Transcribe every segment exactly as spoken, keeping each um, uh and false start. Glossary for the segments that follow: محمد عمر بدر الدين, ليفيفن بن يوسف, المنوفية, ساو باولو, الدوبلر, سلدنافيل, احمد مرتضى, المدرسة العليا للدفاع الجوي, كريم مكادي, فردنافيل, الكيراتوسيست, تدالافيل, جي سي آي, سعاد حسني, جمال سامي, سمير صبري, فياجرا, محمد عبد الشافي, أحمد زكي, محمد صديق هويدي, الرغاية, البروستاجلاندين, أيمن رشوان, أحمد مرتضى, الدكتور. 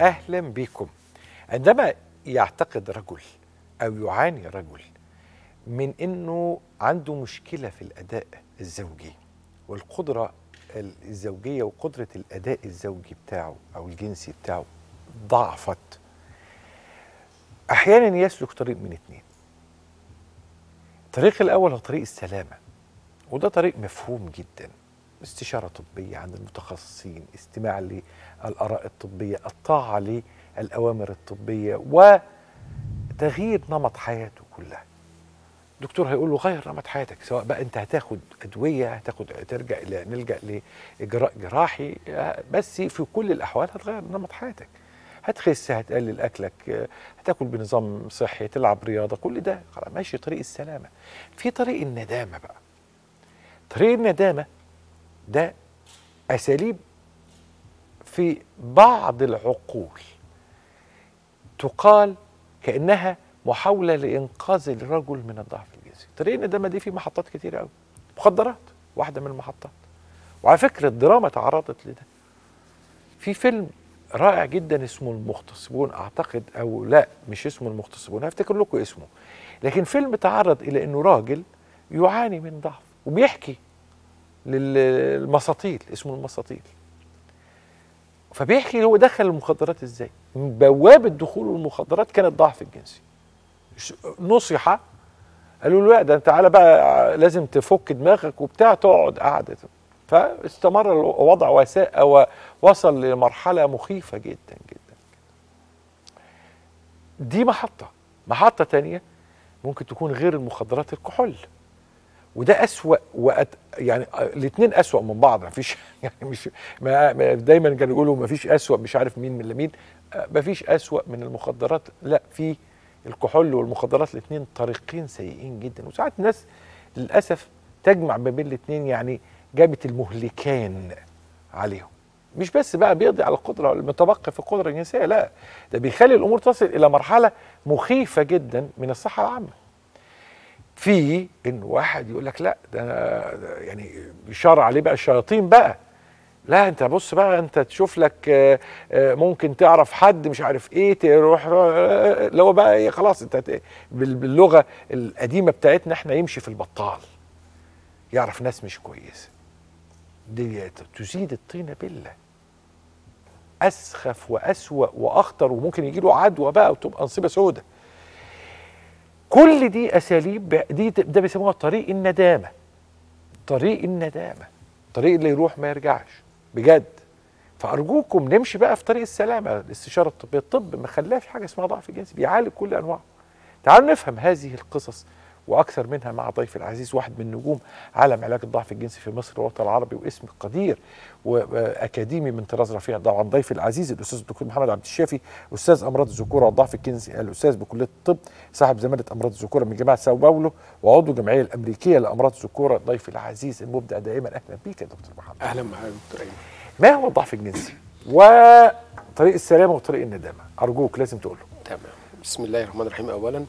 أهلا بكم. عندما يعتقد رجل أو يعاني رجل من أنه عنده مشكلة في الأداء الزوجي والقدرة الزوجية وقدرة الأداء الزوجي بتاعه أو الجنسي بتاعه ضعفت، أحيانا يسلك طريق من اتنين. الطريق الأول هو طريق السلامة، وده طريق مفهوم جدا، استشارة طبية عند المتخصصين، استماع للآراء الطبية، الطاعة للأوامر الطبية، وتغيير نمط حياته كلها. الدكتور هيقول له غير نمط حياتك، سواء بقى انت هتاخد أدوية، هتاخد ترجع الى نلجأ لإجراء جراحي، بس في كل الأحوال هتغير نمط حياتك، هتخس، هتقلل أكلك، هتاكل بنظام صحي، تلعب رياضة، كل ده ماشي طريق السلامة. في طريق الندامة بقى. طريق الندامة ده أساليب في بعض العقول تقال كأنها محاولة لإنقاذ الرجل من الضعف الجنسي. طريق الندامة دي في محطات كتير قوي، مخدرات واحدة من المحطات، وعلى فكرة الدراما تعرضت لده. في فيلم رائع جدا اسمه المغتصبون أعتقد، أو لا مش اسمه المغتصبون، هفتكر لكم اسمه، لكن فيلم تعرض إلى إنه راجل يعاني من ضعف وبيحكي للمساطيل، اسمه المساطيل، فبيحكي هو دخل المخدرات ازاي. من بوابه دخوله المخدرات كانت ضعف الجنسي، نصيحه قالوا له لا ده انت تعالى بقى لازم تفك دماغك وبتاع، تقعد قعده، فاستمر الوضع وساء ووصل لمرحله مخيفه جدا جدا. دي محطه. محطه تانية ممكن تكون غير المخدرات، الكحول، وده أسوأ وأت... يعني الاثنين أسوأ من بعض، مفيش يعني مش ما... دايما كانوا يقولوا مفيش أسوأ مش عارف مين من لمين، مفيش أسوأ من المخدرات، لا في الكحول والمخدرات الاثنين طريقين سيئين جدا، وساعات الناس للأسف تجمع ما بين الاثنين، يعني جابت المهلكان عليهم. مش بس بقى بيقضي على القدرة المتبقي في القدرة الجنسية، لا ده بيخلي الأمور تصل إلى مرحلة مخيفة جدا من الصحة العامة. في ان واحد يقول لك لا ده أنا يعني بيشار عليه بقى الشياطين بقى، لا انت بص بقى انت تشوف لك ممكن تعرف حد مش عارف ايه، تروح اللي هو بقى ايه، خلاص انت باللغه القديمه بتاعتنا احنا يمشي في البطال، يعرف ناس مش كويسه. دي تزيد الطينه بله، اسخف واسوأ واخطر، وممكن يجي له عدوى بقى وتبقى نصيبه سودة. كل دي اساليب، دي ده بيسموها طريق الندامه. طريق الندامه، طريق اللي يروح ما يرجعش بجد. فارجوكم نمشي بقى في طريق السلامه، الاستشاره الطبيه، الطب ما خلاش حاجه اسمها ضعف جنسي، بيعالج كل انواعه. تعالوا نفهم هذه القصص واكثر منها مع ضيف العزيز، واحد من نجوم عالم علاج الضعف الجنسي في مصر والوطن العربي، واسم قدير واكاديمي من طراز رفيع، طبعا ضيف العزيز الاستاذ الدكتور محمد عبد الشافي، استاذ امراض الذكوره والضعف الجنسي، الاستاذ بكليه الطب، صاحب زماله امراض الذكوره من جامعه ساو باولو، وعضو الجمعيه الامريكيه لامراض الذكوره. ضيف العزيز المبدع دائما، اهلا بيك يا دكتور محمد. اهلا بحضرتك يا دكتور ايمن. ما هو الضعف الجنسي؟ وطريق السلامه وطريق الندامه، ارجوك لازم تقوله. تمام. بسم الله الرحمن الرحيم. اولا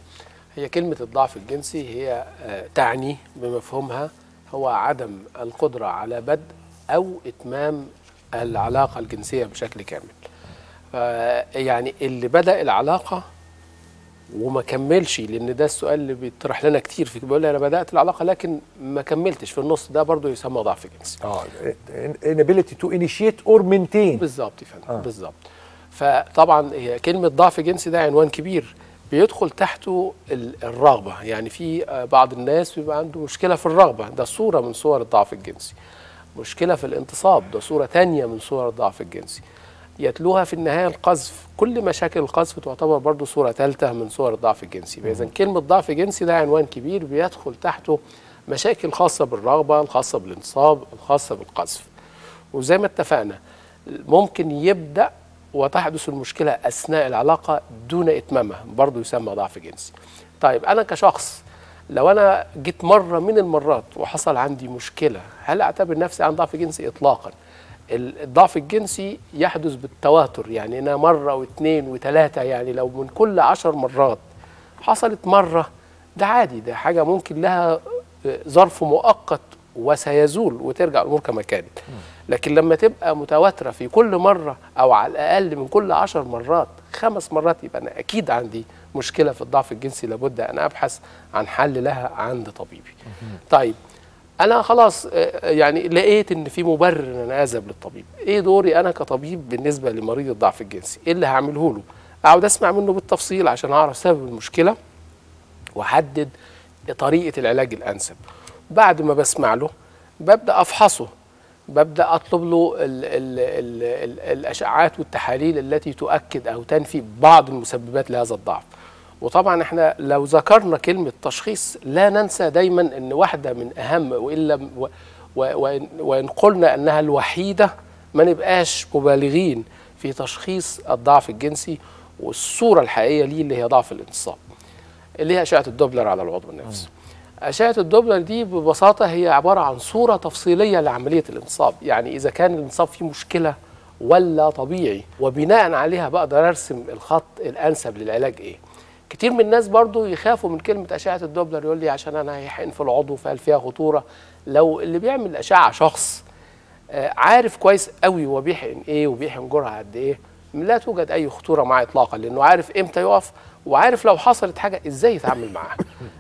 هي كلمة الضعف الجنسي هي تعني بمفهومها هو عدم القدرة على بدء أو إتمام العلاقة الجنسية بشكل كامل. يعني اللي بدأ العلاقة وما كملش، لأن ده السؤال اللي بيطرح لنا كتير، في بيقول لي أنا بدأت العلاقة لكن ما كملتش في النص، ده برضه يسمى ضعف جنسي. اه inability to initiate or maintain. بالظبط يا فندم، بالظبط. فطبعا هي كلمة ضعف جنسي ده عنوان كبير بيدخل تحته الرغبة، يعني في بعض الناس بيبقى عنده مشكلة في الرغبة، ده صورة من صور الضعف الجنسي. مشكلة في الانتصاب، ده صورة تانية من صور الضعف الجنسي. يتلوها في النهاية القذف، كل مشاكل القذف تعتبر برضو صورة ثالثة من صور الضعف الجنسي. فإذا كلمة ضعف جنسي ده عنوان كبير بيدخل تحته مشاكل خاصة بالرغبة، الخاصة بالانتصاب، الخاصة بالقذف. وزي ما اتفقنا ممكن يبدأ وتحدث المشكلة أثناء العلاقة دون إتمامها، برضه يسمى ضعف جنسي. طيب أنا كشخص لو أنا جيت مرة من المرات وحصل عندي مشكلة، هل أعتبر نفسي عن ضعف جنسي؟ إطلاقا. الضعف الجنسي يحدث بالتواتر، يعني أنا مرة واثنين وثلاثة، يعني لو من كل عشر مرات حصلت مرة ده عادي، ده حاجة ممكن لها ظرف مؤقت وسيزول وترجع الامور كما كانت. لكن لما تبقى متواتره في كل مره او على الاقل من كل عشر مرات خمس مرات، يبقى انا اكيد عندي مشكله في الضعف الجنسي لابد ان ابحث عن حل لها عند طبيبي. طيب انا خلاص يعني لقيت ان في مبرر ان انا اذهب للطبيب، ايه دوري انا كطبيب بالنسبه لمريض الضعف الجنسي؟ ايه اللي هعمله له؟ اقعد اسمع منه بالتفصيل عشان اعرف سبب المشكله واحدد طريقه العلاج الانسب. بعد ما بسمع له ببدا افحصه، ببدا اطلب له ال ال ال ال الاشعاعات والتحاليل التي تؤكد او تنفي بعض المسببات لهذا الضعف. وطبعا احنا لو ذكرنا كلمه تشخيص لا ننسى دايما ان واحده من اهم والا وان قلنا انها الوحيده ما نبقاش مبالغين في تشخيص الضعف الجنسي والصوره الحقيقيه ليه اللي هي ضعف الانتصاب، اللي هي اشعه الدوبلر على العضو النفسي. اشعه الدوبلر دي ببساطه هي عباره عن صوره تفصيليه لعمليه الانتصاب، يعني اذا كان الانتصاب فيه مشكله ولا طبيعي، وبناء عليها بقدر ارسم الخط الانسب للعلاج ايه. كتير من الناس برضو يخافوا من كلمه اشعه الدوبلر، يقول لي عشان انا هيحقن في العضو فهل فيها خطوره؟ لو اللي بيعمل الاشعه شخص عارف كويس قوي وبيحقن ايه وبيحقن جرعه قد ايه، لا توجد اي خطوره معاه اطلاقا، لانه عارف امتى يقف وعارف لو حصلت حاجه ازاي يتعامل معاها.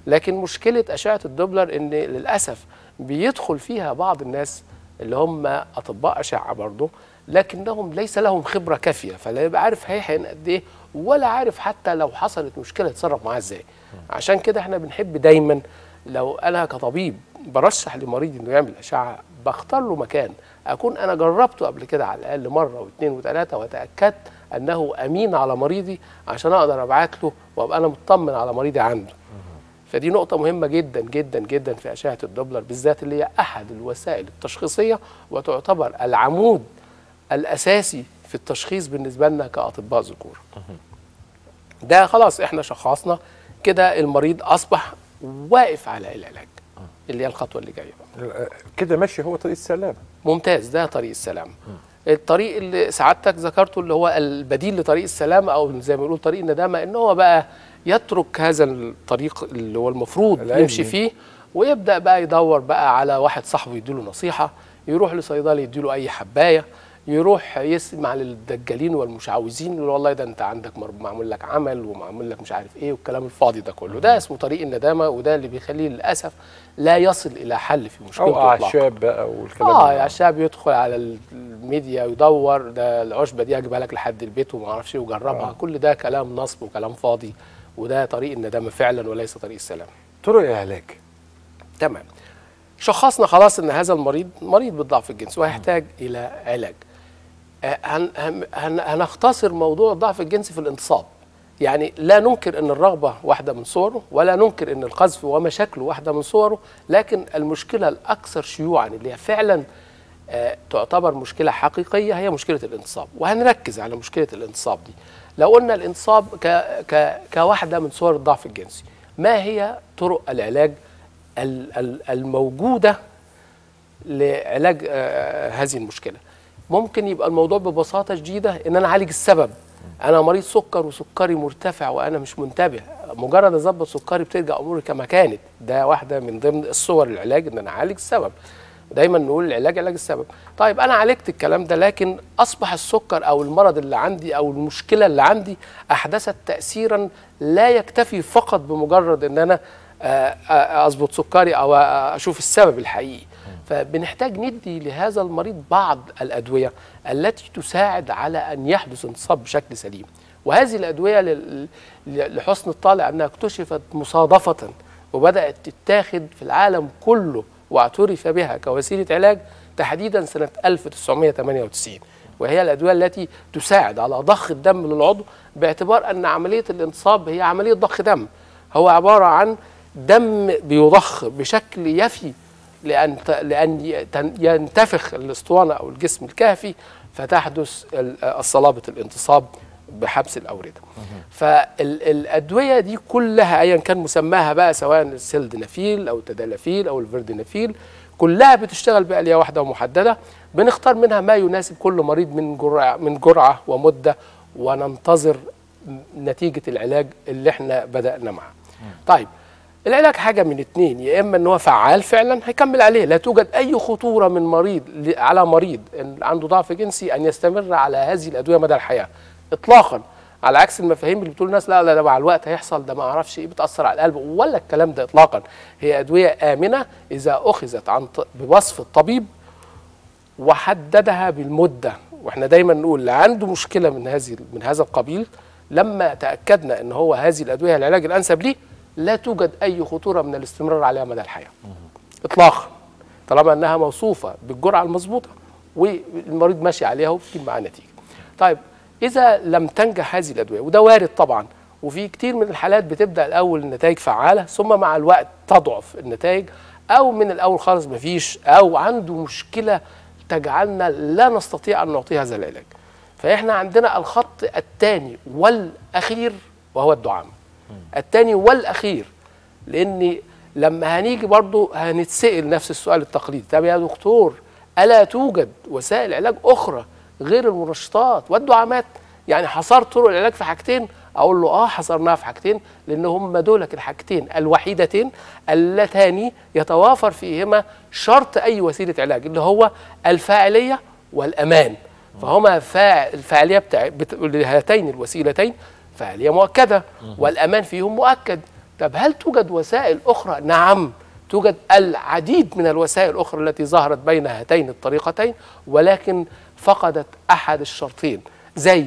لكن مشكله اشعه الدوبلر ان للاسف بيدخل فيها بعض الناس اللي هم اطباء اشعه برضه، لكنهم ليس لهم خبره كافيه، فلا يبقى عارف هيحقن قد ايه ولا عارف حتى لو حصلت مشكله يتصرف معاها ازاي. عشان كده احنا بنحب دايما لو انا كطبيب برشح لمريض انه يعمل اشعه بختار له مكان اكون انا جربته قبل كده على الاقل مره واثنين وثلاثه وتاكدت انه امين على مريضي عشان اقدر ابعت له وابقى انا مطمن على مريضي عنده. فدي نقطه مهمه جدا جدا جدا في اشعه الدوبلر بالذات، اللي هي احد الوسائل التشخيصيه وتعتبر العمود الاساسي في التشخيص بالنسبه لنا كاطباء ذكور. ده خلاص احنا شخصنا كده، المريض اصبح واقف على العلاج اللي هي الخطوه اللي جايه بقى. كده ماشي هو طريق السلام. ممتاز، ده طريق السلام. الطريق اللي سعادتك ذكرته اللي هو البديل لطريق السلام او زي ما بنقول طريق الندامه، ان هو بقى يترك هذا الطريق اللي هو المفروض يمشي فيه ويبدا بقى يدور بقى على واحد صاحبه يديله نصيحه، يروح لصيدلي يديله اي حبايه، يروح يسمع للدجالين والمشعوذين يقول والله ده انت عندك معمول لك عمل ومعمول لك مش عارف ايه والكلام الفاضي ده كله. ده اسمه طريق الندامه، وده اللي بيخليه للاسف لا يصل الى حل في مشكلته اطلاقا. او اعشاب بقى والكلام ده. اه اعشاب، يدخل على الميديا يدور ده العشبه دي هجيبها لك لحد البيت وما اعرفش ايه وجربها. آه. كل ده كلام نصب وكلام فاضي، وده طريق الندامه فعلا وليس طريق السلام. طرق العلاج. تمام. شخصنا خلاص ان هذا المريض مريض بالضعف الجنسي وهيحتاج الى علاج. هنختصر موضوع الضعف الجنسي في الانتصاب. يعني لا ننكر ان الرغبه واحده من صوره، ولا ننكر ان القذف ومشاكله واحده من صوره، لكن المشكله الاكثر شيوعا اللي هي فعلا تعتبر مشكله حقيقيه هي مشكله الانتصاب، وهنركز على مشكله الانتصاب دي. لو قلنا الانتصاب كواحده من صور الضعف الجنسي، ما هي طرق العلاج الموجوده لعلاج هذه المشكله؟ ممكن يبقى الموضوع ببساطه شديده ان انا اعالج السبب. انا مريض سكر وسكري مرتفع وانا مش منتبه، مجرد اظبط سكري بترجع اموري كما كانت. ده واحده من ضمن الصور العلاج ان انا اعالج السبب. دايما نقول العلاج علاج السبب. طيب انا عالجت الكلام ده، لكن اصبح السكر او المرض اللي عندي او المشكله اللي عندي احدثت تاثيرا لا يكتفي فقط بمجرد ان انا اظبط سكري او اشوف السبب الحقيقي. فبنحتاج ندي لهذا المريض بعض الأدوية التي تساعد على أن يحدث انتصاب بشكل سليم، وهذه الأدوية لحسن الطالع أنها اكتشفت مصادفة وبدأت تتاخد في العالم كله واعترف بها كوسيلة علاج تحديدا سنة ألف وتسعمائة وثمانية وتسعين، وهي الأدوية التي تساعد على ضخ الدم للعضو، باعتبار أن عملية الانتصاب هي عملية ضخ دم، هو عبارة عن دم بيضخ بشكل يفي لأن لأن ينتفخ الأسطوانة أو الجسم الكهفي فتحدث صلابة الانتصاب بحبس الأوردة. فالأدوية دي كلها أيا كان مسماها بقى، سواء السلدنافيل أو التدالافيل أو الفردنافيل، كلها بتشتغل بآلية واحدة ومحددة، بنختار منها ما يناسب كل مريض من جرعة من جرعة ومدة، وننتظر نتيجة العلاج اللي احنا بدأنا معاه. طيب العلاج حاجه من اتنين، يا اما ان هو فعال فعلا هيكمل عليه، لا توجد اي خطوره من مريض على مريض عنده ضعف جنسي ان يستمر على هذه الادويه مدى الحياه اطلاقا، على عكس المفاهيم اللي بتقول الناس لا لا ده مع الوقت هيحصل، ده ما اعرفش ايه بتاثر على القلب، ولا الكلام ده اطلاقا. هي ادويه امنه اذا اخذت عن بوصف الطبيب وحددها بالمده. واحنا دايما نقول اللي عنده مشكله من هذه من هذا القبيل لما تاكدنا ان هو هذه الادويه العلاج الانسب ليه لا توجد اي خطوره من الاستمرار عليها مدى الحياه اطلاقا، طالما انها موصوفه بالجرعه المظبوطه والمريض ماشي عليها وبتجيب معاه نتيجه. طيب اذا لم تنجح هذه الادويه، وده وارد طبعا، وفي كتير من الحالات بتبدا الاول النتائج فعاله ثم مع الوقت تضعف النتائج، او من الاول خالص مفيش، او عنده مشكله تجعلنا لا نستطيع ان نعطي هذا العلاج. فاحنا عندنا الخط الثاني والاخير وهو الدعامه. الثاني والاخير، لان لما هنيجي برضه هنتسال نفس السؤال التقليدي، طب يا دكتور الا توجد وسائل علاج اخرى غير المنشطات والدعامات؟ يعني حصرت طرق العلاج في حاجتين؟ اقول له اه حصرناها في حاجتين، لان هم دولك الحاجتين الوحيدتين اللتان يتوافر فيهما شرط اي وسيله علاج اللي هو الفاعليه والامان. فهما فاع... الفاعليه بتاع لهاتين الوسيلتين فاعليه مؤكده والامان فيهم مؤكد. طب هل توجد وسائل اخرى؟ نعم توجد العديد من الوسائل الاخرى التي ظهرت بين هاتين الطريقتين، ولكن فقدت احد الشرطين، زي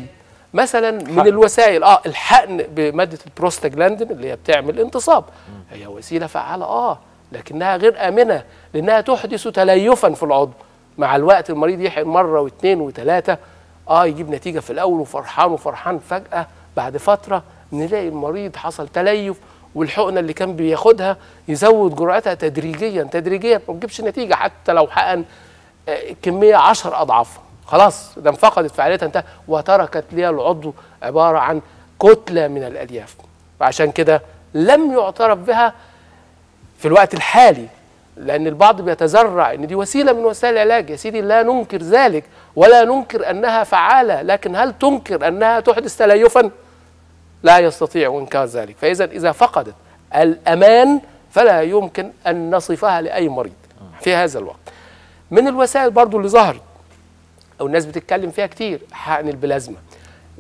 مثلا من الوسائل اه الحقن بماده البروستاجلاندين اللي هي بتعمل انتصاب، هي وسيله فعاله اه لكنها غير امنه لانها تحدث تليفا في العضو. مع الوقت المريض يحقن مره واثنين وثلاثه اه يجيب نتيجه في الاول وفرحان وفرحان، فجاه بعد فتره نلاقي المريض حصل تليف، والحقنه اللي كان بياخدها يزود جرعتها تدريجيا تدريجيا ما بتجيبش نتيجه، حتى لو حقن كميه عشر اضعاف خلاص ده انفقدت فعاليتها انتهى، وتركت ليها العضو عباره عن كتله من الالياف. فعشان كده لم يعترف بها في الوقت الحالي، لان البعض بيتذرع ان دي وسيله من وسائل العلاج. يا سيدي لا ننكر ذلك ولا ننكر انها فعاله، لكن هل تنكر انها تحدث تليفا؟ لا يستطيع انكار ذلك. فاذا اذا فقدت الامان فلا يمكن ان نصفها لاي مريض في هذا الوقت. من الوسائل برضو اللي ظهرت او الناس بتتكلم فيها كتير حقن البلازما،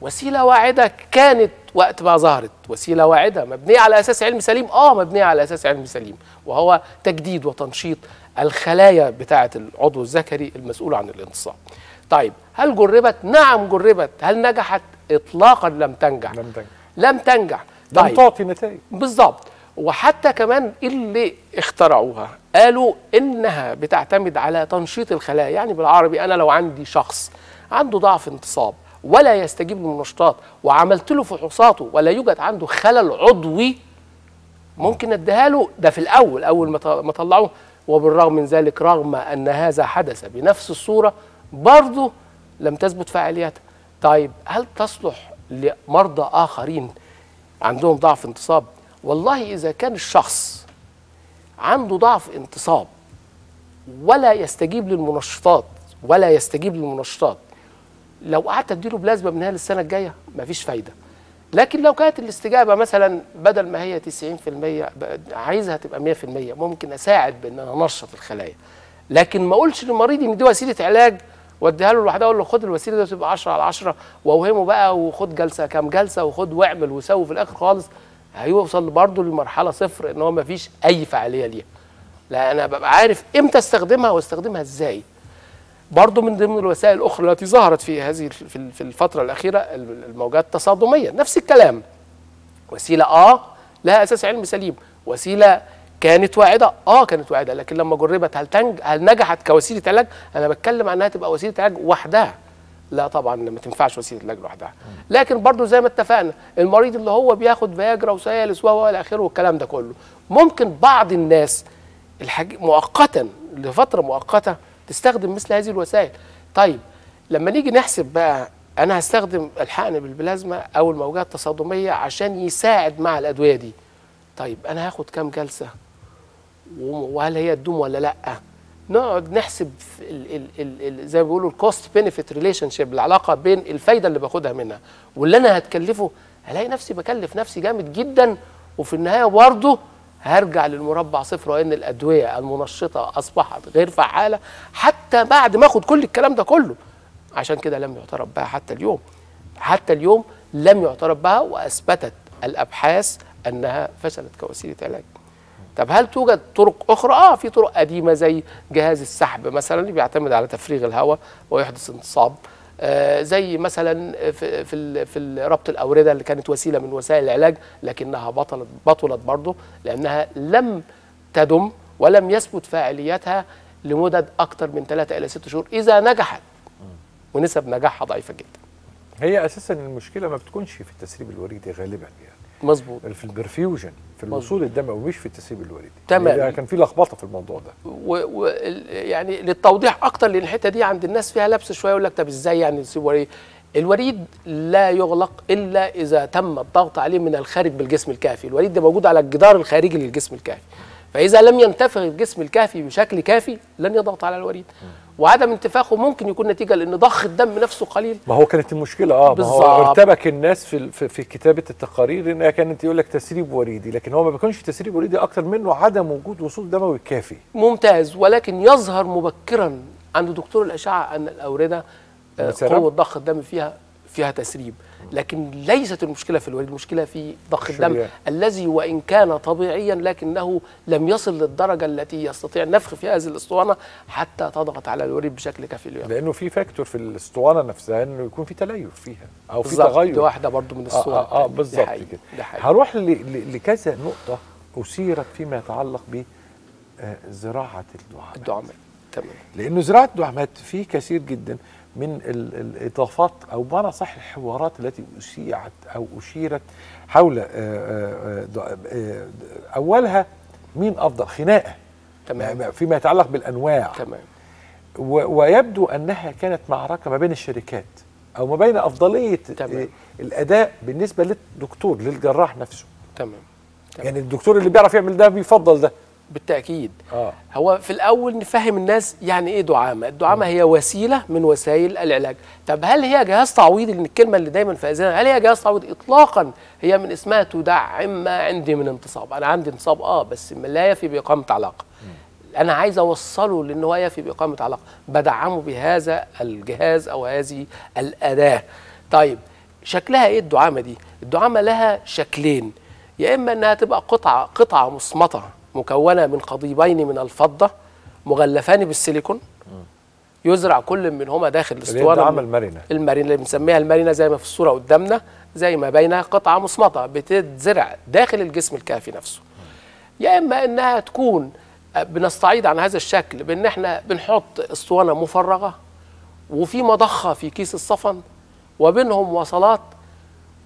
وسيله واعده كانت وقت ما ظهرت، وسيله واعده مبنيه على اساس علم سليم اه مبنيه على اساس علم سليم، وهو تجديد وتنشيط الخلايا بتاعه العضو الذكري المسؤول عن الانتصاب. طيب هل جربت؟ نعم جربت. هل نجحت؟ اطلاقا لم تنجح لم تنجح لم تنجح لم طيب. تعطي نتائج بالظبط. وحتى كمان اللي اخترعوها قالوا انها بتعتمد على تنشيط الخلايا، يعني بالعربي انا لو عندي شخص عنده ضعف انتصاب ولا يستجيب للمنشطات وعملت له فحوصاته ولا يوجد عنده خلل عضوي ممكن اديها له، ده في الاول اول ما طلعوه. وبالرغم من ذلك رغم ان هذا حدث بنفس الصوره برضه لم تثبت فاعليتها. طيب هل تصلح لمرضى اخرين عندهم ضعف انتصاب؟ والله إذا كان الشخص عنده ضعف انتصاب ولا يستجيب للمنشطات ولا يستجيب للمنشطات لو قعدت أديله بلازما من هنا للسنة الجاية مفيش فايدة. لكن لو كانت الاستجابة مثلا بدل ما هي تسعين في المية عايزها تبقى مية في المية ممكن أساعد بأن أنا أنشط الخلايا، لكن ما أقولش لمريضي إن دي وسيلة علاج واديها له لوحدها اقول له خد الوسيله دي وتبقى عشرة على عشرة واوهمه بقى وخد جلسة كام جلسة وخد واعمل وسوي، في الآخر خالص هيوصل برضه لمرحله صفر ان هو مفيش اي فعاليه ليها. لا انا ببقى عارف امتى استخدمها واستخدمها ازاي. برضه من ضمن الوسائل الاخرى التي ظهرت في هذه في الفتره الاخيره الموجات التصادميه، نفس الكلام. وسيله اه لها اساس علم سليم، وسيله كانت واعده اه كانت واعده، لكن لما جربت هل تنج هل نجحت كوسيله علاج؟ انا بتكلم عنها تبقى وسيله علاج وحدها. لا طبعا ما تنفعش وسيله علاج لوحدها. لكن برضو زي ما اتفقنا المريض اللي هو بياخد فياجرا وسيالس وهو الى اخره والكلام ده كله، ممكن بعض الناس الحاج مؤقتا لفتره مؤقته تستخدم مثل هذه الوسائل. طيب لما نيجي نحسب بقى انا هستخدم الحقن بالبلازما او الموجات التصادميه عشان يساعد مع الادويه دي، طيب انا هاخد كام جلسه وهل هي تدوم ولا لا؟ نقعد نحسب ال ال ال زي ما بيقولوا الكوست بينفيت ريليشن شيب، العلاقه بين الفايده اللي باخدها منها واللي انا هتكلفه، هلاقي نفسي بكلف نفسي جامد جدا وفي النهايه برضه هرجع للمربع صفر، وان الادويه المنشطه اصبحت غير فعاله حتى بعد ما اخد كل الكلام ده كله. عشان كده لم يعترف بها حتى اليوم، حتى اليوم لم يعترف بها، واثبتت الابحاث انها فشلت كوسيله علاج. طب هل توجد طرق اخرى؟ اه في طرق قديمه زي جهاز السحب مثلا اللي بيعتمد على تفريغ الهواء ويحدث انتصاب، آه زي مثلا في في في ربط الاورده اللي كانت وسيله من وسائل العلاج، لكنها بطلت بطلت برضه لانها لم تدم ولم يثبت فاعليتها لمدد اكثر من ثلاثة إلى ستة شهور اذا نجحت، ونسب نجاحها ضعيفه جدا. هي اساسا المشكله ما بتكونش في التسريب الوريدي غالبا يعني. مظبوط. في البرفيوجن، في الوصول الدموي، مش في التسريب الوريدي. تمام. يعني كان في لخبطه في الموضوع ده. و... و... يعني للتوضيح اكتر، لان الحته دي عند الناس فيها لبس شويه، يقول لك طب ازاي يعني تسريب وريدي؟ الوريد لا يغلق الا اذا تم الضغط عليه من الخارج بالجسم الكافي، الوريد ده موجود على الجدار الخارجي للجسم الكافي. فاذا لم ينتفخ الجسم الكافي بشكل كافي لن يضغط على الوريد. وعدم انتفاخه ممكن يكون نتيجه لان ضخ الدم نفسه قليل. ما هو كانت المشكله اه ما هو ارتبك الناس في في كتابه التقارير انها كانت يقول لك تسريب وريدي، لكن هو ما بيكونش تسريب وريدي اكتر منه عدم وجود وصول دموي كافي. ممتاز. ولكن يظهر مبكرا عند دكتور الاشعه ان الاورده قوه ضخ الدم فيها فيها تسريب، لكن ليست المشكله في الوريد، المشكله في ضخ الدم الذي وان كان طبيعيا لكنه لم يصل للدرجه التي يستطيع نفخ فيها هذه الاسطوانه حتى تضغط على الوريد بشكل كافي. لانه في فاكتور في الاسطوانه نفسها انه يكون في تليف فيها او في تغير. دي واحده برضو من الصور. اه, آه, آه بالظبط كده. هروح لكذا نقطه اثيرت فيما يتعلق بزراعه الدعامات. الدعامات تمام. لانه زراعه الدعامات في كثير جدا من الاضافات او بمعنى صح الحوارات التي اذيعت او اشيرت حول اولها مين افضل خناقه تمام فيما يتعلق بالانواع تمام، ويبدو انها كانت معركه ما بين الشركات او ما بين افضليه تمام. الاداء بالنسبه للدكتور للجراح نفسه تمام, تمام. يعني الدكتور اللي بيعرف يعمل ده بيفضل ده بالتأكيد. آه. هو في الأول نفهم الناس يعني إيه دعامة؟ الدعامة هي وسيلة من وسائل العلاج. طب هل هي جهاز تعويضي؟ لأن الكلمة اللي دايماً في أذهاننا هل هي جهاز تعويضي؟ إطلاقاً. هي من اسمها تدعم ما عندي من انتصاب، أنا عندي انتصاب أه بس لا يفي بإقامة علاقة. م. أنا عايز أوصله لأن هو يفي بإقامة علاقة، بدعمه بهذا الجهاز أو هذه الأداة. طيب شكلها إيه الدعامة دي؟ الدعامة لها شكلين، يا إما إنها تبقى قطعة قطعة مصمتة مكونة من قضيبين من الفضة مغلفان بالسيليكون، يزرع كل منهما داخل الاسطوانة المرنة المرنة اللي بنسميها المرنة زي ما في الصورة قدامنا، زي ما بينها قطعة مصمتة بتتزرع داخل الجسم الكافي نفسه. يا إما إنها تكون بنستعيض عن هذا الشكل بإن إحنا بنحط اسطوانة مفرغة وفي مضخة في كيس الصفن وبينهم وصلات،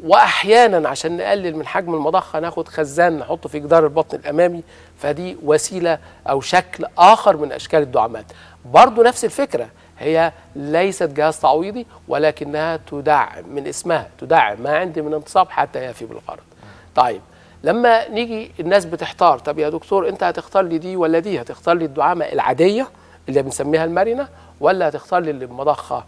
واحيانا عشان نقلل من حجم المضخه ناخد خزان نحطه في جدار البطن الامامي، فدي وسيله او شكل اخر من اشكال الدعامات. برضو نفس الفكره، هي ليست جهاز تعويضي ولكنها تدعم، من اسمها تدعم ما عندي من انتصاب حتى يفي بالغرض. طيب لما نيجي الناس بتحتار، طب يا دكتور انت هتختار لي دي ولا دي؟ هتختار لي الدعامه العاديه اللي بنسميها المرنه ولا هتختار لي اللي بمضخه؟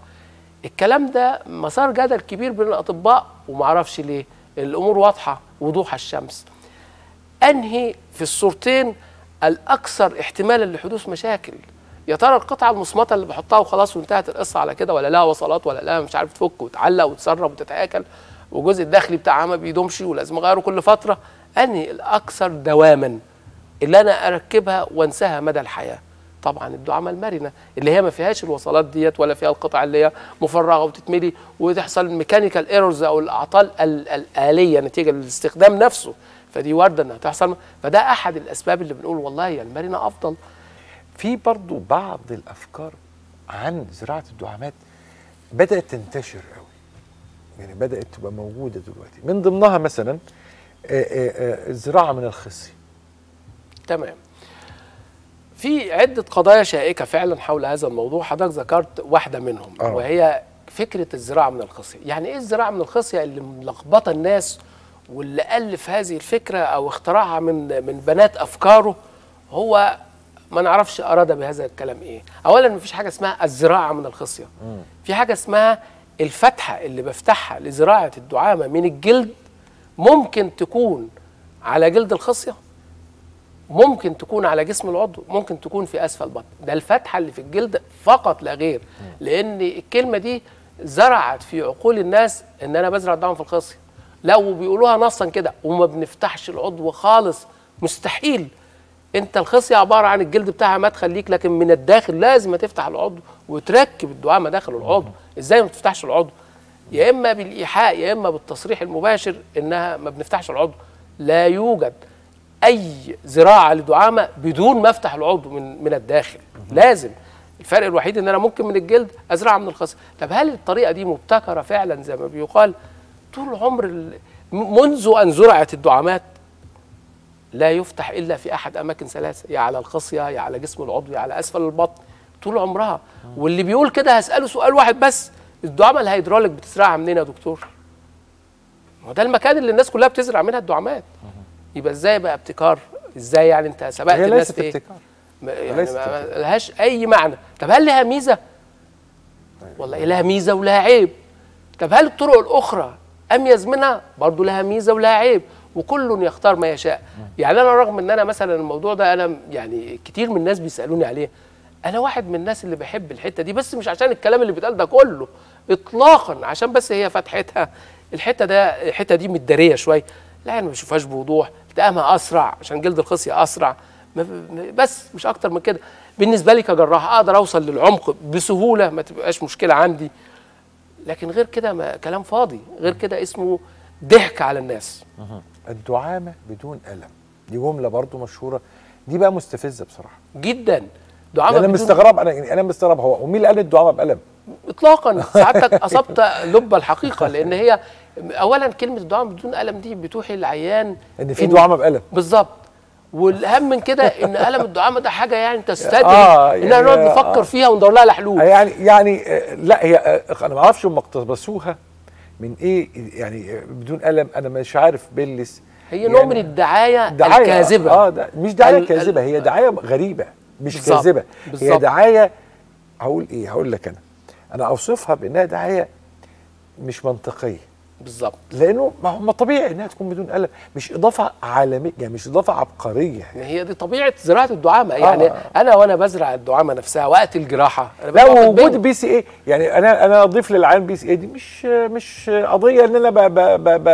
الكلام ده مسار جدل كبير بين الاطباء ومعرفش ليه، الامور واضحه وضوح الشمس. انهي في الصورتين الاكثر احتمالا لحدوث مشاكل؟ يا ترى القطعه المصمته اللي بحطها وخلاص وانتهت القصه على كده، ولا لها وصلات ولا لها مش عارف تفك وتعلق وتسرب وتتاكل والجزء الداخلي بتاعها ما بيدومش ولازم اغيره كل فتره؟ انهي الاكثر دواما اللي انا اركبها وانساها مدى الحياه؟ طبعا الدعامه المرنه اللي هي ما فيهاش الوصلات ديت ولا فيها القطع اللي هي مفرغه وتتملي وتحصل ميكانيكال ايرورز او الاعطال الاليه نتيجه للاستخدام نفسه، فدي وارده انها تحصل. فده احد الاسباب اللي بنقول والله يا المرنه افضل. في برضو بعض الافكار عن زراعه الدعامات بدات تنتشر قوي، يعني بدات تبقى موجوده دلوقتي، من ضمنها مثلا الزراعه من الخصي. تمام. في عدة قضايا شائكة فعلا حول هذا الموضوع، حضرتك ذكرت واحدة منهم أوه. وهي فكرة الزراعة من الخصية. يعني ايه الزراعة من الخصية اللي ملخبطة الناس، واللي ألف هذه الفكرة أو اختراعها من من بنات أفكاره هو ما نعرفش أراد بهذا الكلام إيه؟ أولا مفيش حاجة اسمها الزراعة من الخصية. م. في حاجة اسمها الفتحة اللي بفتحها لزراعة الدعامة من الجلد، ممكن تكون على جلد الخصية ممكن تكون على جسم العضو، ممكن تكون في اسفل البطن، ده الفتحه اللي في الجلد فقط لا غير، لان الكلمه دي زرعت في عقول الناس ان انا بزرع الدعم في الخصيه، لو بيقولوها نصا كده وما بنفتحش العضو خالص مستحيل. انت الخصيه عباره عن الجلد بتاعها مدخل ليك، لكن من الداخل لازم تفتح العضو وتركب الدعاء مداخل العضو. ازاي ما بتفتحش العضو؟ يا اما بالايحاء يا اما بالتصريح المباشر انها ما بنفتحش العضو. لا يوجد اي زراعه لدعامه بدون ما افتح العضو من من الداخل، لازم. الفرق الوحيد ان انا ممكن من الجلد ازرعها من الخصيه. طب هل الطريقه دي مبتكره فعلا زي ما بيقال؟ طول عمر منذ ان زرعت الدعامات لا يفتح الا في احد اماكن ثلاثه، يا على الخصيه يا على جسم العضو يا على اسفل البطن، طول عمرها. واللي بيقول كده هساله سؤال واحد بس، الدعامه الهيدروليك بتزرعها منين يا دكتور؟ ما ده المكان اللي الناس كلها بتزرع منها الدعامات. يبقى ازاي بقى ابتكار؟ ازاي يعني انت سبقت الناس في ايه؟ ابتكار يعني ما لهاش اي معنى. طب هل لها ميزه؟ والله لها ميزه ولها عيب. طب هل الطرق الاخرى اميز منها؟ برضه لها ميزه ولها عيب، وكل يختار ما يشاء. يعني انا رغم ان انا مثلا الموضوع ده انا يعني كتير من الناس بيسالوني عليه، انا واحد من الناس اللي بحب الحته دي، بس مش عشان الكلام اللي بيتقال ده كله اطلاقا، عشان بس هي فتحتها الحته ده الحته دي متداريه شويه، لا انا ما بشوفهاش بوضوح، تقامها اسرع عشان جلد الخصيه اسرع، بس مش اكتر من كده. بالنسبه لي كجراح اقدر اوصل للعمق بسهوله، ما تبقاش مشكله عندي، لكن غير كده كلام فاضي، غير كده اسمه ضحك على الناس. الدعامه بدون الم، دي جمله برضو مشهوره، دي بقى مستفزه بصراحه جدا. دعامه انا مستغرب، انا انا مستغرب هو ومين اللي قال الدعامه بألم؟ اطلاقا. سعادتك اصبت لب الحقيقه، لان هي اولا كلمه الدعامه بدون الم دي بتوحي العيان ان في دعامه بألم بالظبط، والاهم من كده ان الم الدعامه ده حاجه يعني تستدعي آه يعني ان احنا نقعد نفكر آه فيها وندور لها لحلول. يعني يعني لا هي انا ما اعرفش هم اقتبسوها من ايه، يعني بدون الم انا مش عارف بلس، هي نوع يعني من الدعايه الكاذبه. اه ده مش دعايه كاذبه، هي دعايه غريبه مش كاذبه، هي دعايه هقول ايه، هقول لك انا انا اوصفها بانها دعايه مش منطقيه بالظبط، لانه ما هو طبيعي انها تكون بدون الم، مش اضافه عالميه يعني، مش اضافه عبقريه يعني. هي دي طبيعه زراعه الدعامه يعني. آه. انا وانا بزرع الدعامه نفسها وقت الجراحه لا وجود بي سي اي، يعني انا انا اضيف للعيان بي سي اي، دي مش مش قضيه ان انا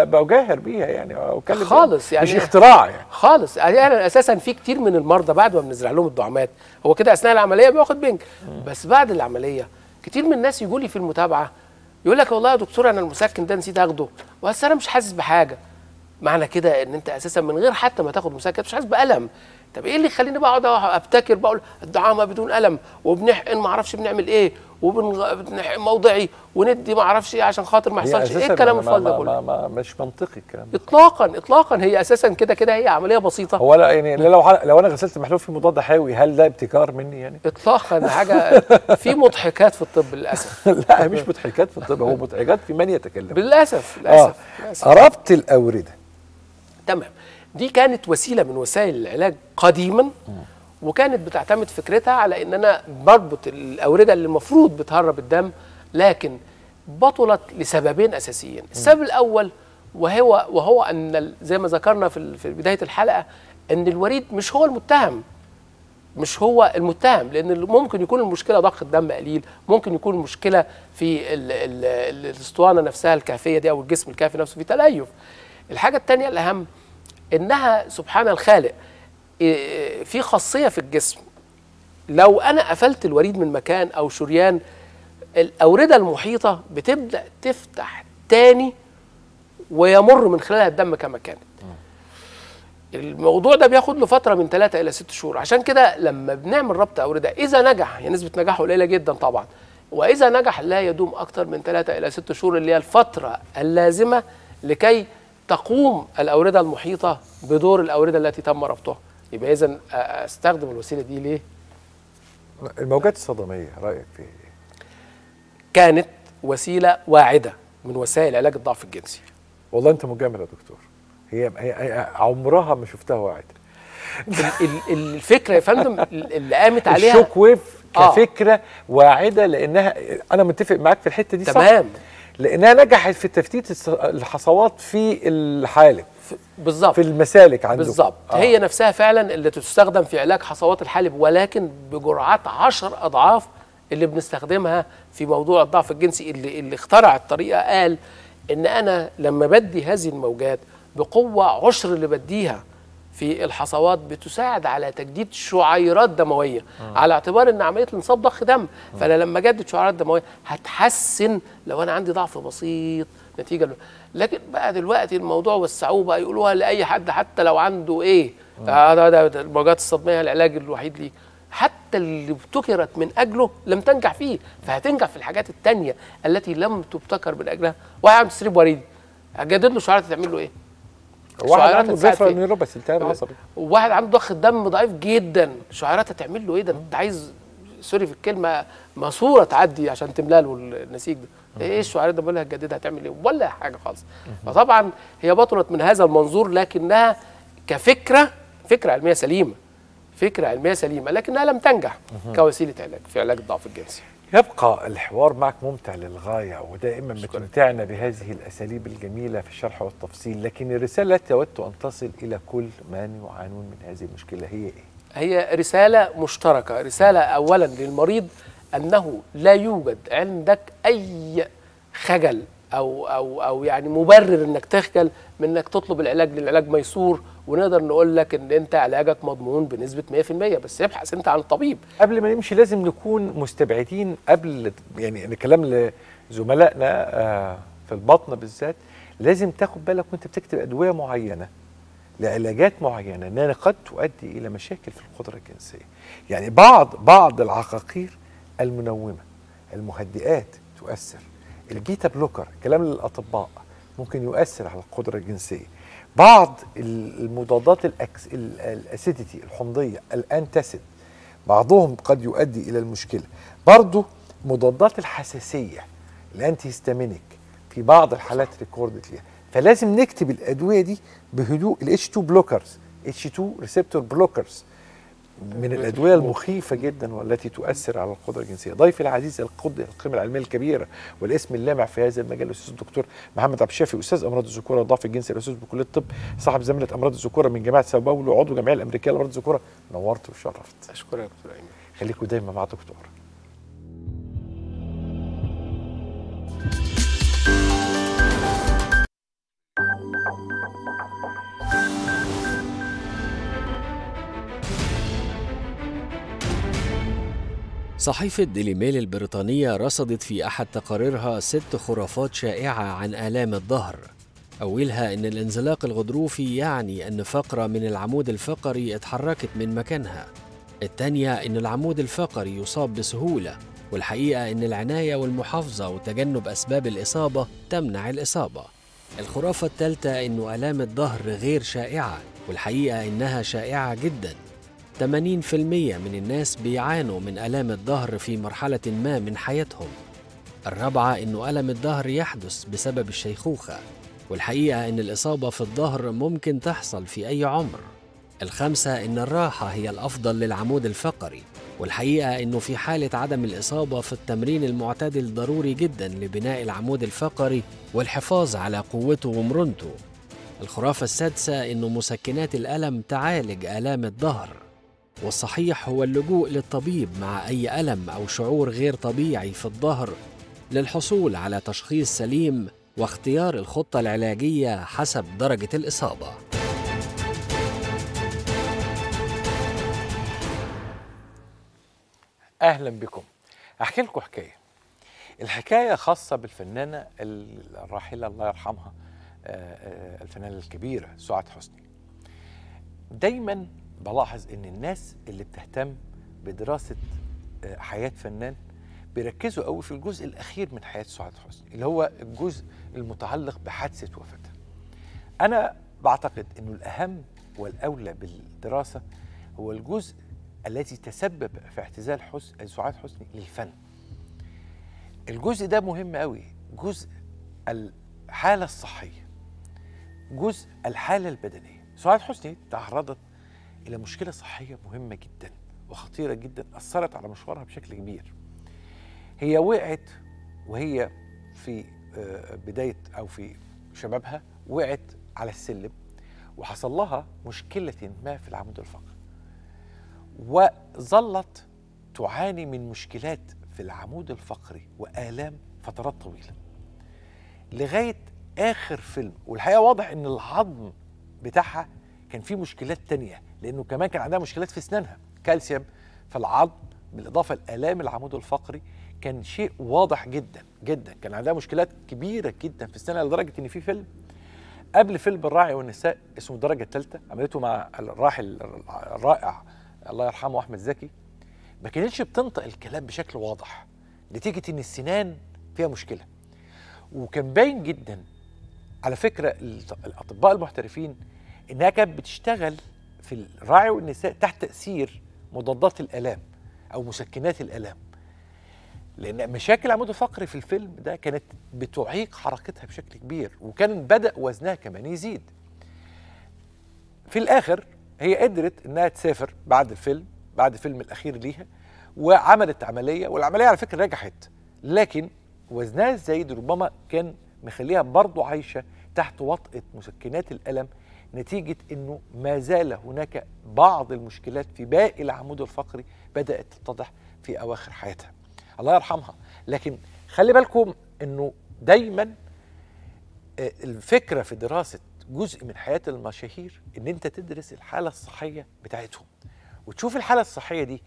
بجاهر بيها يعني اتكلم خالص يعني، مش اختراع يعني خالص يعني. انا اساسا في كتير من المرضى بعد ما بنزرع لهم الدعامات، هو كده اثناء العمليه بياخد بنج، بس بعد العمليه كتير من الناس يجوا لي في المتابعه يقول لك والله يا دكتور انا المسكن ده نسيت اخده، بس انا مش حاسس بحاجه. معنى كده ان انت اساسا من غير حتى ما تاخد مسكن مش حاسس بالم. طب ايه اللي يخليني بقى اقعد ابتكر بقول الدعامه بدون الم، وبنحقن ما اعرفش بنعمل ايه، وبنحقن موضعي وندي ما اعرفش ايه عشان خاطر ما يحصلش ايه الكلام الفاضي ده كله؟ مش منطقي الكلام ده اطلاقا اطلاقا. هي اساسا كده كده هي عمليه بسيطه. هو لا يعني لو لو انا غسلت محلول في مضاد حيوي هل ده ابتكار مني يعني؟ اطلاقا. حاجه في مضحكات في الطب للاسف. لا مش مضحكات في الطب، هو مضحكات في من يتكلم بالاسف للاسف. آه. ربط الاورده تمام، دي كانت وسيله من وسائل العلاج قديما، وكانت بتعتمد فكرتها على ان انا بربط الاورده اللي المفروض بتهرب الدم، لكن بطلت لسببين اساسيين. السبب الاول وهو وهو ان زي ما ذكرنا في في بدايه الحلقه ان الوريد مش هو المتهم، مش هو المتهم، لان ممكن يكون المشكله ضخ الدم قليل، ممكن يكون المشكله في الاسطوانه نفسها الكافيه دي او الجسم الكافي نفسه في تليف. الحاجه الثانيه الاهم انها سبحان الخالق في خاصيه في الجسم، لو انا قفلت الوريد من مكان او شريان الاورده المحيطه بتبدا تفتح تاني ويمر من خلالها الدم كما كانت. الموضوع ده بياخد له فتره من ثلاثة الى ست شهور، عشان كده لما بنعمل ربط اورده اذا نجح، يعني نسبه نجاحه قليله جدا طبعا، واذا نجح لا يدوم اكثر من ثلاثة الى ست شهور اللي هي الفتره اللازمه لكي تقوم الاورده المحيطه بدور الاورده التي تم ربطها. يبقى اذا استخدم الوسيله دي ليه؟ الموجات الصدميه رايك فيها ايه؟ كانت وسيله واعده من وسائل علاج الضعف الجنسي. والله انت مجامل يا دكتور، هي, هي عمرها ما شفتها واعده. الفكره يا فندم اللي قامت عليها الشوك ويف كفكره آه. واعده، لانها انا متفق معاك في الحته دي تمام، صح؟ تمام، لانها نجحت في تفتيت الحصوات في الحالب بالظبط في المسالك عندهم بالظبط. آه. هي نفسها فعلا اللي تستخدم في علاج حصوات الحالب، ولكن بجرعات عشر اضعاف اللي بنستخدمها في موضوع الضعف الجنسي. اللي, اللي اخترع الطريقه قال ان انا لما بدي هذه الموجات بقوه عشر اللي بديها في الحصوات بتساعد على تجديد شعيرات دمويه، م. على اعتبار ان عمليه الانصاب ضخ دم، فانا لما اجدد شعيرات دمويه هتحسن لو انا عندي ضعف بسيط نتيجه له. لكن بقى دلوقتي الموضوع وسعوه بقى، يقولوها لاي حد حتى لو عنده ايه ده الموجات الصدميه العلاج الوحيد ليه. حتى اللي ابتكرت من اجله لم تنجح فيه، فهتنجح في الحاجات الثانيه التي لم تبتكر من اجلها. واحد عامل تسريب وريدي هتجدد له شعيرات تعمل له ايه؟ واحد عنده زفرة نيرو بس التهاب عصبي، وواحد عنده ضخ دم ضعيف جدا شعيرات هتعمل له ايه؟ ده انت عايز سوري في الكلمه ماسوره تعدي عشان تملى له النسيج ده. ايه الشعيرات ده بقولها هتجددها هتعمل ايه؟ ولا حاجه خالص. فطبعا هي بطلت من هذا المنظور، لكنها كفكره فكره علميه سليمه، فكره علميه سليمه لكنها لم تنجح كوسيله علاج في علاج الضعف الجنسي. يبقى الحوار معك ممتع للغاية، ودائما بتمتعنا بهذه الأساليب الجميلة في الشرح والتفصيل، لكن الرسالة تود أن تصل إلى كل من يعانون من هذه المشكلة هي إيه؟ هي رسالة مشتركة، رسالة أولا للمريض أنه لا يوجد عندك أي خجل أو أو أو يعني مبرر إنك تخجل من إنك تطلب العلاج، للعلاج ميسور، ونقدر نقول لك ان انت علاجك مضمون بنسبه مئة في المئة، بس ابحث انت عن الطبيب. قبل ما نمشي لازم نكون مستبعدين قبل يعني الكلام لزملائنا في البطن بالذات، لازم تاخد بالك وانت بتكتب ادويه معينه لعلاجات معينه انها قد تؤدي الى مشاكل في القدره الجنسيه. يعني بعض بعض العقاقير المنومه، المهدئات تؤثر، الجيتا بلوكر كلام للاطباء ممكن يؤثر على القدره الجنسيه. بعض المضادات الأكس... الاسيديتي الحمضيه الانتاسيد بعضهم قد يؤدي الى المشكله. برضه مضادات الحساسيه الانتي هيستامينيك في بعض الحالات ريكوردت ليها، فلازم نكتب الادويه دي بهدوء. الاتش اتنين بلوكرز، اتش اتنين ريسبتور بلوكرز من الادويه المخيفه جدا والتي تؤثر على القدره الجنسيه. ضيفي العزيز القدر القيمه العلميه الكبيره والاسم اللامع في هذا المجال الاستاذ الدكتور محمد عبد الشافي، استاذ امراض الذكوره والضعف الجنسي، الاستاذ بكليه الطب، صاحب زميله امراض الذكوره من جامعه ساو باولو، عضو الجمعيه الامريكيه لامراض الذكوره. نورت وشرفت. اشكرك يا دكتور ايمن. خليكم دايما مع دكتور. صحيفة ديلي ميل البريطانية رصدت في أحد تقاريرها ست خرافات شائعة عن آلام الظهر. أولها إن الانزلاق الغضروفي يعني أن فقرة من العمود الفقري اتحركت من مكانها. التانية إن العمود الفقري يصاب بسهولة، والحقيقة إن العناية والمحافظة وتجنب أسباب الإصابة تمنع الإصابة. الخرافة الثالثة إن آلام الظهر غير شائعة، والحقيقة إنها شائعة جداً. ثمانين في المئة من الناس بيعانوا من آلام الظهر في مرحلة ما من حياتهم. الرابعة إنه ألم الظهر يحدث بسبب الشيخوخة، والحقيقة إن الإصابة في الظهر ممكن تحصل في أي عمر. الخامسة إن الراحة هي الأفضل للعمود الفقري، والحقيقة إنه في حالة عدم الإصابة في التمرين المعتدل ضروري جدا لبناء العمود الفقري والحفاظ على قوته ومرونته. الخرافة السادسة إنه مسكنات الألم تعالج آلام الظهر، والصحيح هو اللجوء للطبيب مع أي ألم أو شعور غير طبيعي في الظهر للحصول على تشخيص سليم واختيار الخطة العلاجية حسب درجة الإصابة. أهلا بكم. أحكي لكم حكاية. الحكاية خاصة بالفنانة الراحلة الله يرحمها الفنانة الكبيرة سعاد حسني. دايماً بلاحظ ان الناس اللي بتهتم بدراسه حياه فنان بيركزوا قوي في الجزء الاخير من حياه سعاد حسني، اللي هو الجزء المتعلق بحادثه وفاتها. انا بعتقد انه الاهم والاولى بالدراسه هو الجزء الذي تسبب في اعتزال حسن سعاد حسني للفن. الجزء ده مهم قوي، جزء الحاله الصحيه، جزء الحاله البدنيه. سعاد حسني تعرضت إلى مشكلة صحية مهمة جدا وخطيرة جدا أثرت على مشوارها بشكل كبير. هي وقعت وهي في بداية أو في شبابها، وقعت على السلم وحصل لها مشكلة ما في العمود الفقري، وظلت تعاني من مشكلات في العمود الفقري وآلام فترات طويلة لغاية آخر فيلم. والحقيقة واضح إن العظم بتاعها كان فيه مشكلات تانية، لأنه كمان كان عندها مشكلات في أسنانها، كالسيوم في العظم، بالإضافة لآلام العمود الفقري كان شيء واضح جدا جدا، كان عندها مشكلات كبيرة جدا في أسنانها، لدرجة إن في فيلم قبل فيلم الراعي والنساء اسمه الدرجة الثالثة عملته مع الراحل الرائع الله يرحمه أحمد زكي، ما كانتش بتنطق الكلام بشكل واضح نتيجة إن السنان فيها مشكلة. وكان باين جدا على فكرة الأطباء المحترفين إنها كانت بتشتغل في الراعي والنساء تحت تأثير مضادات الآلام أو مسكنات الآلام، لأن مشاكل العمود الفقري في الفيلم ده كانت بتعيق حركتها بشكل كبير، وكان بدأ وزنها كمان يزيد. في الآخر هي قدرت إنها تسافر بعد الفيلم، بعد الفيلم الأخير ليها، وعملت عملية، والعملية على فكرة نجحت، لكن وزنها الزايد ربما كان مخليها برضه عايشة تحت وطأة مسكنات الألم، نتيجة إنه ما زال هناك بعض المشكلات في باقي العمود الفقري بدأت تتضح في أواخر حياتها. الله يرحمها. لكن خلي بالكم إنه دايما الفكرة في دراسة جزء من حياة المشاهير إن أنت تدرس الحالة الصحية بتاعتهم وتشوف الحالة الصحية دي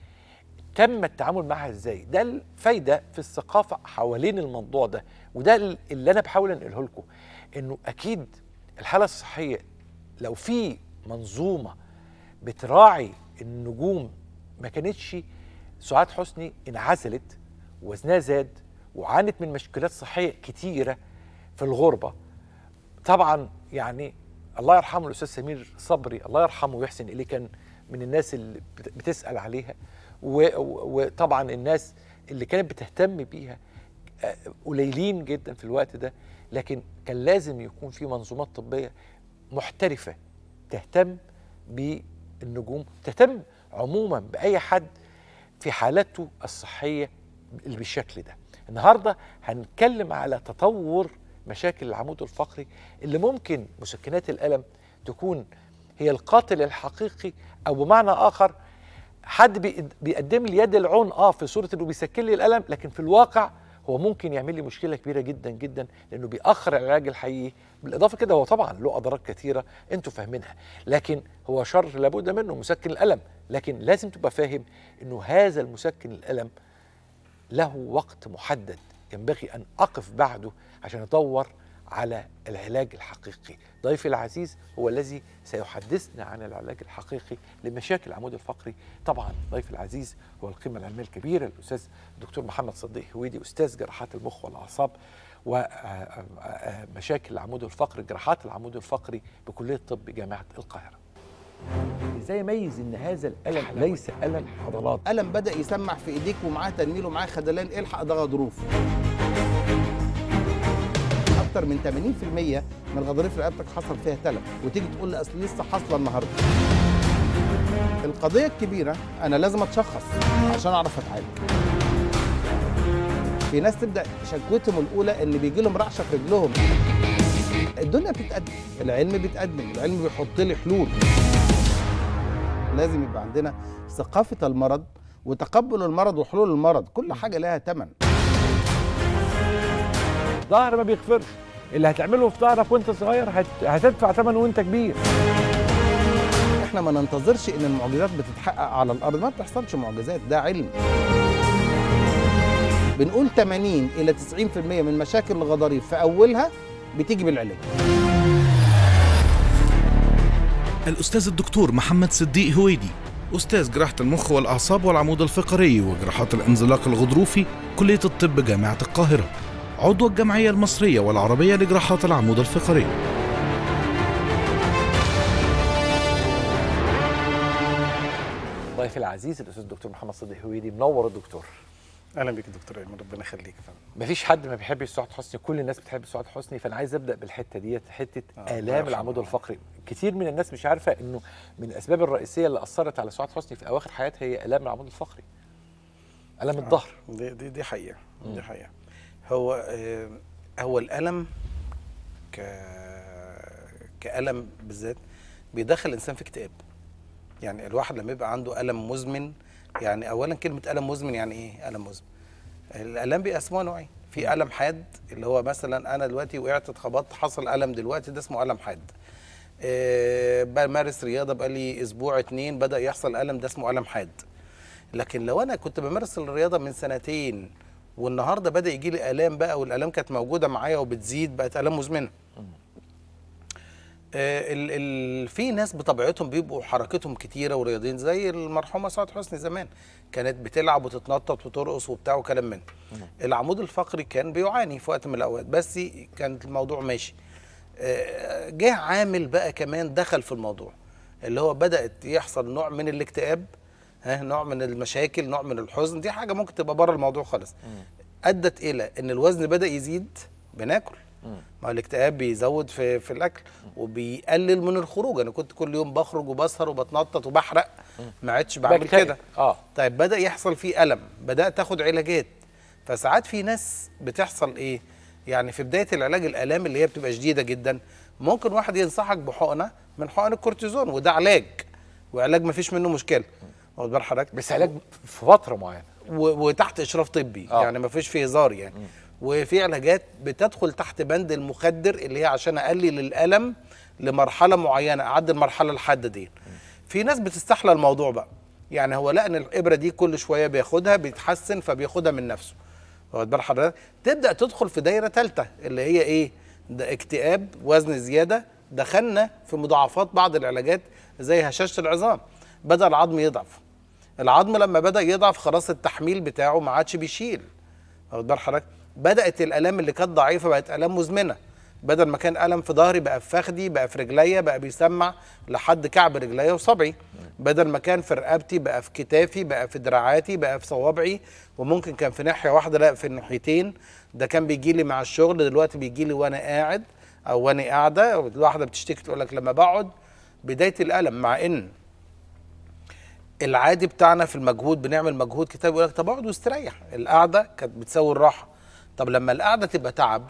تم التعامل معها إزاي. ده الفايدة في الثقافة حوالين الموضوع ده، وده اللي أنا بحاول أنقله لكم، إنه أكيد الحالة الصحية لو في منظومة بتراعي النجوم ما كانتش سعاد حسني انعزلت وزنها زاد وعانت من مشكلات صحية كتيرة في الغربة. طبعا يعني الله يرحمه الأستاذ سمير صبري الله يرحمه ويحسن إليه، كان من الناس اللي بتسأل عليها، وطبعا الناس اللي كانت بتهتم بيها قليلين جدا في الوقت ده، لكن كان لازم يكون في منظومات طبية محترفة تهتم بالنجوم، تهتم عموما بأي حد في حالته الصحية اللي بالشكل ده. النهاردة هنتكلم على تطور مشاكل العمود الفقري اللي ممكن مسكنات الألم تكون هي القاتل الحقيقي، أو بمعنى آخر حد بيقدم لي يد العون اه في صورة انه بيسكن لي الألم، لكن في الواقع هو ممكن يعمل لي مشكلة كبيرة جدا جدا، لأنه بيأخر العلاج الحقيقي. بالإضافة كده هو طبعا له أضرار كثيرة أنتوا فاهمينها، لكن هو شر لابد منه مسكن الألم، لكن لازم تبقى فاهم أنه هذا المسكن الألم له وقت محدد ينبغي أن أقف بعده عشان أدور على العلاج الحقيقي. ضيفي العزيز هو الذي سيحدثنا عن العلاج الحقيقي لمشاكل العمود الفقري. طبعا ضيفي العزيز هو القيمة العلمية الكبيرة الأستاذ الدكتور محمد صديق هويدي، أستاذ جراحات المخ والأعصاب ومشاكل العمود الفقري، جراحات العمود الفقري بكلية طب جامعة القاهرة. ازاي اميز ان هذا الالم ليس الم عضلات؟ الم بدا يسمع في ايديك ومعاه تنميل ومعاه خدلان، الحق ده غضروف. اكتر من ثمانين بالمية من الغضاريف اللي رقبتك حصل فيها تلف، وتيجي تقول لي اصل لسه حاصله النهارده. القضيه الكبيره انا لازم اتشخص عشان اعرف اتعالج. في ناس تبدا شكوتهم الاولى ان بيجي لهم رعشه في رجلهم. الدنيا بتتقدم، العلم بيتقدم، العلم بيحط لي حلول. لازم يبقى عندنا ثقافة المرض وتقبل المرض وحلول المرض، كل حاجة لها تمن. ظهر ما بيغفرش، اللي هتعمله في ظهرك وانت صغير هت... هتدفع ثمن وانت كبير. احنا ما ننتظرش ان المعجزات بتتحقق على الارض، ما بتحصلش معجزات، ده علم. بنقول ثمانين إلى تسعين بالمية من مشاكل الغضاريف في اولها بتيجي بالعلاج. الأستاذ الدكتور محمد صديق هويدي، أستاذ جراحة المخ والأعصاب والعمود الفقري وجراحات الانزلاق الغضروفي، كلية الطب جامعة القاهرة، عضو الجمعية المصرية والعربية لجراحات العمود الفقري. ضيفي العزيز الأستاذ الدكتور محمد صديق هويدي، منور الدكتور. أهلا بيك دكتور أيمن، ربنا يخليك يا فندم. مفيش حد ما بيحبش سعاد حسني، كل الناس بتحب سعاد حسني، فأنا عايز أبدأ بالحتة ديت، حتة آه آلام العمود الفقري. كتير من الناس مش عارفة إنه من الأسباب الرئيسية اللي أثرت على سعاد حسني في أواخر حياتها هي آلام العمود الفقري. آلام آه الظهر. دي دي دي حقيقة، دي حقيقة. هو آه هو الألم ك كألم بالذات بيدخل الانسان في اكتئاب. يعني الواحد لما يبقى عنده الم مزمن، يعني اولا كلمه الم مزمن يعني ايه؟ الم مزمن، الالام بيقسموها نوعين، في الم حاد اللي هو مثلا انا دلوقتي وقعت اتخبطت حصل الم دلوقتي، ده اسمه الم حاد. أه بمارس رياضه بقى لي اسبوع اتنين بدا يحصل الم، ده اسمه الم حاد. لكن لو انا كنت بمارس الرياضه من سنتين والنهارده بدا يجي لي الام بقى، والالام كانت موجوده معايا وبتزيد، بقت الام مزمنه. ال ال في ناس بطبيعتهم بيبقوا حركتهم كتيره ورياضيين، زي المرحومه سعاد حسني زمان كانت بتلعب وتتنطط وترقص وبتاع وكلام من العمود الفقري كان بيعاني في وقت من الاوقات، بس كان الموضوع ماشي. جه عامل بقى كمان دخل في الموضوع، اللي هو بدات يحصل نوع من الاكتئاب، نوع من المشاكل، نوع من الحزن، دي حاجه ممكن تبقى بره الموضوع خالص. ادت الى ان الوزن بدا يزيد، بناكل، ما الاكتئاب بيزود في في الاكل وبيقلل من الخروج. انا كنت كل يوم بخرج وبسهر وبتنطط وبحرق، ما عدتش بعمل كده. اه طيب بدا يحصل فيه الم، بدات اخد علاجات. فساعات في ناس بتحصل ايه، يعني في بدايه العلاج الالام اللي هي بتبقى شديده جدا، ممكن واحد ينصحك بحقنه من حقن الكورتيزون، وده علاج، وعلاج ما فيش منه مشكله، واخد بال حضرتك، بس علاج في فتره معينه وتحت اشراف طبي. آه. يعني ما فيش فيه هزار يعني. م. وفي علاجات بتدخل تحت بند المخدر، اللي هي عشان اقلل الالم لمرحله معينه، اعدي المرحله الحاده دي. في ناس بتستحلى الموضوع بقى، يعني هو لقى ان الابره دي كل شويه بياخدها بيتحسن، فبياخدها من نفسه، واخد بال حضرتك. تبدا تدخل في دايره ثالثه اللي هي ايه؟ ده اكتئاب، وزن زياده، دخلنا في مضاعفات بعض العلاجات زي هشاشه العظام، بدا العظم يضعف. العظم لما بدا يضعف خلاص التحميل بتاعه ما عادش بيشيل، واخد بال حضرتك. بدات الالام اللي كانت ضعيفه بقت الام مزمنه، بدل ما كان الم في ظهري بقى في فخدي، بقى في رجليا، بقى بيسمع لحد كعب رجليا وصبعي، بدل ما كان في رقبتي بقى في كتافي، بقى في دراعاتي، بقى في صوابعي، وممكن كان في ناحيه واحده لا في الناحيتين. ده كان بيجي لي مع الشغل، دلوقتي بيجي لي وانا قاعد او وانا قاعده. الواحده بتشتكي تقول لك لما بقعد، بدايه الالم، مع ان العادي بتاعنا في المجهود بنعمل مجهود كتير، يقول لك طب اقعد واستريح، القعده كانت بتساوي الراحه. طب لما القعده تبقى تعب،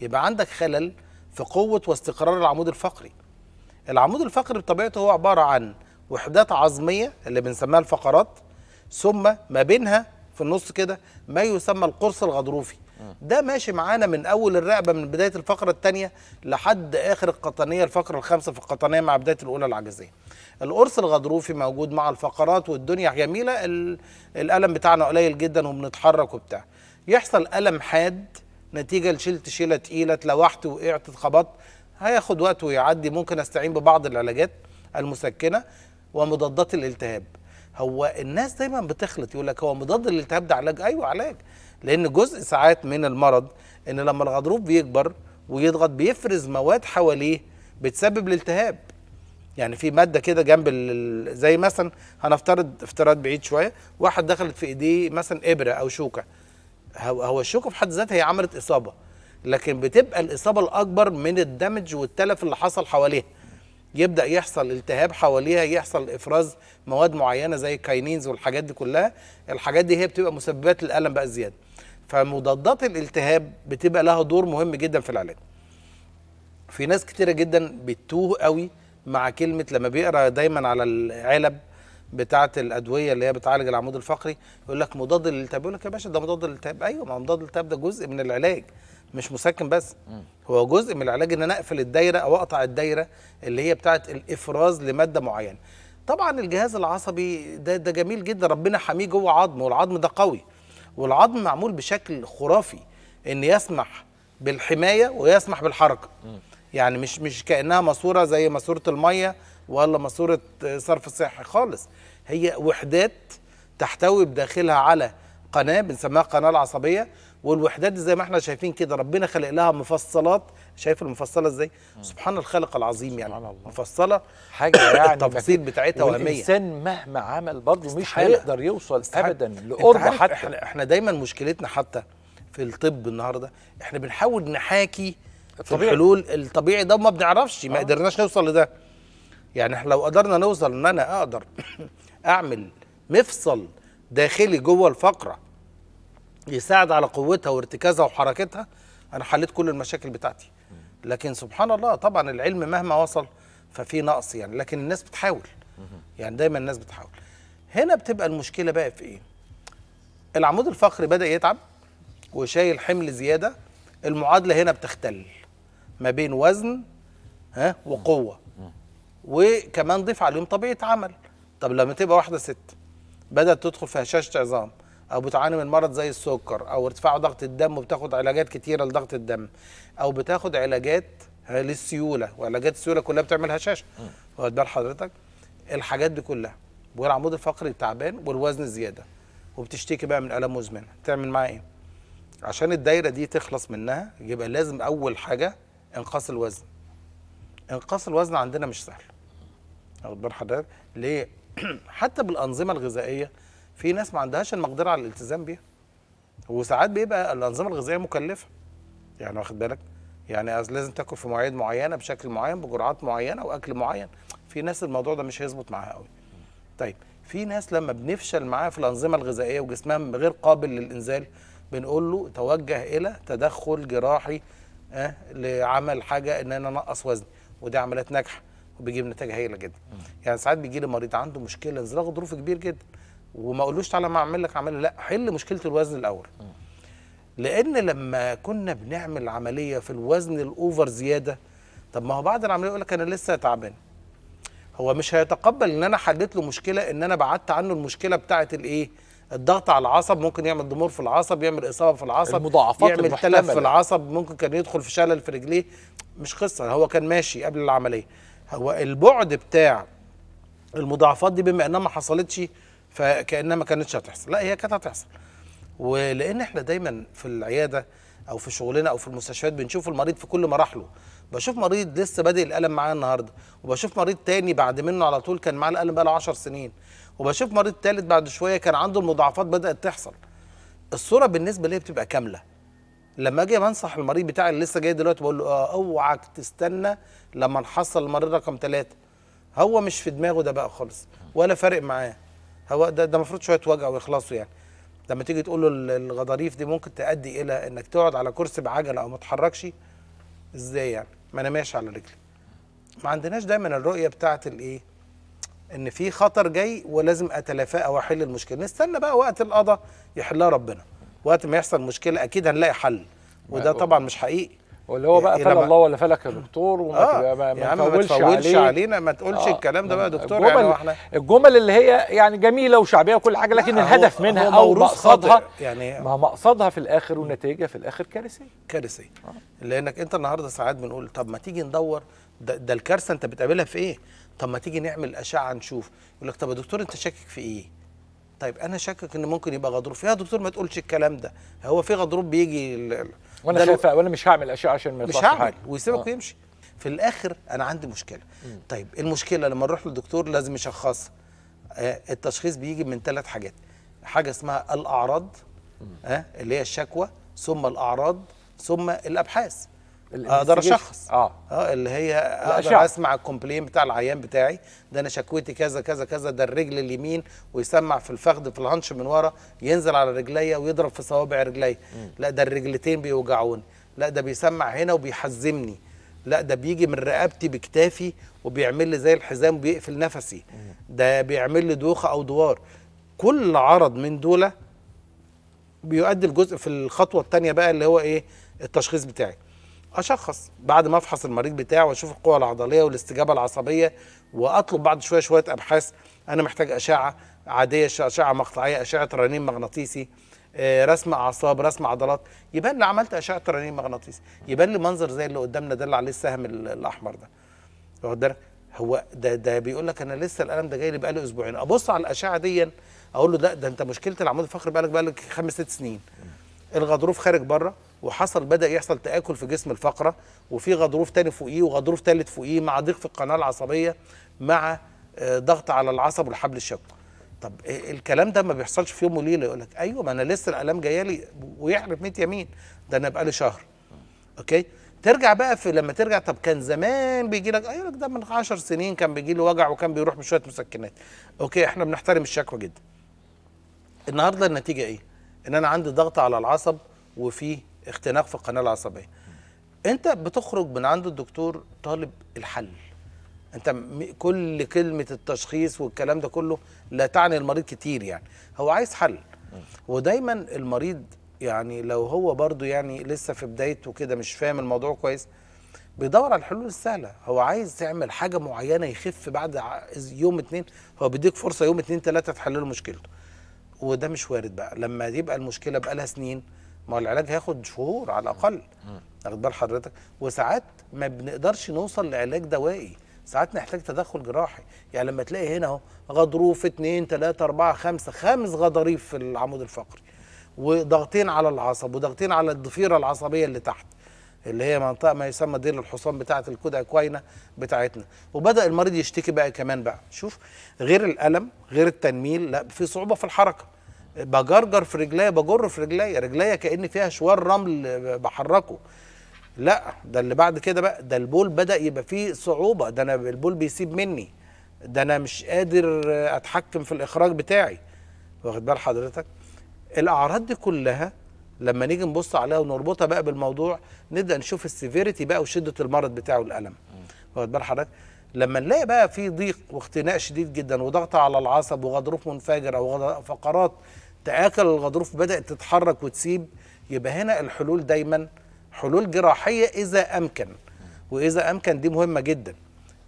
يبقى عندك خلل في قوه واستقرار العمود الفقري. العمود الفقري بطبيعته هو عباره عن وحدات عظميه اللي بنسميها الفقرات، ثم ما بينها في النص كده ما يسمى القرص الغضروفي. ده ماشي معانا من اول الرقبه، من بدايه الفقره الثانيه لحد اخر القطنيه، الفقره الخامسه في القطنيه مع بدايه الاولى العجزيه. القرص الغضروفي موجود مع الفقرات والدنيا جميله، الالم بتاعنا قليل جدا وبنتحرك وبتاع. يحصل ألم حاد نتيجة لشلت شيلة تقيلة، اتلوحت وقعت اتخبطت، هياخد وقت ويعدي. ممكن استعين ببعض العلاجات المسكنة ومضادات الالتهاب. هو الناس دايما بتخلط، يقول لك هو مضاد الالتهاب ده علاج؟ ايوه علاج، لأن جزء ساعات من المرض إن لما الغضروف بيكبر ويضغط بيفرز مواد حواليه بتسبب الالتهاب. يعني في ماده كده جنب، زي مثلا هنفترض افتراض بعيد شوية، واحد دخلت في ايديه مثلا إبرة أو شوكة. هو الشوكه في حد ذاتها هي عملت اصابه، لكن بتبقى الاصابه الاكبر من الدمج والتلف اللي حصل حواليها. يبدا يحصل التهاب حواليها، يحصل افراز مواد معينه زي الكاينينز والحاجات دي كلها. الحاجات دي هي بتبقى مسببات الالم بقى الزياده. فمضادات الالتهاب بتبقى لها دور مهم جدا في العلاج. في ناس كتيره جدا بتتوه قوي مع كلمه، لما بيقرا دايما على العلب بتاعه الادويه اللي هي بتعالج العمود الفقري، يقول لك مضاد للالتهاب. يقول لك يا باشا ده مضاد للالتهاب. ايوه، ما هو مضاد للالتهاب ده جزء من العلاج، مش مسكن بس. هو جزء من العلاج ان انا اقفل الدايره او اقطع الدايره اللي هي بتاعه الافراز لماده معينه. طبعا الجهاز العصبي ده ده جميل جدا، ربنا حميه جوه عظمه، والعظم ده قوي، والعظم معمول بشكل خرافي ان يسمح بالحمايه ويسمح بالحركه. يعني مش مش كانها ماسوره زي ماسوره الميه ولا ماسوره صرف الصحي خالص. هي وحدات تحتوي بداخلها على قناه بنسميها القناه العصبيه، والوحدات زي ما احنا شايفين كده ربنا خلق لها مفصلات. شايف المفصله ازاي؟ سبحان الخالق العظيم، يعني الله. مفصله حاجه يعني التفاصيل بتاعتها وهميه. الانسان مهما عمل برضه مش هيقدر يوصل استحق. ابدا لقرب حتى. احنا, احنا دايما مشكلتنا حتى في الطب النهارده، احنا بنحاول نحاكي في الحلول الطبيعي ده وما بنعرفش، ما قدرناش نوصل لده. يعني احنا لو قدرنا نوصل ان انا اقدر اعمل مفصل داخلي جوه الفقره يساعد على قوتها وارتكازها وحركتها، انا حليت كل المشاكل بتاعتي. لكن سبحان الله، طبعا العلم مهما وصل ففي نقص يعني، لكن الناس بتحاول يعني، دايما الناس بتحاول. هنا بتبقى المشكله بقى في ايه؟ العمود الفقري بدا يتعب وشايل حمل زياده، المعادله هنا بتختل ما بين وزن ها وقوه، وكمان ضيف عليهم طبيعه عمل. طب لما تبقى واحده ست بدات تدخل في هشاشه عظام او بتعاني من مرض زي السكر او ارتفاع ضغط الدم وبتاخد علاجات كتيره لضغط الدم، او بتاخد علاجات للسيوله، وعلاجات السيوله كلها بتعمل هشاشه، واخد بال حضرتك؟ الحاجات دي كلها والعمود الفقري تعبان والوزن زياده، وبتشتكي بقى من الام مزمنه، تعمل معاها ايه؟ عشان الدايره دي تخلص منها يبقى لازم اول حاجه انقاص الوزن. انقاص الوزن عندنا مش سهل، واخد بال حضرتك؟ ليه؟ حتى بالانظمه الغذائيه في ناس ما عندهاش المقدره على الالتزام بيها، وساعات بيبقى الانظمه الغذائيه مكلفه يعني، واخد بالك؟ يعني لازم تاكل في مواعيد معينه بشكل معين بجرعات معينه واكل معين. في ناس الموضوع ده مش هيظبط معاها قوي. طيب في ناس لما بنفشل معاها في الانظمه الغذائيه وجسمها غير قابل للانزال، بنقول له توجه الى تدخل جراحي أه لعمل حاجه ان انا انقص وزني، ودي عمليات ناجحه وبيجيب نتائج هايله جدا. يعني ساعات بيجي لي مريض عنده مشكله انزلاق غضروفي كبير جدا، وما اقولوش تعالى ما اعمل لك عمليه، لا حل مشكله الوزن الاول. لان لما كنا بنعمل عمليه في الوزن الاوفر زياده، طب ما هو بعد العمليه يقول لك انا لسه تعبان، هو مش هيتقبل ان انا حليت له مشكله، ان انا بعدت عنه المشكله بتاعه الايه؟ الضغط على العصب، ممكن يعمل ضمور في العصب، يعمل اصابه في العصب، المضاعفات يعمل تلف في العصب، ممكن كان يدخل في شلل في رجليه، مش قصه، هو كان ماشي قبل العمليه. هو البعد بتاع المضاعفات دي بما انها ما حصلتش فكأنها ما كانتش هتحصل، لا هي كانت هتحصل. ولان احنا دايما في العياده او في شغلنا او في المستشفيات بنشوف المريض في كل مراحله، بشوف مريض لسه بادئ الالم معاه النهارده، وبشوف مريض تاني بعد منه على طول كان معاه الالم بقى له عشر سنين، وبشوف مريض تالت بعد شويه كان عنده المضاعفات بدات تحصل. الصوره بالنسبه لي بتبقى كامله. لما اجي بنصح المريض بتاعي اللي لسه جاي دلوقتي بقول له اه اوعك تستنى لما نحصل المريض رقم ثلاثه، هو مش في دماغه ده بقى خالص ولا فارق معاه، هو ده ده المفروض شويه وجع ويخلصوا يعني. لما تيجي تقول له الغضاريف دي ممكن تؤدي الى انك تقعد على كرسي بعجله او ما تتحركش، ازاي يعني؟ ما انا ماشي على رجلي. ما عندناش دايما الرؤيه بتاعه الايه؟ ان في خطر جاي ولازم اتلافاه او احل المشكله، نستنى بقى وقت القضاء يحلها ربنا، وقت ما يحصل مشكله اكيد هنلاقي حل، وده طبعا مش حقيقي. واللي هو بقى فلا الله ولا فلك يا دكتور، وما آه ما يعني تفولش تفولش علينا، ما تقولش آه الكلام ده بقى يا دكتور. الجمل يعني احنا الجمل اللي هي يعني جميله وشعبيه وكل حاجه، لكن الهدف منها او مقصدها يعني، ما مقصدها في الاخر ونتيجه في الاخر كارثيه كارثيه آه. لانك انت النهارده ساعات بنقول طب ما تيجي ندور ده, ده الكارثه انت بتقابلها في ايه؟ طب ما تيجي نعمل اشعه نشوف، يقول لك طب يا دكتور انت شاكك في ايه؟ طيب انا شاكك ان ممكن يبقى غضروف، يا دكتور ما تقولش الكلام ده، هو في غضروف بيجي وانا خايفه وانا مش هعمل اشعه عشان ما يطلعش حاجه، ويسيبك ويمشي. في الاخر انا عندي مشكله. مم. طيب المشكله لما نروح للدكتور لازم يشخصها. آه التشخيص بيجي من ثلاث حاجات، حاجه اسمها الاعراض آه اللي هي الشكوى، ثم الاعراض، ثم الابحاث. اقدر اشخص اه اه اللي هي اقدر اسمع الكومبلين بتاع العيان بتاعي، ده انا شكوتي كذا كذا كذا، ده الرجل اليمين، ويسمع في الفخذ في الهنش من ورا، ينزل على رجليا ويضرب في صوابع رجليا، لا ده الرجلتين بيوجعوني، لا ده بيسمع هنا وبيحزمني، لا ده بيجي من رقبتي بكتافي وبيعمل لي زي الحزام وبيقفل نفسي، ده بيعمل لي دوخه او دوار. كل عرض من دول بيؤدي الجزء في الخطوه الثانيه بقى اللي هو ايه؟ التشخيص بتاعي. اشخص بعد ما افحص المريض بتاعي واشوف القوه العضليه والاستجابه العصبيه، واطلب بعد شويه شويه ابحاث. انا محتاج اشعه عاديه، اشعه مقطعيه، اشعه رنين مغناطيسي، رسم اعصاب، رسم عضلات، يبان لي عملت اشعه رنين مغناطيسي، يبان لي منظر زي اللي قدامنا ده اللي عليه السهم الاحمر ده، واخد بالك؟ هو ده ده بيقول لك انا لسه الالم ده جاي لي بقى لي اسبوعين، ابص على الاشعه دي اقول له لا ده انت مشكله العمود الفقري بقى لك بقى لك خمس ست سنين، الغضروف خارج بره، وحصل بدا يحصل تاكل في جسم الفقره، وفي غضروف تاني فوقيه، وغضروف تالت فوقيه، مع ضيق في القناه العصبيه، مع ضغط على العصب والحبل الشوكي. طب الكلام ده ما بيحصلش في يوم وليله، يقول لك ايوه ما انا لسه الالام جايه لي، ويحرف مية يمين، ده انا بقى لي شهر. اوكي؟ ترجع بقى في لما ترجع، طب كان زمان بيجي لك، ايوه ده من عشر سنين كان بيجي له وجع وكان بيروح بشويه مسكنات. اوكي احنا بنحترم الشكوى جدا. النهارده النتيجه ايه؟ ان انا عندي ضغط على العصب وفي اختناق في القناه العصبيه. انت بتخرج من عند الدكتور طالب الحل، انت كل كلمه التشخيص والكلام ده كله لا تعني المريض كتير، يعني هو عايز حل. ودايما المريض يعني لو هو برضو يعني لسه في بدايته كده مش فاهم الموضوع كويس بيدور على الحلول السهله، هو عايز تعمل حاجه معينه يخف بعد يوم اتنين، هو بيديك فرصه يوم اتنين تلاته تحل له مشكلته. وده مش وارد بقى لما يبقى المشكله بقى لها سنين، ما هو العلاج هياخد شهور على الاقل. واخد بال حضرتك؟ وساعات ما بنقدرش نوصل لعلاج دوائي، ساعات نحتاج تدخل جراحي، يعني لما تلاقي هنا اهو غضروف اتنين تلاته اربعه خمسه، خمس غضاريف في العمود الفقري، وضغطين على العصب، وضغطين على الضفيره العصبيه اللي تحت اللي هي منطقه ما يسمى ديل الحصان بتاعه الكود اكواينا بتاعتنا، وبدا المريض يشتكي بقى كمان بقى، شوف غير الالم غير التنميل، لا في صعوبه في الحركه، بجرجر في رجليا، بجر في رجليا، رجليا كأن فيها شوار رمل بحركه. لا ده اللي بعد كده بقى، ده البول بدا يبقى فيه صعوبه، ده انا البول بيسيب مني، ده انا مش قادر اتحكم في الاخراج بتاعي. واخد بال حضرتك؟ الاعراض دي كلها لما نيجي نبص عليها ونربطها بقى بالموضوع نبدا نشوف السيفيريتي بقى وشده المرض بتاعه والالم. واخد بال حضرتك؟ لما نلاقي بقى في ضيق واختناق شديد جدا وضغط على العصب وغضروف منفجره وفقرات تآكل الغضروف بدات تتحرك وتسيب، يبقى هنا الحلول دايما حلول جراحيه اذا امكن. واذا امكن دي مهمه جدا.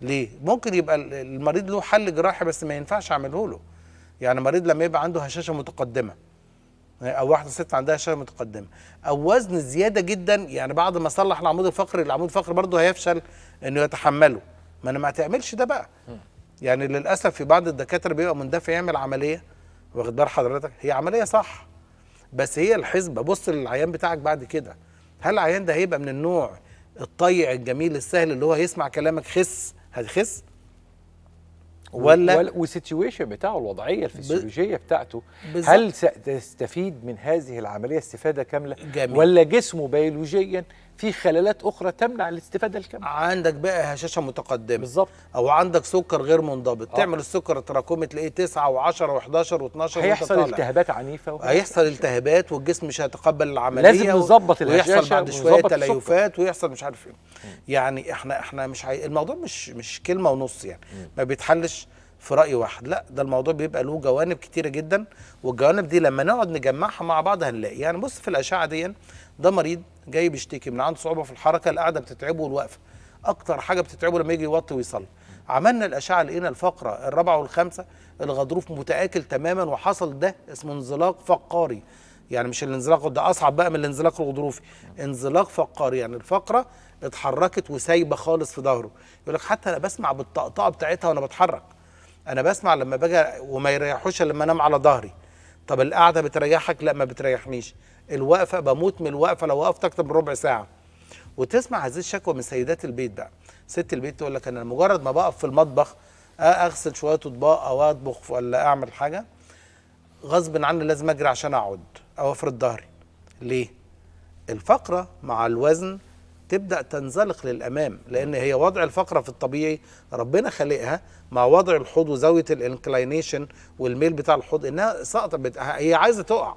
ليه؟ ممكن يبقى المريض له حل جراحي بس ما ينفعش اعمله له. يعني المريض لما يبقى عنده هشاشه متقدمه او واحده ست عندها هشاشه متقدمه او وزن زياده جدا، يعني بعد ما صلح العمود الفقري العمود الفقري برضه هيفشل انه يتحمله. ما انا ما تعملش ده بقى. يعني للاسف في بعض الدكاتره بيبقى مندفع يعمل عمليه، واخد بال حضرتك؟ هي عمليه صح بس هي الحسبه، بص للعيان بتاعك بعد كده، هل العيان ده هيبقى من النوع الطيع الجميل السهل اللي هو هيسمع كلامك خس هتخس؟ ولا والسيتويشن بتاعه الوضعيه الفسيولوجيه بتاعته، هل ستستفيد من هذه العمليه استفاده كامله؟ جميل. ولا جسمه بيولوجيا في خلالات اخرى تمنع الاستفاده الكامله؟ عندك بقى هشاشه متقدمه بالظبط، او عندك سكر غير منضبط، آه. تعمل السكر تراكمي تلاقيه تسعة وعشرة وحداشر واتناشر، هيحصل التهابات عنيفه، هيحصل التهابات والجسم مش هيتقبل العمليه، لازم نظبط الهشاشه ويحصل بعد شويه تليفات ويحصل مش عارف ايه. يعني احنا احنا مش عاي... الموضوع مش مش كلمه ونص، يعني م. ما بيتحلش في راي واحد، لا ده الموضوع بيبقى له جوانب كتيره جدا، والجوانب دي لما نقعد نجمعها مع بعض هنلاقي. يعني بص في الاشعه دي ده مريض جاي بيشتكي من عنده صعوبه في الحركه، القعده بتتعبه والوقفه اكتر حاجه بتتعبه لما يجي يوطي ويصلي. عملنا الاشعه لقينا الفقره الرابعه والخامسه الغضروف متآكل تماما، وحصل ده اسمه انزلاق فقاري، يعني مش الانزلاق ده اصعب بقى من الانزلاق الغضروفي، انزلاق فقاري يعني الفقره اتحركت وسايبه خالص في ظهره. يقول لك حتى انا بسمع بالطقطقه بتاعتها وانا بتحرك، انا بسمع لما باجي وما يريحوش لما انام على ظهري. طب القعده بتريحك؟ لا ما بتريحنيش. الوقفه بموت من الوقفه لو وقفت اكتر من ربع ساعه. وتسمع هذه الشكوى من سيدات البيت بقى، ست البيت تقول لك انا مجرد ما بقف في المطبخ اغسل شويه اطباق او اطبخ ولا اعمل حاجه غصب عني لازم اجري عشان اقعد او افرد ظهري. ليه؟ الفقره مع الوزن تبدا تنزلق للامام، لان هي وضع الفقره في الطبيعي ربنا خلقها مع وضع الحوض وزاويه الانكلاينيشن والميل بتاع الحوض انها ساقطه، هي عايزه تقع.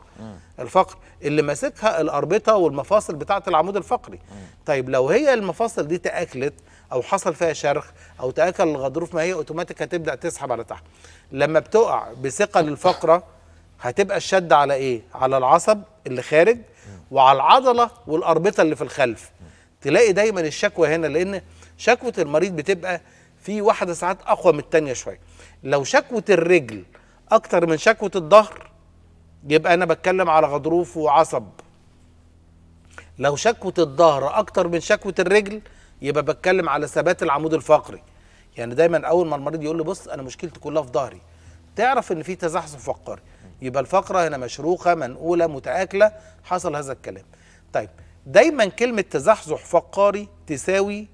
الفقر اللي ماسكها الاربطه والمفاصل بتاعه العمود الفقري. طيب لو هي المفاصل دي تاكلت او حصل فيها شرخ او تاكل الغضروف، ما هي اوتوماتيك هتبدا تسحب على تحت. لما بتقع بثقل الفقره هتبقى الشد على ايه؟ على العصب اللي خارج وعلى العضله والاربطه اللي في الخلف. تلاقي دايما الشكوى هنا، لان شكوى المريض بتبقى في واحده ساعات اقوى من الثانيه شويه. لو شكوى الرجل اكتر من شكوى الظهر يبقى انا بتكلم على غضروف وعصب. لو شكوى الظهر اكتر من شكوى الرجل يبقى بتكلم على ثبات العمود الفقري. يعني دايما اول ما المريض يقول لي بص انا مشكلتي كلها في ظهري، تعرف ان في تزحزح فقري، يبقى الفقره هنا مشروخه منقوله متآكله، حصل هذا الكلام. طيب دايما كلمة تزحزح فقاري تساوي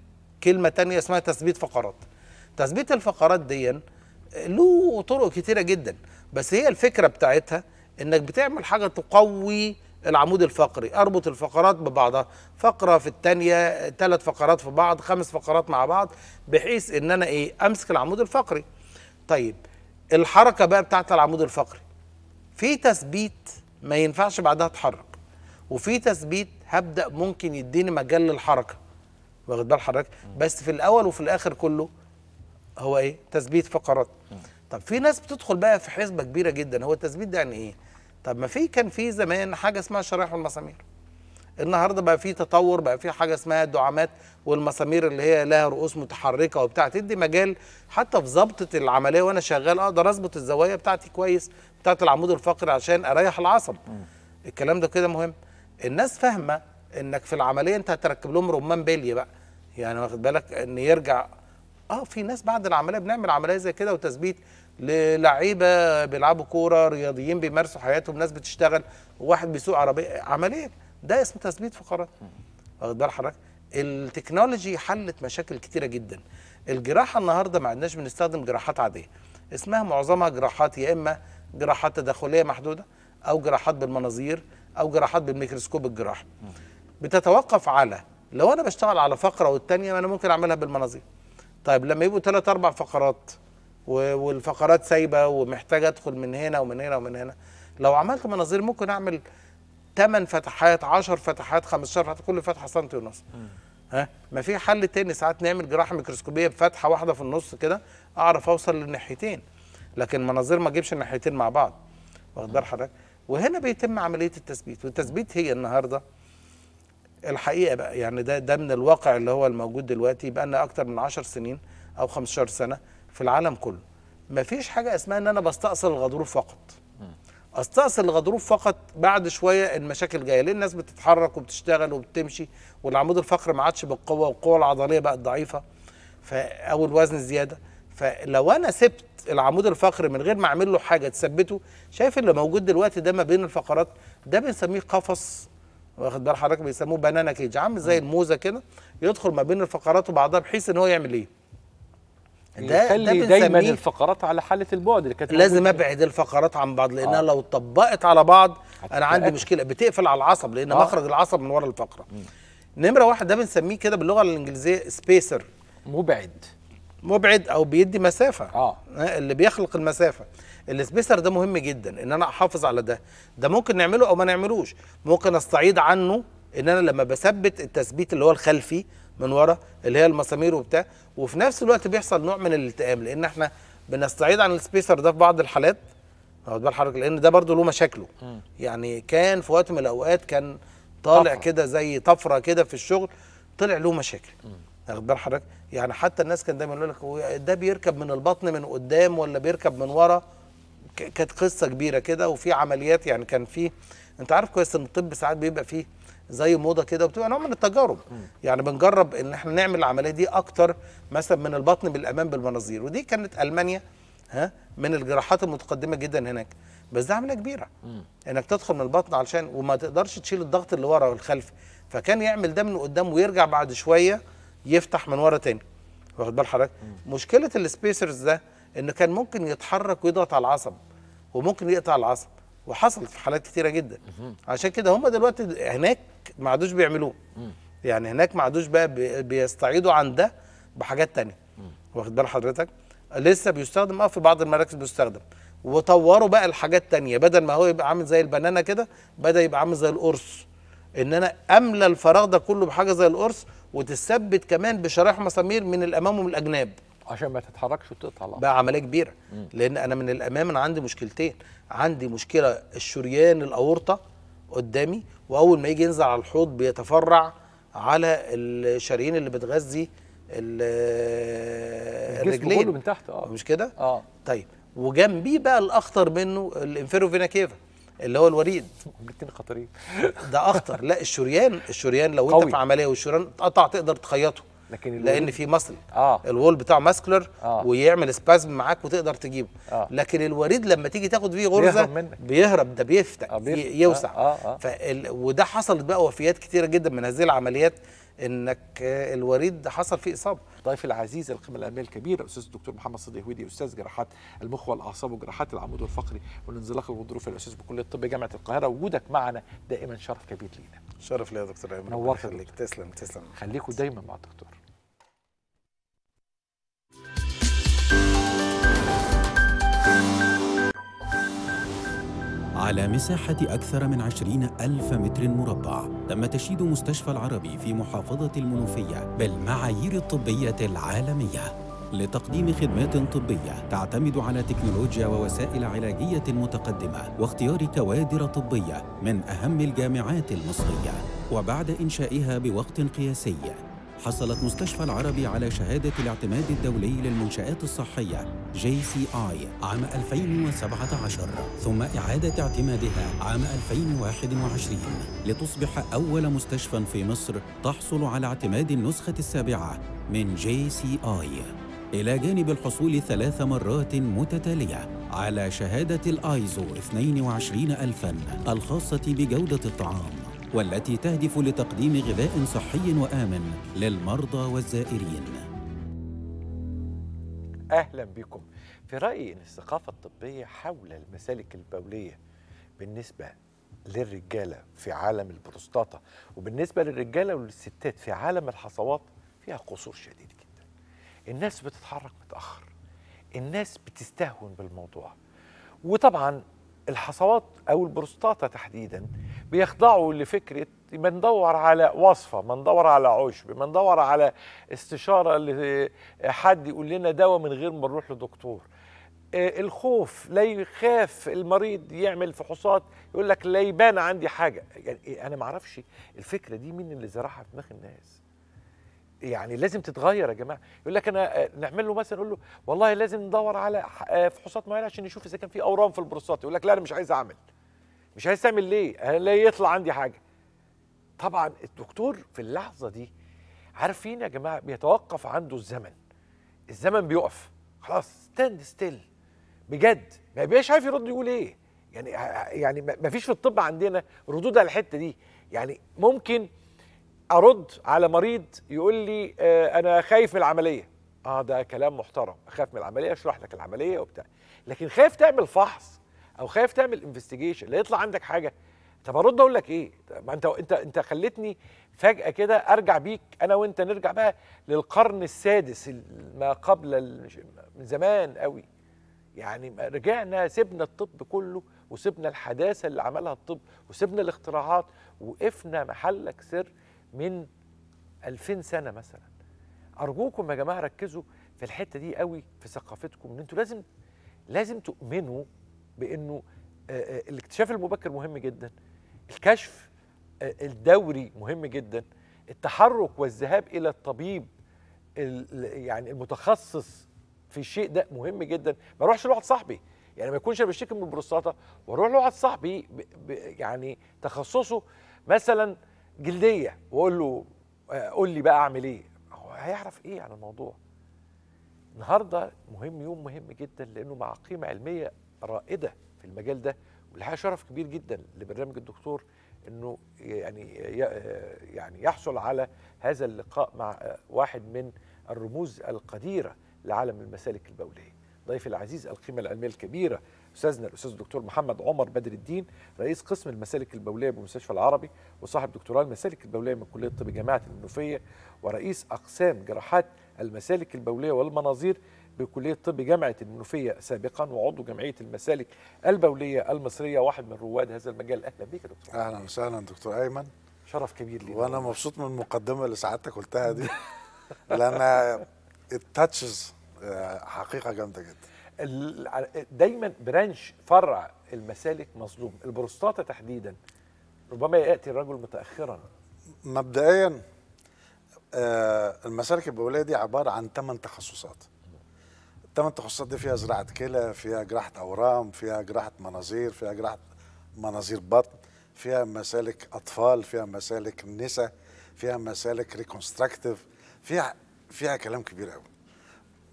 كلمة تانية اسمها تثبيت فقرات. تثبيت الفقرات دي له طرق كتيرة جدا، بس هي الفكرة بتاعتها انك بتعمل حاجة تقوي العمود الفقري، اربط الفقرات ببعضها، فقرة في التانية، ثلاث فقرات في بعض، خمس فقرات مع بعض، بحيث ان انا ايه امسك العمود الفقري. طيب الحركة بقى بتاعت العمود الفقري في تثبيت ما ينفعش بعدها اتحرك، وفي تثبيت هبدأ ممكن يديني مجال للحركة. واخد بال حضرتك؟ بس في الأول وفي الآخر كله هو ايه؟ تثبيت فقرات. طب في ناس بتدخل بقى في حسبه كبيره جدا، هو التثبيت ده يعني ايه؟ طب ما في كان في زمان حاجه اسمها الشرايح والمسامير. النهارده بقى في تطور، بقى في حاجه اسمها الدعامات والمسامير اللي هي لها رؤوس متحركه وبتاع، تدي مجال حتى في ضبطه العمليه وانا شغال اقدر اظبط الزوايا بتاعتي كويس بتاعت العمود الفقري عشان اريح العصب. الكلام ده كده مهم. الناس فاهمه انك في العمليه انت هتركب لهم رمان بلي بقى، يعني واخد بالك ان يرجع. اه في ناس بعد العمليه بنعمل عمليه زي كده وتثبيت للعيبه بيلعبوا كوره، رياضيين بيمارسوا حياتهم، ناس بتشتغل، وواحد بيسوق عربيه، عمليه ده اسمه تثبيت فقرات. واخد بال حضرتك؟ التكنولوجي حلت مشاكل كتيره جدا. الجراحه النهارده ما عدناش بنستخدم جراحات عاديه، اسمها معظمها جراحات يا اما جراحات تداخليه محدوده او جراحات بالمناظير او جراحات بالميكروسكوب الجراحي. بتتوقف على لو انا بشتغل على فقره والثانيه انا ممكن اعملها بالمناظير. طيب لما يبقوا ثلاث اربع فقرات والفقرات سايبه ومحتاجه ادخل من هنا ومن هنا ومن هنا، لو عملت مناظير ممكن اعمل ثمان فتحات، عشر فتحات، خمستاشر فتحه، كل فتحه سنتي ونص. ها ما في حل تاني؟ ساعات نعمل جراحه ميكروسكوبيه بفتحه واحده في النص كده اعرف اوصل للناحيتين، لكن مناظير ما اجيبش الناحيتين مع بعض. واخد بال حضرتك؟ وهنا بيتم عمليه التثبيت، والتثبيت هي النهارده الحقيقه بقى، يعني ده ده من الواقع اللي هو الموجود دلوقتي. بقى لنا اكتر من عشر سنين او خمستاشر سنه في العالم كله ما فيش حاجه اسمها ان انا بستأصل الغضروف فقط. استأصل الغضروف فقط، بعد شويه المشاكل جايه، لان الناس بتتحرك وبتشتغل وبتمشي، والعمود الفقري ما عادش بالقوه، والقوه العضليه بقت ضعيفه، او الوزن زياده. فلو انا سبت العمود الفقري من غير ما اعمل له حاجه تثبته، شايف اللي موجود دلوقتي ده ما بين الفقرات ده بنسميه قفص. واخد بال حضرتك؟ بيسموه بنانا كيج، عامل زي الموزه كده يدخل ما بين الفقرات وبعضها بحيث ان هو يعمل ايه؟ ده ده دايما الفقرات على حاله البعد اللي كانت لازم ابعد الفقرات عن بعض، لانها آه. لو اتطبقت على بعض انا عندي مشكله، بتقفل على العصب لان آه. مخرج العصب من ورا الفقره. مم. نمره واحد ده بنسميه كده باللغه الانجليزيه سبيسر، مبعد، مبعد او بيدي مسافه، اه اللي بيخلق المسافه. السبيسر ده مهم جدا ان انا احافظ على ده، ده ممكن نعمله او ما نعملوش، ممكن استعيد عنه ان انا لما بثبت التثبيت اللي هو الخلفي من ورا اللي هي المسامير وبتاع، وفي نفس الوقت بيحصل نوع من الالتئام لان احنا بنستعيد عن السبيسر ده في بعض الحالات. واخد بال حضرتك؟ لان ده برضه له مشاكله. م. يعني كان في وقت من الاوقات كان طالع كده زي طفره كده في الشغل، طلع له مشاكل. واخد بال حضرتك؟ يعني حتى الناس كان دايما يقول لك ده بيركب من البطن من قدام ولا بيركب من ورا، كانت قصه كبيره كده. وفي عمليات يعني كان في، انت عارف كويس ان الطب ساعات بيبقى فيه زي موضه كده وبتبقى نوع من التجارب. م. يعني بنجرب ان احنا نعمل العمليه دي اكتر مثلا من البطن بالامام بالمناظير، ودي كانت المانيا ها من الجراحات المتقدمه جدا هناك، بس ده عمليه كبيره. م. انك تدخل من البطن علشان وما تقدرش تشيل الضغط اللي ورا والخلفي، فكان يعمل ده من قدام ويرجع بعد شويه يفتح من ورا تاني. واخد بال حضرتك؟ مشكله السبيسرز ده ان كان ممكن يتحرك ويضغط على العصب وممكن يقطع العصب، وحصلت في حالات كتيره جدا. عشان كده هم دلوقتي هناك ما عادوش بيعملوه، يعني هناك ما عادوش بقى بيستعيدوا عن ده بحاجات تانية. واخد بال حضرتك؟ لسه بيستخدم اه في بعض المراكز بيستخدم، وطوروا بقى الحاجات تانية، بدل ما هو يبقى عامل زي البنانه كده بدا يبقى عامل زي القرص، ان انا املى الفراغ ده كله بحاجه زي القرص وتثبت كمان بشرايح مسامير من الامام ومن الاجناب عشان ما تتحركش وتقطع العصب. بقى عمليه كبيره. مم. لان انا من الامام انا عندي مشكلتين، عندي مشكله الشريان الاورطه قدامي، واول ما يجي ينزل على الحوض بيتفرع على الشرايين اللي بتغذي الرجلين كله من تحت. اه مش كده؟ اه طيب، وجنبيه بقى الاخطر منه الانفيروفينا كيفا اللي هو الوريد. الاثنين خطرين. ده اخطر، لا الشريان، الشريان لو قوي. انت في عمليه والشريان اتقطع تقدر تخيطه، لكن لان في مصل آه. الوول بتاعه ماسكلر آه. ويعمل سبازم معاك وتقدر تجيبه آه. لكن الوريد لما تيجي تاخد فيه غرزه بيهرب, بيهرب ده بيفتح آه يوسع آه. آه. فال... وده حصلت بقى وفيات كتيره جدا من هذه العمليات، انك الوريد حصل فيه اصابه. ضيفي العزيز القيمه العلميه الكبيره الاستاذ الدكتور محمد صديق هويدي، استاذ جراحات المخ والاعصاب وجراحات العمود الفقري والانزلاق الغضروفي، الاستاذ بكليه الطب جامعه القاهره. وجودك معنا دائما شرف كبير لينا. شرف ليا يا دكتور ايمن، نورت. خليك تسلم تسلم، خليكوا دايما مع الدكتور. على مساحة أكثر من عشرين ألف متر مربع تم تشييد مستشفى العربي في محافظة المنوفية بالمعايير الطبية العالمية، لتقديم خدمات طبية تعتمد على تكنولوجيا ووسائل علاجية متقدمة واختيار كوادر طبية من أهم الجامعات المصرية. وبعد إنشائها بوقت قياسي حصلت مستشفى العربي على شهادة الاعتماد الدولي للمنشآت الصحية جي سي آي عام ألفين وسبعة عشر، ثم إعادة اعتمادها عام ألفين وواحد وعشرين لتصبح أول مستشفى في مصر تحصل على اعتماد النسخة السابعة من جي سي آي، إلى جانب الحصول ثلاث مرات متتالية على شهادة الآيزو اثنين وعشرين ألفاً الخاصة بجودة الطعام، والتي تهدف لتقديم غذاء صحي وآمن للمرضى والزائرين. أهلا بكم. في رأيي أن الثقافة الطبية حول المسالك البولية بالنسبة للرجالة في عالم البروستاتا، وبالنسبة للرجالة والستات في عالم الحصوات، فيها قصور شديد جدا. الناس بتتحرك متأخر، الناس بتستهون بالموضوع، وطبعا الحصوات أو البروستاتا تحديدا بيخضعوا لفكرة ما ندور على وصفة، ما ندور على عشب، ما ندور على استشارة لحد يقول لنا دواء من غير ما نروح لدكتور. الخوف، لا يخاف المريض يعمل فحوصات يقول لك لا يبان عندي حاجة. يعني أنا ما اعرفش الفكرة دي مين اللي زرعها في دماغ الناس، يعني لازم تتغير يا جماعه. يقول لك انا نعمل له مثلا، نقول له والله لازم ندور على فحوصات معينه عشان نشوف اذا كان في اورام في البروستات، يقول لك لا انا مش عايز اعمل. مش عايز تعمل ليه؟ انا لا يطلع عندي حاجه. طبعا الدكتور في اللحظه دي، عارفين يا جماعه، بيتوقف عنده الزمن. الزمن بيقف خلاص، ستاند ستيل بجد، ما بيبقاش عارف يرد يقول ايه. يعني يعني ما فيش في الطب عندنا ردود على الحته دي. يعني ممكن ارد على مريض يقول لي آه انا خايف من العمليه. اه ده كلام محترم، اخاف من العمليه، اشرح لك العمليه وبتاع. لكن خايف تعمل فحص او خايف تعمل انفستيجيشن لا يطلع عندك حاجه، طب ارد اقول لك ايه؟ ما انت انت انت خلتني فجاه كده ارجع بيك انا وانت، نرجع بقى للقرن السادس ما قبل، من زمان قوي. يعني رجعنا سيبنا الطب كله، وسيبنا الحداثه اللي عملها الطب، وسيبنا الاختراعات، وقفنا محلك سر من ألفين سنة مثلا. أرجوكم يا جماعة ركزوا في الحتة دي قوي في ثقافتكم، إن أنتوا لازم لازم تؤمنوا بإنه الاكتشاف المبكر مهم جدا، الكشف الدوري مهم جدا، التحرك والذهاب إلى الطبيب يعني المتخصص في الشيء ده مهم جدا. ما أروحش لواحد صاحبي، يعني ما يكونش أنا بشتكي من البروستاتا وأروح لواحد صاحبي يعني تخصصه مثلا جلديه واقول له قول لي بقى اعمل ايه؟ هو هيعرف ايه عن الموضوع؟ النهارده مهم، يوم مهم جدا، لانه مع قيمه علميه رائده في المجال ده، والحقيقه شرف كبير جدا لبرنامج الدكتور انه يعني يعني يحصل على هذا اللقاء مع واحد من الرموز القديره لعالم المسالك البوليه. ضيفي العزيز القيمه العلميه الكبيره استاذنا الاستاذ الدكتور محمد عمر بدر الدين، رئيس قسم المسالك البوليه بمستشفى العربي، وصاحب دكتوراه المسالك البوليه من كليه طب جامعه المنوفيه، ورئيس اقسام جراحات المسالك البوليه والمناظير بكليه طب جامعه المنوفيه سابقا، وعضو جمعيه المسالك البوليه المصريه، واحد من رواد هذا المجال. اهلا بيك يا دكتور. اهلا وسهلا دكتور ايمن، شرف كبير لي، وانا مبسوط من المقدمه اللي سعادتك قلتها دي لان التاتشز حقيقه جامده جدا. دايما برانش فرع المسالك مظلوم، البروستاتا تحديدا ربما ياتي الرجل متاخرا. مبدئيا المسالك البوليه دي عباره عن ثمان تخصصات. الثمان تخصصات دي فيها زراعه كلى، فيها جراحه اورام، فيها جراحه مناظير، فيها جراحه مناظير بطن، فيها مسالك اطفال، فيها مسالك نساء، فيها مسالك ريكونستراكتيف، فيها فيها كلام كبير قوي.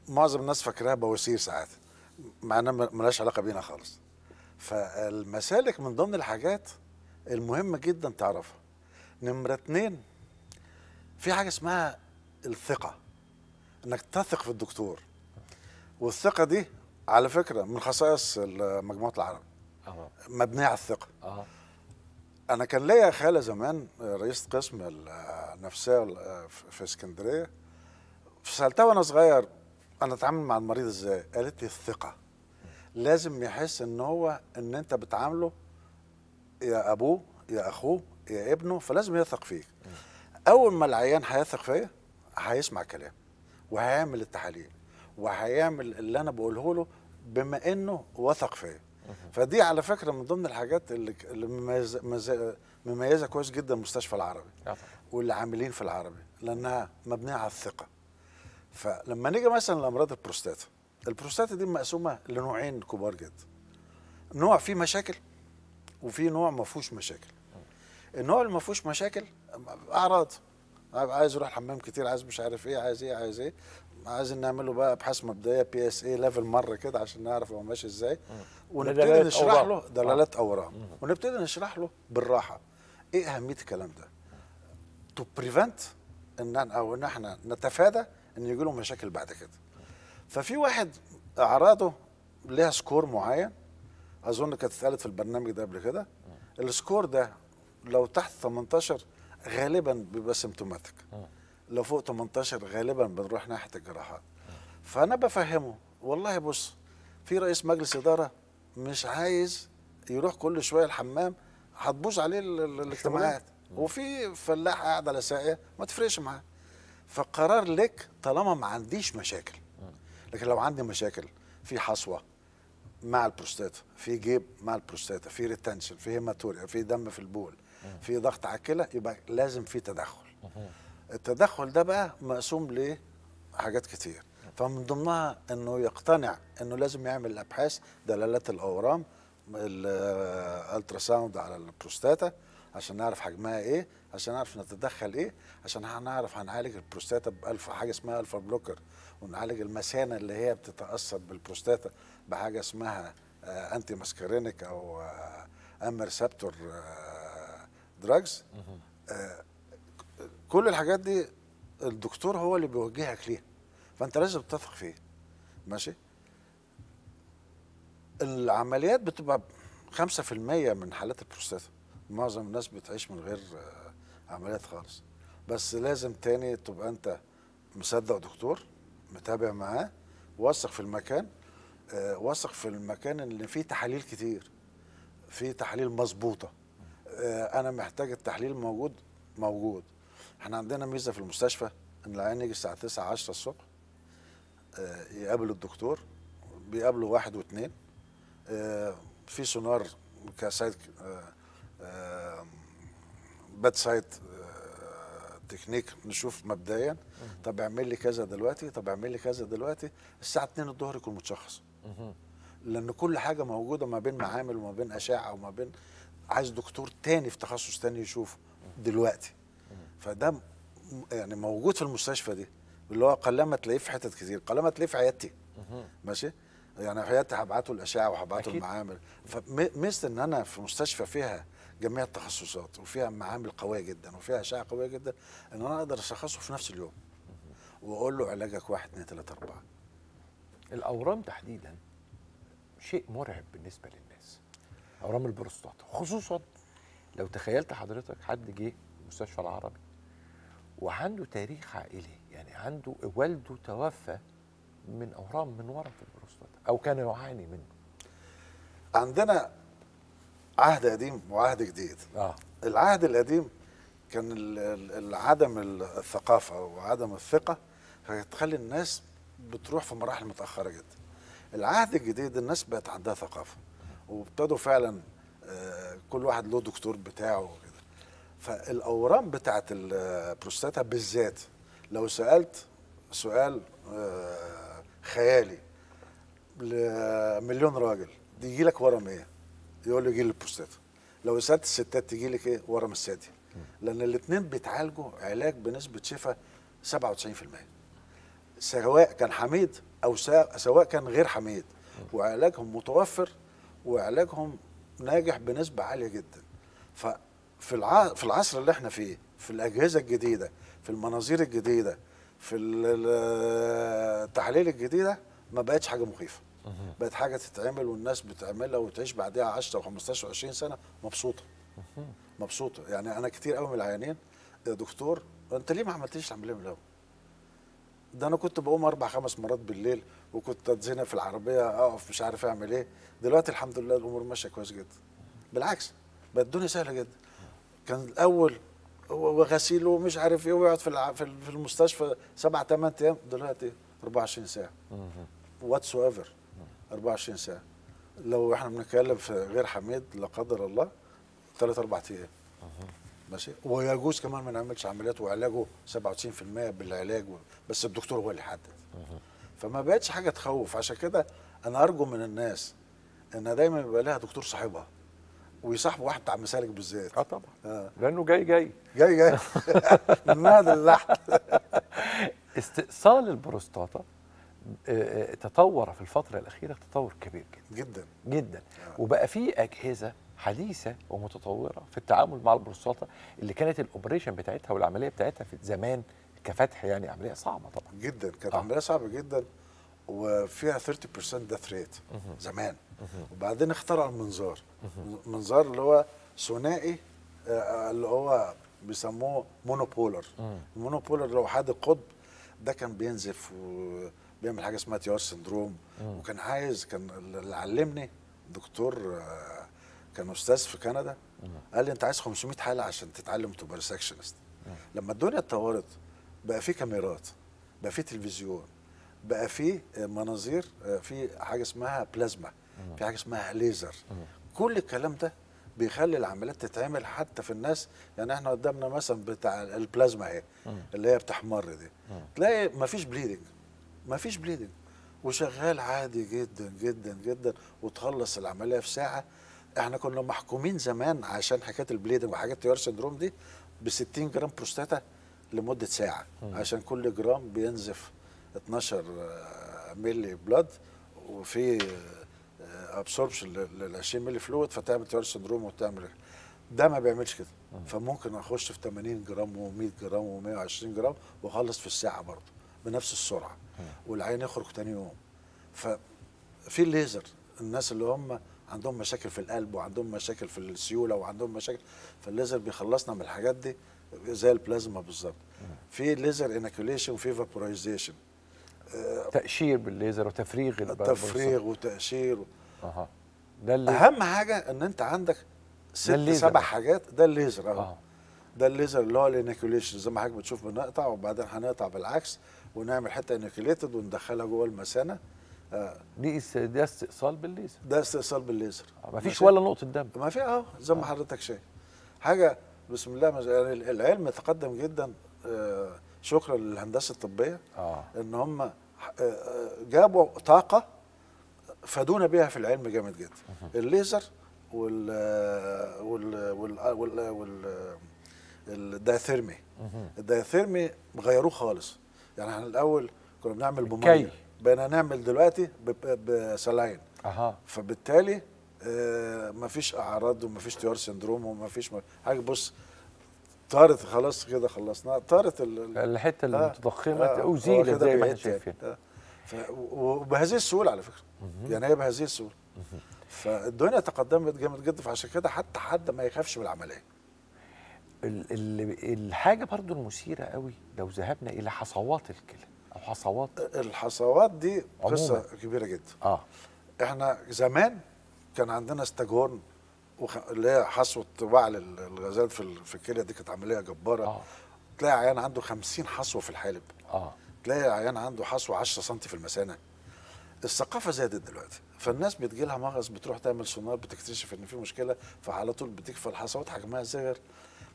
معظم الناس فاكراها بواسير ساعات، مع انها مالهاش علاقه بينا خالص. فالمسالك من ضمن الحاجات المهمه جدا تعرفها. نمره اتنين، في حاجه اسمها الثقه، انك تثق في الدكتور. والثقه دي على فكره من خصائص مجموعه العرب، مبنيه على الثقه. انا كان ليا خاله زمان رئيس قسم النفسيه في اسكندريه، سالتها وانا صغير أنا أتعامل مع المريض إزاي؟ قالت لي الثقة. لازم يحس إن هو إن أنت بتعامله يا أبوه يا أخوه يا ابنه، فلازم يثق فيك. أول ما العيان هيثق فيا هيسمع كلام وهيعمل التحاليل وهيعمل اللي انا بقوله له بما انه وثق فيا. فدي على فكره من ضمن الحاجات اللي اللي مميزه كويس جدا المستشفى العربي واللي عاملين في العربي، لانها مبنيه على الثقه. فلما نيجي مثلا لامراض البروستاتا، البروستاتا دي مقسومه لنوعين كبار جدا. نوع فيه مشاكل وفي نوع ما فيهوش مشاكل. النوع اللي ما فيهوش مشاكل اعراض، عايز اروح الحمام كتير، عايز مش عارف ايه، عايز ايه، عايز ايه، عايز نعمله بقى ابحاث مبدئيه بي اس اي ليفل مره كده عشان نعرف هو ماشي ازاي، ونبتدي نشرح له دلالات اورام، ونبتدي نشرح له بالراحه ايه اهميه الكلام ده. تو بريفنت ان او ان احنا نتفادى ان يجي له مشاكل بعد كده. ففي واحد اعراضه ليها سكور معين، اظن كانت اتقالت في البرنامج ده قبل كده. السكور ده لو تحت ثمانية عشر غالبا بيبقى سيمتوماتيك، لو فوق ثمانية عشر غالبا بنروح ناحيه الجراحات. فانا بفهمه والله بص، في رئيس مجلس اداره مش عايز يروح كل شويه الحمام، هتبوظ عليه الاجتماعات، وفي فلاح قاعد على ساقيه ما تفرقش معاه. فالقرار لك طالما ما عنديش مشاكل. لكن لو عندي مشاكل، في حصوه مع البروستاتا، في جيب مع البروستاتا، في ريتنشن، في هيماتوريا، في دم في البول، في ضغط على الكلى، يبقى لازم في تدخل. التدخل ده بقى مقسوم لحاجات كتير، فمن ضمنها انه يقتنع انه لازم يعمل ابحاث دلالات الاورام، الالترا ساوند على البروستاتا عشان نعرف حجمها ايه، عشان نعرف نتدخل ايه، عشان هنعرف هنعالج البروستاتا بألف حاجه اسمها الفا بلوكر، ونعالج المثانه اللي هي بتتاثر بالبروستاتا بحاجه اسمها انتي ماسكرينيك او ام ريسبتور دراجز. كل الحاجات دي الدكتور هو اللي بيوجهك ليها، فانت لازم تثق فيه. ماشي. العمليات بتبقى خمسة في المية من حالات البروستاتا، معظم الناس بتعيش من غير عمليات خالص. بس لازم تاني تبقى انت مصدق دكتور، متابع معاه، واثق في المكان، واثق في المكان اللي فيه تحاليل كتير، فيه تحاليل مظبوطه. انا محتاج التحليل موجود موجود. احنا عندنا ميزه في المستشفى ان العيان يجي الساعه تسعة عشرة الصبح يقابل الدكتور، بيقابله واحد واثنين، في سونار كسايد باد سايد تكنيك، نشوف مبدئيا طب اعمل لي كذا دلوقتي، طب اعمل لي كذا دلوقتي. الساعه اتنين الظهر يكون متشخص، لان كل حاجه موجوده ما بين معامل وما بين اشعه وما بين، عايز دكتور تاني في تخصص تاني يشوفه دلوقتي. فده يعني موجود في المستشفى دي، اللي هو قلما تلاقيه في حتت كتير، قلما تلاقيه في عيادتي. ماشي. يعني عيادتي هبعته الاشعه وهبعته المعامل. فميزه ان انا في مستشفى فيها جميع التخصصات وفيها معامل قويه جدا وفيها اشعه قويه جدا، ان انا اقدر اشخصه في نفس اليوم واقول له علاجك واحد اثنين ثلاثه اربعه. الاورام تحديدا شيء مرعب بالنسبه للناس، اورام البروستاتا خصوصا. لو تخيلت حضرتك حد جه المستشفى العربي وعنده تاريخ عائلي، يعني عنده والده توفى من اورام من ورم في البروستاتا او كان يعاني منه. عندنا عهد قديم وعهد جديد. اه العهد القديم كان عدم الثقافه وعدم الثقه، هتخلي الناس بتروح في مراحل متاخره جدا. العهد الجديد الناس بقت عندها ثقافه، وابتدوا فعلا كل واحد له دكتور بتاعه وكده. فالاورام بتاعت البروستاتا بالذات، لو سالت سؤال خيالي لمليون راجل يجي لك ورم ايه؟ يقول له يجي لي البروستاتا. لو سالت الستات تجي لك ايه؟ ورم الثدي. لان الاثنين بيتعالجوا علاج بنسبه شفاء سبعة وتسعين في المية، سواء كان حميد او سواء كان غير حميد، وعلاجهم متوفر وعلاجهم ناجح بنسبه عاليه جدا. ففي الع... في العصر اللي احنا فيه، في الاجهزه الجديده، في المناظير الجديده، في التحاليل الجديده، ما بقتش حاجه مخيفه، بقت حاجه تتعمل والناس بتعملها وتعيش بعدها عشرة وخمستاشر وعشرين سنه مبسوطه مبسوطه. يعني انا كتير قوي من العيانين، يا دكتور انت ليه ما عملتليش العمليه من الاول؟ ده انا كنت بقوم اربع خمس مرات بالليل، وكنت اتزنق في العربيه اقف مش عارف اعمل ايه. دلوقتي الحمد لله الامور ماشيه كويس جدا، بالعكس بقت الدنيا سهله جدا. كان الاول وغسيله ومش عارف ايه، ويقعد في في المستشفى سبع ثمان ايام، دلوقتي أربعة وعشرين ساعة واتس ايفر أربعة وعشرين ساعة. لو احنا بنتكلم في غير حميد لا قدر الله ثلاث أربع أيام ماشي، ويجوز كمان ما نعملش عمليات وعلاجه سبعة وتسعين في المية بالعلاج بس الدكتور هو اللي حدد. فما بقتش حاجة تخوف، عشان كده أنا أرجو من الناس إن دايما يبقى لها دكتور صاحبها ويصاحبوا واحد بتاع مسالك بالذات. اه طبعا آه. لانه جاي جاي جاي جاي من مهد اللحم. استئصال البروستاتا تطور في الفتره الاخيره تطور كبير جدا جدا جدا آه. وبقى في اجهزه حديثه ومتطوره في التعامل مع البروستاتا اللي كانت الاوبريشن بتاعتها والعمليه بتاعتها في زمان كفتح يعني عمليه صعبه طبعا جدا، كانت آه. عمليه صعبه جدا وفيها ثلاثين بالمية ديث ريت زمان. وبعدين اخترع المنظار، منظار اللي هو ثنائي اللي هو بيسموه مونوبولر. المونوبولر لو حد قطب ده كان بينزف وبيعمل حاجه اسمها تيار سندروم، وكان عايز، كان اللي علمني دكتور كان استاذ في كندا قال لي انت عايز خمسمية حاله عشان تتعلم تبقى سكشنست. لما الدنيا اتطورت بقى في كاميرات، بقى في تلفزيون، بقى في مناظير، في حاجه اسمها بلازما، في حاجه اسمها ليزر. كل الكلام ده بيخلي العمليات تتعمل حتى في الناس. يعني احنا قدامنا مثلا بتاع البلازما اهي اللي هي بتحمر دي، تلاقي مفيش بليدنج مفيش بليدنج وشغال عادي جدا جدا جدا وتخلص العمليه في ساعه. احنا كنا محكومين زمان عشان حكايه البليدنج وحاجات التيار سندروم دي ب ستين جرام بروستاتا لمده ساعه، عشان كل جرام بينزف اتناشر مللي بلاد وفي ابسوربشن لل عشرين مللي فلويد فتعمل تيار سندروم وتعمل ده. ما بيعملش كده، فممكن اخش في ثمانين جرام و100 جرام و120 جرام واخلص في الساعه برضه بنفس السرعه والعين يخرج ثاني يوم. ففي الليزر، الناس اللي هم عندهم مشاكل في القلب وعندهم مشاكل في السيوله وعندهم مشاكل، فالليزر بيخلصنا من الحاجات دي زي البلازما بالظبط. في ليزر اناكوليشن وفي فابورايزيشن، تقشير بالليزر وتفريغ التفريغ وتقشير و... أه. ده الليزر. اهم حاجه ان انت عندك ست سبع حاجات، ده الليزر اهو. ده الليزر اللي هو الاناكوليشن، زي ما حضرتك بتشوف بنقطع وبعدين هنقطع بالعكس ونعمل حته اناكوليتد وندخلها جوه المثانه. آه. دي ده استئصال بالليزر، ده استئصال بالليزر. آه. ما فيش ولا نقطه دم، ما في اهو زي ما آه. حضرتك شايف حاجه. بسم الله، يعني العلم تقدم جدا. آه. شكرا للهندسه الطبيه آه. ان هم جابوا طاقه فادونا بيها في العلم جامد جدا. الليزر وال وال وال وال الدايثيرمي. الدايثيرمي غيروه خالص، يعني احنا الاول كنا بنعمل بميه، بقينا نعمل دلوقتي بسلاين. اها. فبالتالي مفيش اعراض ومفيش تيار سندروم ومفيش حاجه. بص طارت خلاص كده، خلصنا طارت الحته المتضخمه او زينه زي ما احنا شايفين وبهذه السهوله على فكره. يعني هي بهذه السهوله، فالدنيا تقدمت جامد جدا. فعشان كده حتى حد ما يخافش من العمليه. الحاجه برضو المثيره قوي لو ذهبنا الى حصوات الكلى او حصوات، الحصوات دي قصه كبيره جدا. اه احنا زمان كان عندنا ستاجورن وخ... اللي هي حصوه وعل الغزال في في الكلى، دي كانت عمليه جباره. آه. تلاقي عيان عنده خمسين حصوه في الحالب. اه تلاقي عيان عنده حصوه عشرة سم في المثانه. الثقافه زادت دلوقتي، فالناس بتجي لها مغص بتروح تعمل سونار بتكتشف ان في مشكله، فعلى طول بتكفى الحصوات حجمها صغير.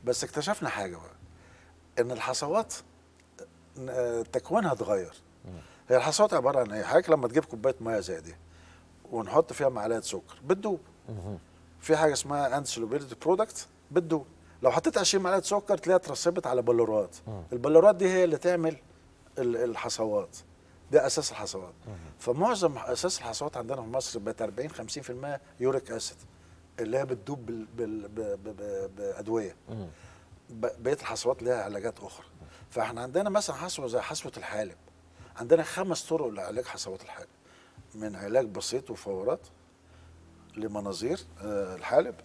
بس اكتشفنا حاجه بقى، ان الحصوات تكوينها اتغير. هي الحصوات عباره عن ايه؟ حضرتك لما تجيب كوبايه ميه زي دي ونحط فيها معلقه سكر بتدوب. في حاجه اسمها انسولوبيلتي برودكت بتدوب. لو حطيت عشرين معلقه سكر تلاقيها اترسبت على بلورات. البلورات دي هي اللي تعمل الحصوات، ده اساس الحصوات. فمعظم اساس الحصوات عندنا في مصر بقت أربعين خمسين بالمية يوريك اسيد اللي هي بتدوب بال... بال... بال... بادويه. بقيه الحصوات لها علاجات اخرى. فاحنا عندنا مثلا حصوه زي حصوه الحالب، عندنا خمس طرق لعلاج حصوات الحالب، من علاج بسيط وفورات لمناظير الحالب،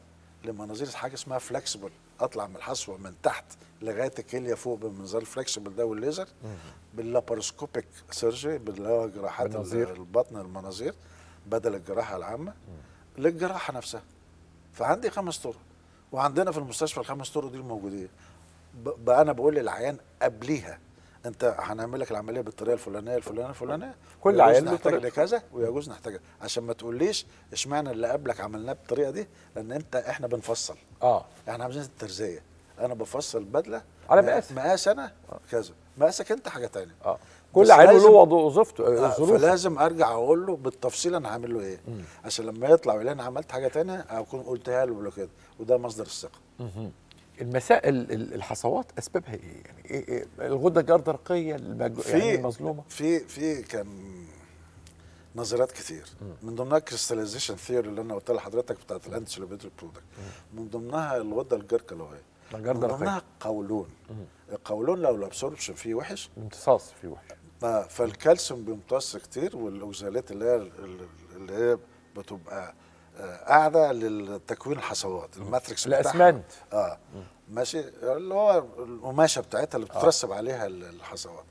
لمناظير حاجه اسمها فلكسبل، اطلع من الحصوه من تحت لغايه الكليه فوق بمنظار الفلكسبل ده والليزر، باللاباروسكوبيك سيرجري اللي هو جراحات البطن المناظير بدل الجراحه العامه للجراحه نفسها. فعندي خمس طرق، وعندنا في المستشفى الخمس طرق دي الموجودين. بقى انا بقول للعيان قبليها انت هنعمل لك العمليه بالطريقه الفلانيه الفلانيه الفلانيه كل عيان نحتاج لكذا ويجوز نحتاج، عشان ما تقوليش اشمعنى اللي قبلك عملناه بالطريقه دي، لان انت احنا بنفصل. اه احنا عايزين الترزيه، انا بفصل بدله على مقاس مقاس انا كذا، مقاسك انت حاجه ثانيه. اه كل عيان له وظيفته الظروف، فلازم ارجع اقول له بالتفصيل انا هعمل له ايه، مم. عشان لما يطلع ويلاقي انا عملت حاجه ثانيه اكون قلتها له كده، وده مصدر الثقه. المسائل الحصوات اسبابها ايه؟ يعني ايه, إيه الغده الجرثقيه يعني المظلومه؟ في في كان نظريات كتير، من ضمنها الكريستاليزيشن ثيوري اللي انا قلت لحضرتك بتاعت الانتيسلوبيتري برودكت، من ضمنها الغده الجرثقلويه، من ضمنها القولون. القولون لو الابسوربشن فيه وحش، الامتصاص فيه وحش، اه فالكالسيوم بيمتص كتير، والاوزالات اللي هي اللي هي بتبقى قاعده لتكوين الحصوات، الماتريكس بتاعها الاسمنت اه ماشي اللي هو القماشه بتاعتها اللي بتترسب آه. عليها الحصوات،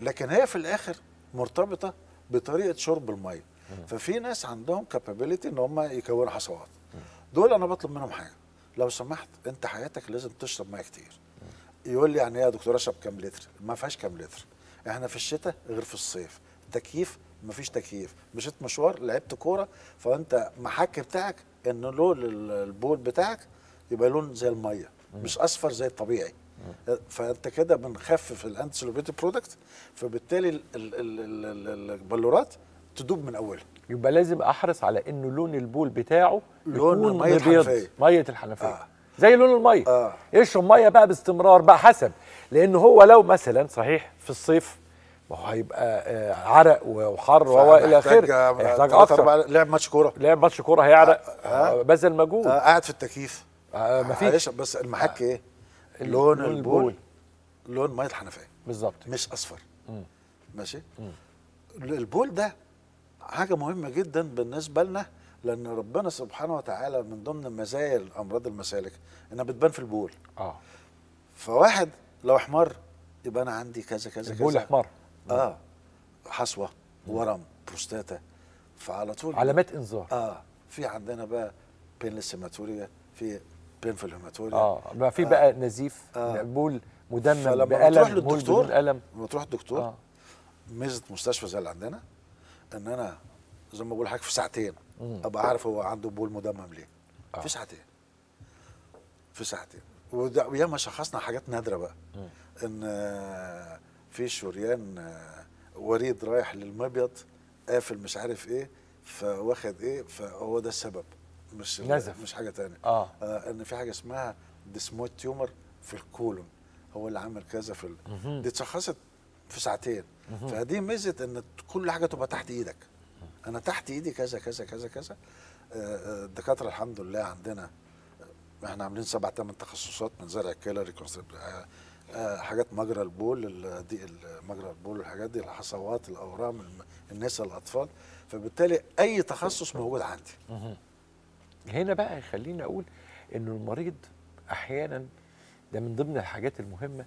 لكن هي في الاخر مرتبطه بطريقه شرب الميه. ففي ناس عندهم كابابيلتي ان هم يكونوا حصوات، دول انا بطلب منهم حاجه، لو سمحت انت حياتك لازم تشرب ميه كتير. يقول لي يعني ايه يا دكتور اشرب كام لتر؟ ما فيهاش كام لتر، احنا في الشتاء غير في الصيف، تكييف مفيش تكييف، مشيت مشوار لعبت كوره، فانت محك بتاعك ان لون البول بتاعك يبقى لون زي الميه مش اصفر زي الطبيعي، فانت كده بنخفف الانتي سلوبيتيك برودكت، فبالتالي البلورات تدوب من اولها. يبقى لازم احرص على انه لون البول بتاعه لون ميه الحنفيه، ميه الحنفيه آه. زي لون الميه آه. يشرب ميه بقى باستمرار بقى حسب، لان هو لو مثلا صحيح في الصيف ما هو هيبقى عرق وحر والى اخره، هيحتاج اكتر، لعب ماتش كوره لعب ماتش كوره هيعرق بذل مجهود، قاعد في التكييف مفيش، بس المحك ايه؟ لون البول لون ميه الحنفيه بالظبط مش اصفر مم. ماشي مم. البول ده حاجه مهمه جدا بالنسبه لنا، لان ربنا سبحانه وتعالى من ضمن مزايا الامراض المسالك انها بتبان في البول. اه فواحد لو احمر يبقى انا عندي كذا كذا كذا، البول احمر اه حصوه ورم بروستاتا، فعلى طول علامات انذار. اه في عندنا بقى بين للسيماتوريا، في بين في الهيماتوريا اه بقى في بقى آه. نزيف آه. بول مدمم بألم، فلما تروح للدكتور لما تروح الدكتور آه. ميزه مستشفى زي اللي عندنا ان انا زي ما بقول حاجه في ساعتين مم. ابقى عارف هو عنده بول مدمم ليه آه. في ساعتين في ساعتين وياما شخصنا حاجات نادره بقى مم. ان آه في شريان وريد رايح للمبيض قافل مش عارف ايه فواخد ايه، فهو ده السبب مش نزف. مش حاجه ثانيه آه. آه ان في حاجه اسمها ديسمويد تيومر في الكولون هو اللي عمل كذا في ال... دي اتشخصت في ساعتين فدي ميزه ان كل حاجه تبقى تحت ايدك، انا تحت ايدي كذا كذا كذا كذا. آه الدكاتره الحمد لله عندنا احنا عاملين سبع ثمان تخصصات، من زرع الكلى، آه حاجات مجرى البول، دي مجرى البول والحاجات دي، الحصوات، الاورام، النساء، الاطفال، فبالتالي اي تخصص موجود عندي. هنا بقى خليني اقول انه المريض احيانا ده من ضمن الحاجات المهمه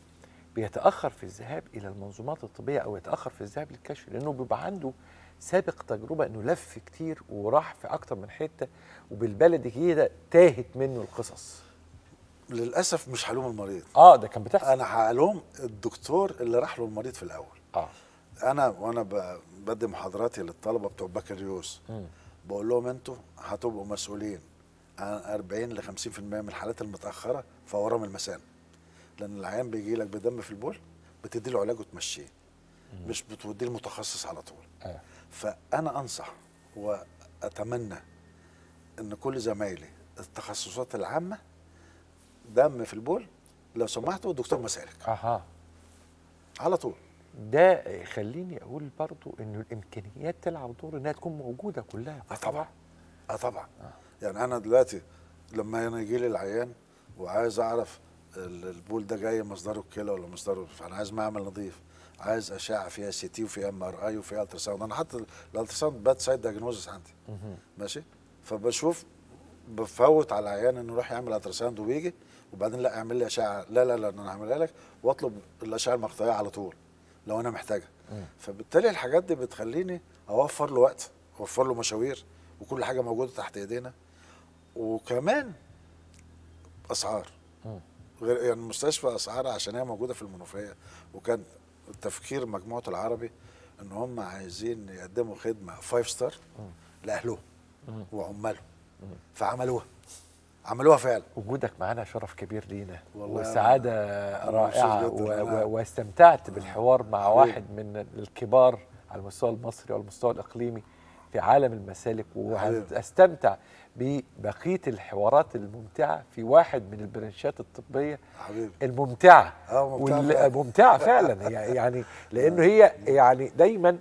بيتاخر في الذهاب الى المنظومات الطبيه او يتاخر في الذهاب للكشف، لانه بيبقى عنده سابق تجربه انه لف كتير وراح في اكتر من حته وبالبلدي كده تاهت منه القصص. للاسف مش هلوم المريض، اه ده كان بتحصل، انا هلوم الدكتور اللي راح له المريض في الاول. اه انا وانا بدي محاضراتي للطلبه بتوع بكالوريوس بقول لهم انتوا هتبقوا مسؤولين عن أربعين لخمسين بالمئة من الحالات المتاخره في اورام المثانه، لان العيان بيجي لك بدم في البول بتدي له علاج وتمشيه، مش بتوديه المتخصص على طول. آه. فانا انصح واتمنى ان كل زمايلي التخصصات العامه دم في البول لو سمحتوا الدكتور مسالك اها على طول. ده خليني اقول برضو انه الامكانيات تلعب دور انها تكون موجوده كلها. اه طبعا اه طبعا آه. يعني انا دلوقتي لما انا يجي لي العيان وعايز اعرف البول ده جاي مصدره الكلى ولا مصدره، فانا عايز معمل نظيف، عايز اشعه فيها سي تي وفيها ام ار اي وفيها الترا ساوند، انا حاطط الالترا ساوند باد سايد دايجنوزس عندي ماشي، فبشوف بفوت على العيان انه يروح يعمل الترا ساوند ويجي وبعدين لا اعمل لي اشعه، لا لا لا انا هعملها لك، واطلب الاشعه المقطعيه على طول لو انا محتاجها. فبالتالي الحاجات دي بتخليني اوفر له وقت، اوفر له مشاوير، وكل حاجه موجوده تحت ايدينا، وكمان اسعار غير يعني المستشفى اسعارها عشان هي موجوده في المنوفيه، وكان تفكير مجموعه العربي ان هم عايزين يقدموا خدمه فايف ستار لاهلهم وعمالهم، فعملوها عملوها فعلا. وجودك معانا شرف كبير لينا وسعاده رائعه، واستمتعت بالحوار مع واحد من الكبار على المستوى المصري والمستوى الاقليمي في عالم المسالك، وهستمتع ببقيه الحوارات الممتعه في واحد من البرنشات الطبيه حبيبي الممتعه ممتعه, ممتعة فعلا يعني لانه هي يعني دايما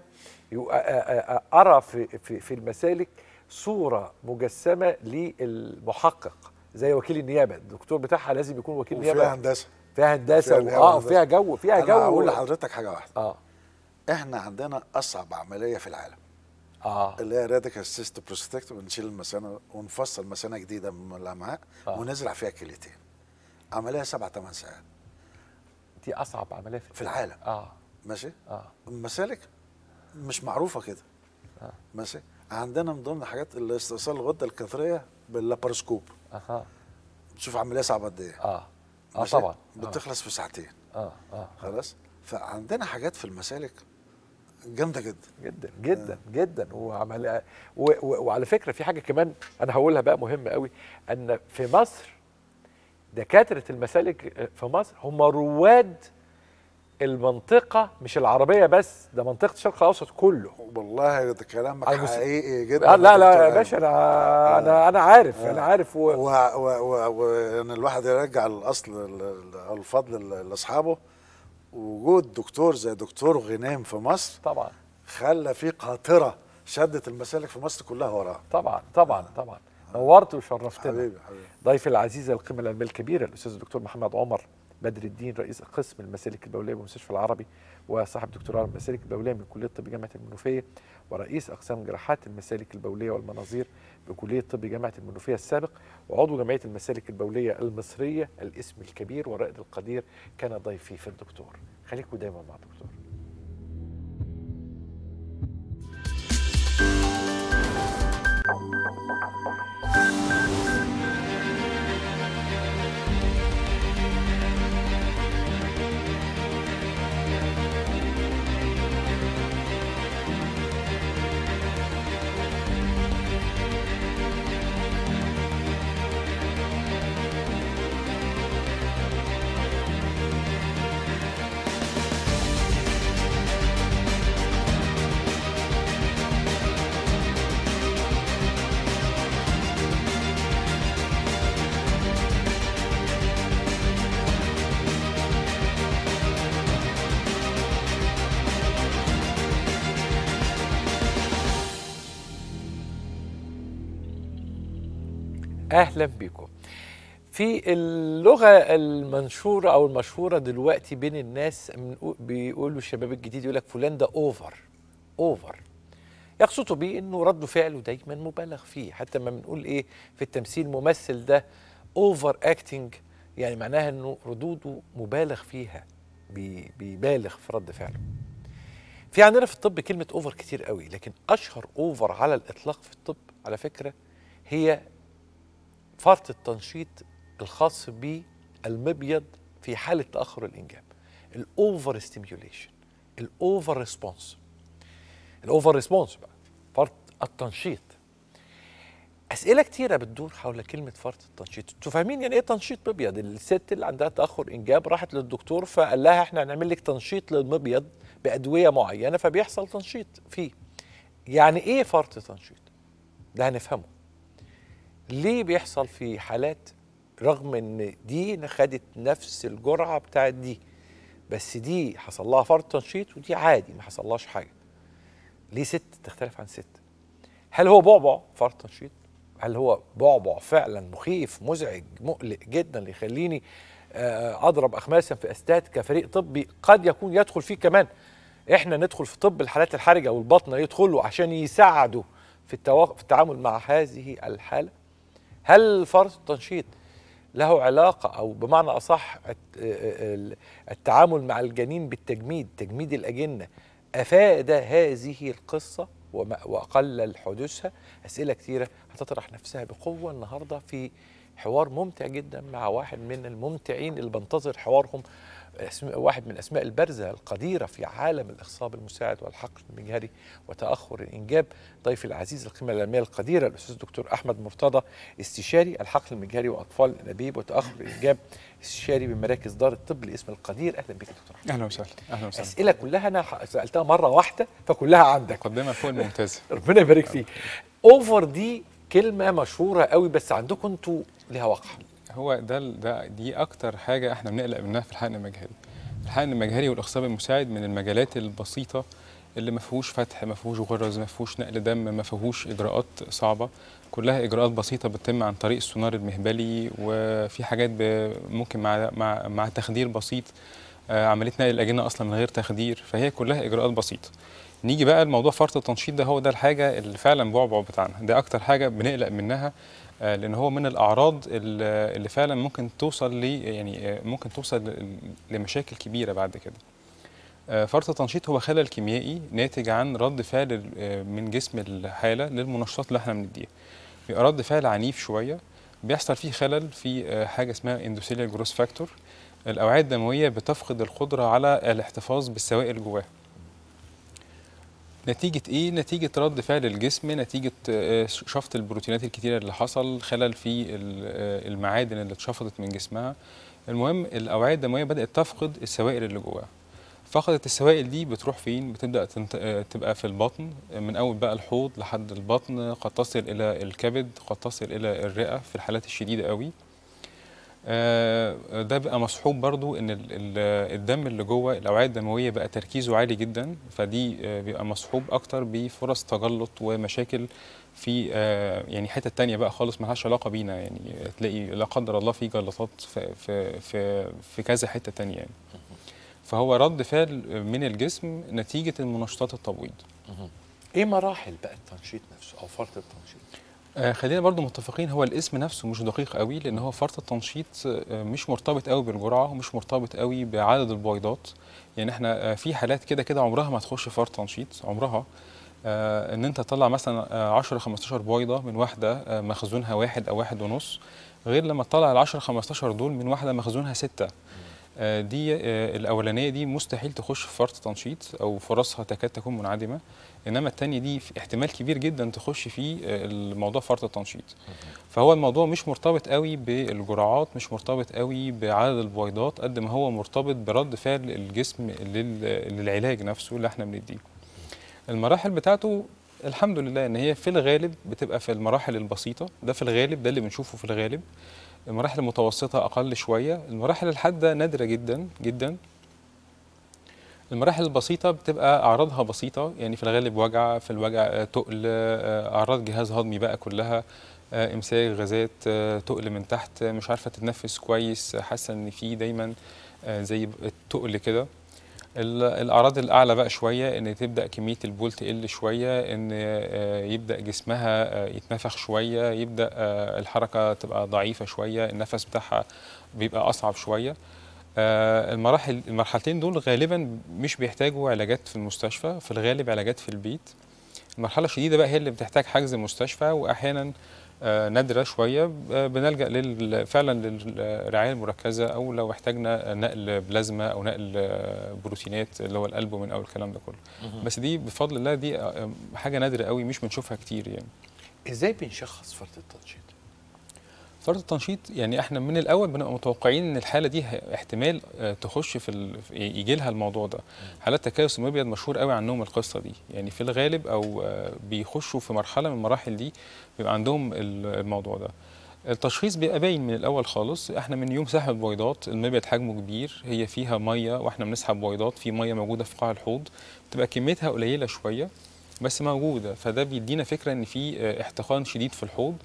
ارى في في, في المسالك صوره مجسمه للمحقق زي وكيل النيابه، الدكتور بتاعها لازم يكون وكيل نيابه، وفيها هندسه فيها هندسه واه وفيها جو فيها جو. انا هقول لحضرتك حاجه واحده، اه احنا عندنا اصعب عمليه في العالم آه. اللي هي راديكال سيست بروستكت، ونشيل المثانه ونفصل مثانه جديده من الامعاء آه. ونزرع فيها كليتين، عمليه سبع ثمان ساعات، دي اصعب عمليه في, في العالم اه ماشي اه المسالك مش معروفه كده آه. ماشي. عندنا من ضمن حاجات الاستئصال الغده الكظريه باللاباروسكوب اها، بتشوف عمليه صعبه قد ايه اه اه طبعا بتخلص آه. في ساعتين اه اه خلاص. فعندنا حاجات في المسالك جامده جدا جدا جدا آه. جدا وعمل و... و... وعلى فكره في حاجه كمان انا هقولها بقى مهمه قوي، ان في مصر دكاتره المسالك في مصر هم رواد المنطقه مش العربيه بس، ده منطقه الشرق الاوسط كله. والله ده كلامك حقيقي جدا. لا لا يا باشا انا آه. انا انا عارف آه. انا عارف و... و... و... و... ان الواحد يرجع الاصل الفضل لاصحابه. وجود دكتور زي دكتور غنام في مصر طبعا خلى في قاطره شدت المسالك في مصر كلها وراها. طبعا طبعا طبعا نورت وشرفتنا حبيبي حبيبي. ضيفي العزيز القيمه العلميه الكبيره الاستاذ الدكتور محمد عمر بدر الدين، رئيس قسم المسالك البوليه بمستشفى العربي وصاحب دكتوراه المسالك البوليه من كليه طب جامعه المنوفيه، ورئيس اقسام جراحات المسالك البوليه والمناظير بكليه طب جامعه المنوفيه السابق، وعضو جمعيه المسالك البوليه المصريه الاسم الكبير والرائد القدير، كان ضيفي في الدكتور. خليكم دايما مع الدكتور. أهلا بكم. في اللغة المنشورة أو المشهورة دلوقتي بين الناس، بيقولوا الشباب الجديد يقول لك فلان ده أوفر أوفر، يقصدوا بيه إنه رد فعله دايما مبالغ فيه، حتى ما بنقول إيه في التمثيل ممثل ده أوفر أكتنج، يعني معناها إنه ردوده مبالغ فيها، بيبالغ في رد فعله. في عندنا في الطب كلمة أوفر كتير قوي، لكن أشهر أوفر على الإطلاق في الطب على فكرة هي فرط التنشيط الخاص بالمبيض في حالة تأخر الإنجاب، الأوفر ستيميوليشن، الأوفر ريسبونس، الأوفر ريسبونس بقى فرط التنشيط. أسئلة كتيرة بتدور حول كلمة فرط التنشيط، أنتوا فاهمين يعني إيه تنشيط مبيض؟ الست اللي عندها تأخر إنجاب راحت للدكتور فقال لها إحنا هنعمل لك تنشيط للمبيض بأدوية معينة فبيحصل تنشيط فيه. يعني إيه فرط تنشيط؟ ده هنفهمه. ليه بيحصل في حالات رغم ان دي خدت نفس الجرعه بتاعت دي، بس دي حصل لها فرط تنشيط ودي عادي ما حصلهاش حاجه، ليه ست تختلف عن ست؟ هل هو بعبع فرط تنشيط؟ هل هو بعبع فعلا مخيف مزعج مقلق جدا اللي يخليني اضرب اخماسا في استات كفريق طبي قد يكون يدخل فيه كمان، احنا ندخل في طب الحالات الحرجه والبطنه يدخلوا عشان يساعدوا في, في التعامل مع هذه الحاله؟ هل فرط التنشيط له علاقة أو بمعنى أصح التعامل مع الجنين بالتجميد، تجميد الأجنة أفاد هذه القصة وأقلل حدوثها؟ أسئلة كثيرة هتطرح نفسها بقوة النهاردة في حوار ممتع جدا مع واحد من الممتعين اللي بنتظر حوارهم واحد من الأسماء البارزة القديرة في عالم الإخصاب المساعد والحقل المجهري وتأخر الإنجاب، ضيف العزيز القيمة العلمية القديرة الأستاذ الدكتور أحمد مرتضى استشاري الحقل المجهري وأطفال الأنابيب وتأخر الإنجاب استشاري بمراكز دار الطب لاسم القدير. أهلا بك دكتور أحمد. أهلا وسهلا. أهلا وسهلا. أسئلة كلها أنا سألتها مرة واحدة فكلها عندك، مقدمة فوق الممتازة. ربنا يبارك فيك. أوفر دي كلمة مشهورة قوي بس عندكم أنتوا لها وقع. هو ده ده دي اكتر حاجه احنا بنقلق منها في الحقن المجهري. الحقن المجهري والاخصاب المساعد من المجالات البسيطه اللي ما فيهوش فتح، ما فيهوش غرز، ما فيهوش نقل دم، ما فيهوش اجراءات صعبه، كلها اجراءات بسيطه بتتم عن طريق السونار المهبلي، وفي حاجات ممكن مع مع مع تخدير بسيط، عمليه نقل الاجنه اصلا من غير تخدير، فهي كلها اجراءات بسيطه. نيجي بقى لموضوع فرط التنشيط، ده هو ده الحاجه اللي فعلا بعبع بتاعنا، ده اكتر حاجه بنقلق منها لأن هو من الأعراض اللي فعلا ممكن توصل ل يعني ممكن توصل لمشاكل كبيرة بعد كده. فرط التنشيط هو خلل كيميائي ناتج عن رد فعل من جسم الحالة للمنشطات اللي احنا بنديها. بيبقى رد فعل عنيف شوية، بيحصل فيه خلل في حاجة اسمها اندوثيليال جروس فاكتور. الأوعية الدموية بتفقد القدرة على الاحتفاظ بالسوائل جواها. نتيجة إيه؟ نتيجة رد فعل الجسم، نتيجة شفط البروتينات الكتيرة اللي حصل، خلل في المعادن اللي اتشفطت من جسمها. المهم الأوعية الدموية بدأت تفقد السوائل اللي جواها. فقدت السوائل دي بتروح فين؟ بتبدأ تنت... تبقى في البطن، من أول بقى الحوض لحد البطن، قد تصل إلى الكبد، قد تصل إلى الرئة في الحالات الشديدة قوي. ده بقى مصحوب برضو ان الدم اللي جوه الاوعيه الدمويه بقى تركيزه عالي جدا، فدي بيبقى مصحوب اكتر بفرص تجلط ومشاكل في يعني حته تانية بقى خالص ملهاش علاقه بينا، يعني تلاقي لا قدر الله في جلطات في في في, في كذا حته تانية يعني. فهو رد فعل من الجسم نتيجه المنشطات التبويض. ايه مراحل بقى التنشيط نفسه او فرط التنشيط؟ آه خلينا برضو متفقين، هو الاسم نفسه مش دقيق قوي لان هو فرط التنشيط آه مش مرتبط قوي بالجرعه ومش مرتبط قوي بعدد البويضات. يعني احنا آه في حالات كده كده عمرها ما تخش فرط تنشيط، عمرها آه ان انت تطلع مثلا آه عشرة خمستاشر بويضه من واحده آه مخزونها واحد او واحد ونص، غير لما تطلع ال عشرة خمستاشر دول من واحده مخزونها سته. آه دي آه الاولانيه دي مستحيل تخش في فرط تنشيط او فرصها تكاد تكون منعدمه، انما الثانيه دي احتمال كبير جدا تخش في الموضوع فرط التنشيط. فهو الموضوع مش مرتبط قوي بالجرعات، مش مرتبط قوي بعدد البويضات قد ما هو مرتبط برد فعل الجسم للعلاج نفسه اللي احنا بنديه. المراحل بتاعته الحمد لله ان هي في الغالب بتبقى في المراحل البسيطه، ده في الغالب ده اللي بنشوفه في الغالب. المراحل المتوسطه اقل شويه، المراحل الحاده نادره جدا جدا. المراحل البسيطة بتبقى أعراضها بسيطة، يعني في الغالب وجع، في الوجع تقل، أعراض جهاز هضمي بقى كلها، إمساك غازات، تقل من تحت، مش عارفة تتنفس كويس، حاسة إن في دايما زي التقل كده. الأعراض الأعلى بقى شوية إن تبدأ كمية البول تقل شوية، إن يبدأ جسمها يتنفخ شوية، يبدأ الحركة تبقى ضعيفة شوية، النفس بتاعها بيبقى أصعب شوية. المراحل المرحلتين دول غالبا مش بيحتاجوا علاجات في المستشفى، في الغالب علاجات في البيت. المرحله الشديده بقى هي اللي بتحتاج حجز المستشفى، واحيانا نادره شويه بنلجا لل... فعلا للرعايه المركزه، او لو احتاجنا نقل بلازما او نقل بروتينات اللي هو الالبومين او الكلام ده كله. بس دي بفضل الله دي حاجه نادره قوي مش بنشوفها كتير يعني. ازاي بنشخص فرط التنشيط؟ فرط التنشيط يعني احنا من الاول بنبقى متوقعين ان الحاله دي احتمال تخش في ال... يجي لها الموضوع ده. حالات تكيس المبيض مشهور قوي عنهم القصه دي، يعني في الغالب او بيخشوا في مرحله من المراحل دي بيبقى عندهم الموضوع ده. التشخيص بيبقى باين من الاول خالص، احنا من يوم سحب بويضات المبيض حجمه كبير، هي فيها ميه واحنا بنسحب بويضات، في ميه موجوده في قاع الحوض بتبقى كميتها قليله شويه بس موجوده، فده بيدينا فكره ان في احتقان شديد في الحوض.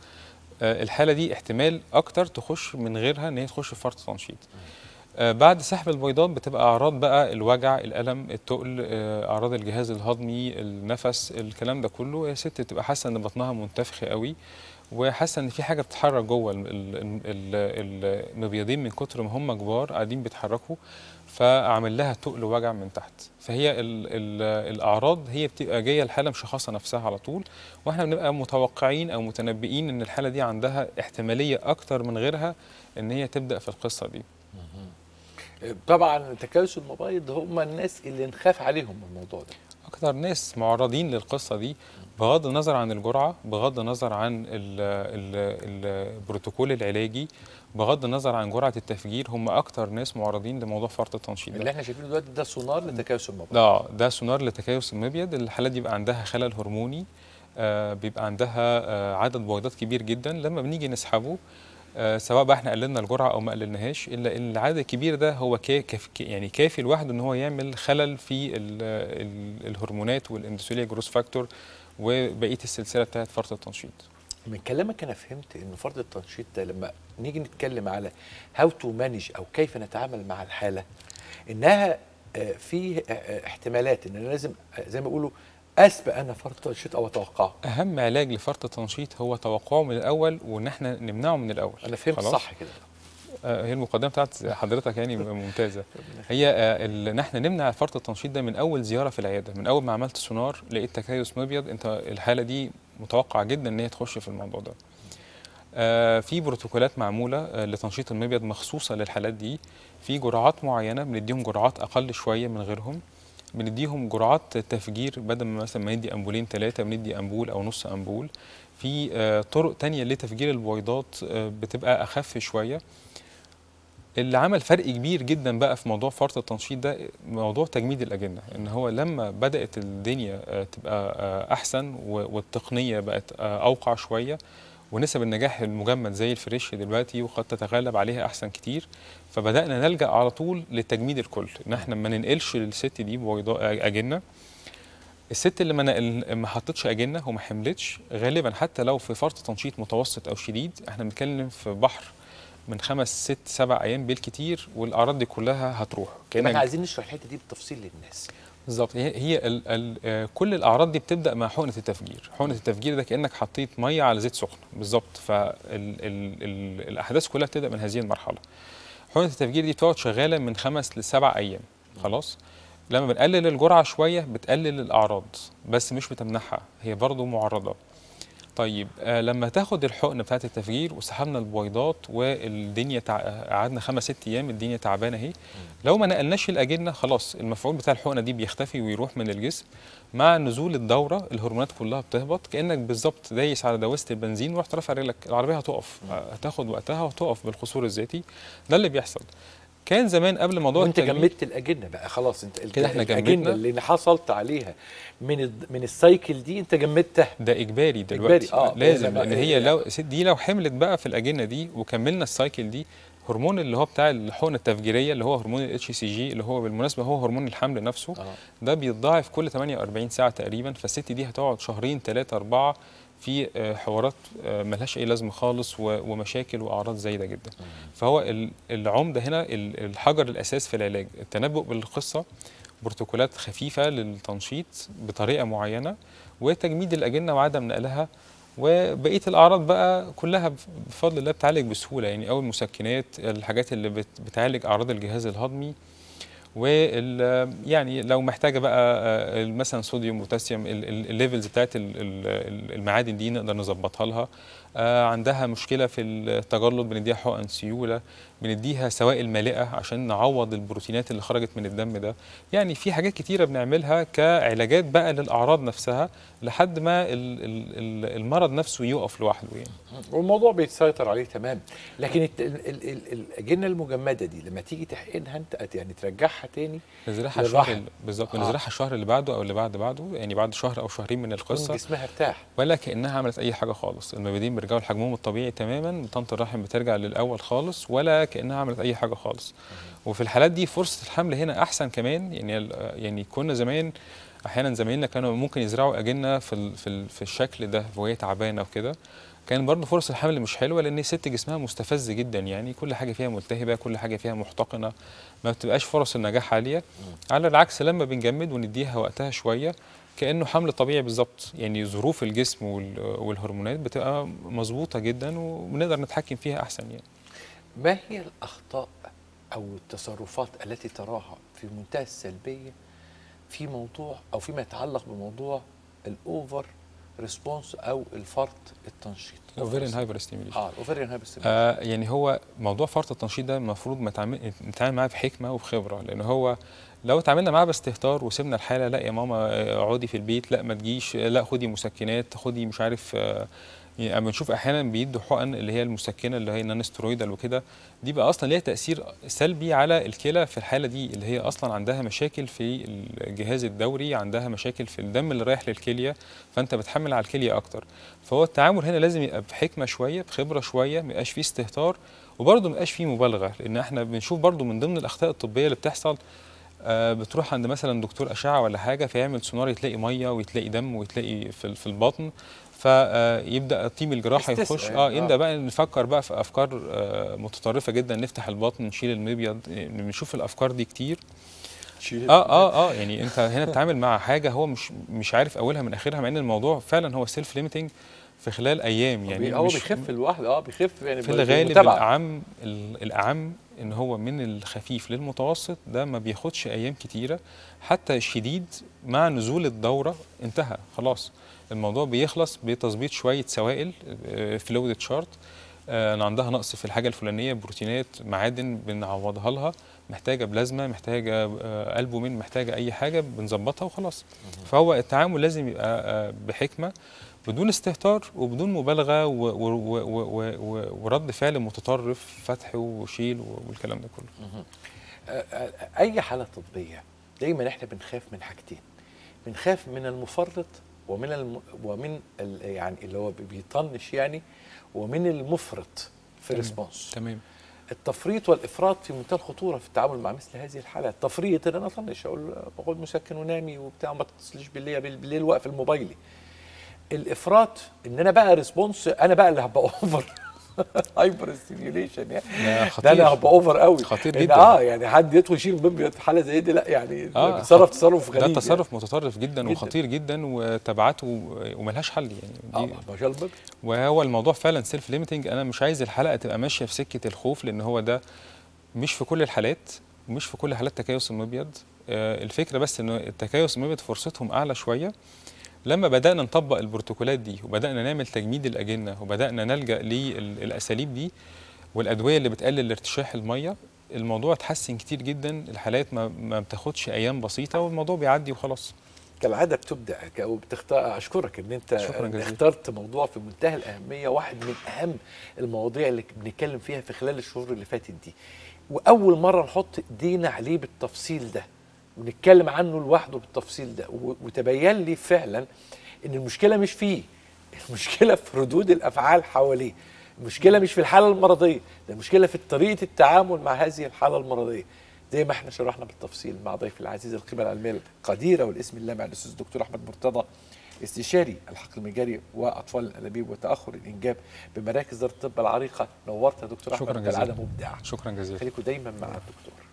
الحالة دي احتمال أكتر تخش من غيرها إن هي تخش في فرط تنشيط. بعد سحب البيضات بتبقى أعراض بقى الوجع، الألم، التقل، أعراض الجهاز الهضمي، النفس، الكلام ده كله. الست بتبقى حاسة إن بطنها منتفخة قوي، وحاسة إن في حاجة بتتحرك جوه المبيضين من كتر ما هم كبار قاعدين بيتحركوا، فأعمل لها تقل ووجع من تحت. فهي ال ال الأعراض هي بتبقى جاية الحالة مشخصة نفسها على طول، وإحنا بنبقى متوقعين أو متنبئين إن الحالة دي عندها احتمالية أكتر من غيرها إن هي تبدأ في القصة دي. طبعا التكالس المبايض هم الناس اللي نخاف عليهم الموضوع ده، اكتر ناس معرضين للقصه دي بغض النظر عن الجرعه، بغض النظر عن البروتوكول العلاجي، بغض النظر عن جرعه التفجير، هم اكتر ناس معرضين لموضوع فرط التنشيط ده. اللي احنا شايفينه دلوقتي ده سونار لتكيس المبيض. اه ده سونار لتكيس المبيض، الحالات دي بيبقى عندها خلل هرموني، آه بيبقى عندها آه عدد بويضات كبير جدا، لما بنيجي نسحبه آه سواء بقى احنا قللنا الجرعه او ما قللناهاش، الا ان العدد الكبير ده هو كاف يعني كافي لوحده ان هو يعمل خلل في الهرمونات والاندوثيليا جروس فاكتور وبقيه السلسله بتاعت فرط التنشيط. من كلامك انا فهمت ان فرط التنشيط ده لما نيجي نتكلم على هاو تو مانج او كيف نتعامل مع الحاله، انها في احتمالات ان انا لازم زي ما بيقولوا اسبق انا فرط التنشيط او اتوقعه. اهم علاج لفرط التنشيط هو توقعه من الاول وان احنا نمنعه من الاول. انا فهمت صح كده. هي المقدمه بتاعت حضرتك يعني ممتازه. هي ان احنا نمنع فرط التنشيط ده من اول زياره في العياده، من اول ما عملت سونار لقيت تكيس مبيض، انت الحاله دي متوقعه جدا ان هي تخش في الموضوع ده. في بروتوكولات معموله لتنشيط المبيض مخصوصه للحالات دي، في جرعات معينه بنديهم جرعات اقل شويه من غيرهم، بنديهم جرعات تفجير بدل ما مثلا ما ندي امبولين ثلاثه بندي امبول او نص امبول. في طرق ثانيه لتفجير البويضات بتبقى اخف شويه. اللي عمل فرق كبير جدا بقى في موضوع فرط التنشيط ده موضوع تجميد الاجنه، ان هو لما بدات الدنيا تبقى احسن والتقنيه بقت اوقع شويه ونسب النجاح المجمد زي الفريش دلوقتي وقد تتغلب عليها احسن كتير، فبدانا نلجا على طول لتجميد الكل، ان احنا ما ننقلش للست دي بويضاء اجنه. الست اللي ما ما حطتش اجنه وما حملتش غالبا حتى لو في فرط تنشيط متوسط او شديد، احنا بنتكلم في بحر من خمس ست سبع ايام بالكتير والاعراض دي كلها هتروح. احنا عايزين نشرح الحته دي بالتفصيل للناس. بالظبط، هي, هي ال ال كل الاعراض دي بتبدا مع حقنه التفجير، حقنه التفجير ده كانك حطيت ميه على زيت سخن بالظبط، فالاحداث كلها بتبدا من هذه المرحله. حقنه التفجير دي بتقعد شغاله من خمس لسبع ايام، خلاص؟ لما بنقلل الجرعه شويه بتقلل الاعراض بس مش بتمنحها، هي برضه معرضه. طيب لما تاخد الحقنه بتاعه التفجير وسحبنا البويضات والدنيا قعدنا تع... خمس ست ايام الدنيا تعبانه اهي، لو ما نقلناش الاجنه خلاص المفعول بتاع الحقنه دي بيختفي ويروح من الجسم. مع نزول الدوره الهرمونات كلها بتهبط، كانك بالظبط دايس على دواسه البنزين ورحت رافع رجلك، العربيه هتقف، هتاخد وقتها وتقف بالخصور الذاتي. ده اللي بيحصل. كان زمان قبل موضوع وانت جمدت الاجنه بقى خلاص، انت كده احنا جمدنا اللي حصلت عليها من من السايكل دي، انت جمدتها ده اجباري دلوقتي. إجباري. آه. لازم، لان هي لو دي لو حملت بقى في الاجنه دي وكملنا السايكل دي، هرمون اللي هو بتاع الحقنه التفجيريه اللي هو هرمون الاتش سي جي اللي هو بالمناسبه هو هرمون الحمل نفسه، آه. ده بيتضاعف كل ثمانية وأربعين ساعه تقريبا، فالست دي هتقعد شهرين ثلاثه اربعه في حوارات ملهاش اي لازمه خالص ومشاكل واعراض زايده جدا. فهو العمده هنا الحجر الاساس في العلاج التنبؤ بالقصه، بروتوكولات خفيفه للتنشيط بطريقه معينه، وتجميد الاجنه وعدم نقلها، وبقيه الاعراض بقى كلها بفضل الله بتعالج بسهوله، يعني او المسكنات، الحاجات اللي بتعالج اعراض الجهاز الهضمي، وال يعني لو محتاجه بقى مثلا صوديوم بوتاسيوم الليفلز بتاعت المعادن دي نقدر نظبطها لها. عندها مشكله في التجلط بنديها حقن سيوله، بنديها سوائل مالئه عشان نعوض البروتينات اللي خرجت من الدم ده. يعني في حاجات كتيره بنعملها كعلاجات بقى للاعراض نفسها لحد ما المرض نفسه يقف لوحده يعني، والموضوع بيتسيطر عليه تمام. لكن الاجنه المجمده دي لما تيجي تحقنها انت يعني ترجعها تاني نزرعها الشهر بالظبط، نزرعها الشهر اللي بعده او اللي بعد بعده، يعني بعد شهر او شهرين من القصه جسمها ارتاح ولا كانها عملت اي حاجه خالص. المبيضين بيرجعوا لحجمهم الطبيعي تماما، طنط الرحم بترجع للاول خالص ولا كانها عملت اي حاجه خالص. وفي الحالات دي فرصه الحمل هنا احسن كمان، يعني يعني كنا زمان احيانا زمايلنا كانوا ممكن يزرعوا اجنه في في الشكل ده وهي تعبانه وكده، كان برضه فرص الحمل مش حلوه لان الست جسمها مستفز جدا، يعني كل حاجه فيها ملتهبه، كل حاجه فيها محتقنه، ما بتبقاش فرص النجاح عاليه. على العكس لما بنجمد ونديها وقتها شويه كأنه حمل طبيعي بالظبط، يعني ظروف الجسم والهرمونات بتبقى مظبوطة جدا وبنقدر نتحكم فيها أحسن يعني. ما هي الأخطاء أو التصرفات التي تراها في منتهى السلبية في موضوع أو فيما يتعلق بموضوع الأوفر ريسبونس او الفرط التنشيط، اوفيريان هايبر ستيميوليشن. اه الاوفيريان هايبر ستيميوليشن آه يعني هو موضوع فرط التنشيط ده المفروض نتعامل معاه بحكمه وبخبره، لان هو لو اتعاملنا معاه باستهتار وسيبنا الحاله، لا يا ماما اقعدي في البيت، لا ما تجيش، لا خدي مسكنات، خدي مش عارف. آه يعني اما نشوف احيانا بيدوا حقن اللي هي المسكنه اللي هي نان ستيرويدال وكده، دي بقى اصلا ليها تاثير سلبي على الكلى في الحاله دي، اللي هي اصلا عندها مشاكل في الجهاز الدوري، عندها مشاكل في الدم اللي رايح للكليه، فانت بتحمل على الكليه اكتر. فهو التعامل هنا لازم يبقى بحكمه شويه، بخبره شويه، ما يبقاش فيه استهتار، وبرده ما يبقاش فيه مبالغه، لان احنا بنشوف برده من ضمن الاخطاء الطبيه اللي بتحصل، بتروح عند مثلا دكتور اشعه ولا حاجه فيعمل سونار يتلاقي ميه ويتلاقي دم ويتلاقي في البطن، فيبدا تيم الجراحه يخش اه يبدا بقى نفكر بقى في افكار متطرفه جدا، نفتح البطن، نشيل المبيض، بنشوف الافكار دي كتير. اه اه اه يعني انت هنا بتتعامل مع حاجه هو مش مش عارف اولها من اخرها، مع ان الموضوع فعلا هو سيلف ليميتنج في خلال ايام، يعني هو بيخف الواحد اه بيخف يعني في الغالب. الاعم الاعم ان هو من الخفيف للمتوسط، ده ما بياخدش ايام كتيره، حتى الشديد مع نزول الدوره انتهى خلاص، الموضوع بيخلص بتظبيط شويه سوائل فلويد شارت، انا عندها نقص في الحاجه الفلانيه، بروتينات، معادن، بنعوضها لها، محتاجه بلازما، محتاجه البومين، محتاجه اي حاجه بنظبطها وخلاص. فهو التعامل لازم يبقى بحكمه، بدون استهتار وبدون مبالغه و و و و ورد فعل متطرف، فتح وشيل والكلام ده كله. اي حاله طبيه دايما احنا بنخاف من حاجتين، بنخاف من المفرط ومن الم... ومن ال... يعني اللي هو بيطنش يعني، ومن المفرط في الريسبونس. تمام. التفريط والافراط في منتهى الخطوره في التعامل مع مثل هذه الحالات. التفريط ان انا اطنش، اقول باخد مسكن ونامي وبتاع وما تتصليش بالليل، بالليل واقفل موبايلي. الافراط ان انا بقى ريسبونس، انا بقى اللي هبقى اوفر هايبر ستيميوليشن يعني، ده انا هبقى اوفر قوي، خطير جدا. اه يعني حد يدخل يشيل بيبيض في حاله زي دي، لا يعني آه بيتصرف تصرف غريب، ده تصرف يعني متطرف جدا, جداً وخطير جدا، وتبعاته وملهاش حل يعني. اه وهو الموضوع فعلا سيلف ليميتنج، انا مش عايز الحلقه تبقى ماشيه في سكه الخوف، لان هو ده مش في كل الحالات، مش في كل حالات تكيس المبيض. آه الفكره بس ان التكيس المبيض فرصتهم اعلى شويه. لما بدأنا نطبق البروتوكولات دي وبدأنا نعمل تجميد الأجنة وبدأنا نلجأ للأساليب دي والأدوية اللي بتقلل ارتشاح المية، الموضوع اتحسن كتير جدا، الحالات ما, ما بتاخدش أيام بسيطة والموضوع بيعدي وخلاص. كالعادة بتبدع وبتختار. أشكرك إن أنت اخترت موضوع في منتهى الأهمية، واحد من أهم المواضيع اللي بنتكلم فيها في خلال الشهور اللي فاتت دي، وأول مرة نحط إيدينا عليه بالتفصيل ده ونتكلم عنه لوحده بالتفصيل ده، وتبين لي فعلا ان المشكله مش فيه، المشكله في ردود الافعال حواليه، المشكله مش في الحاله المرضيه، ده المشكله في طريقه التعامل مع هذه الحاله المرضيه، زي ما احنا شرحنا بالتفصيل مع ضيفي العزيز القيمه العلميه القديره والاسم اللامع الاستاذ الدكتور احمد مرتضى، استشاري الحقل المجاري واطفال الانابيب وتاخر الانجاب بمراكز دار الطب العريقه. نورت يا دكتور احمد، كالعاده مبدع. شكرا جزيلا. خليكم دايما مع الدكتور.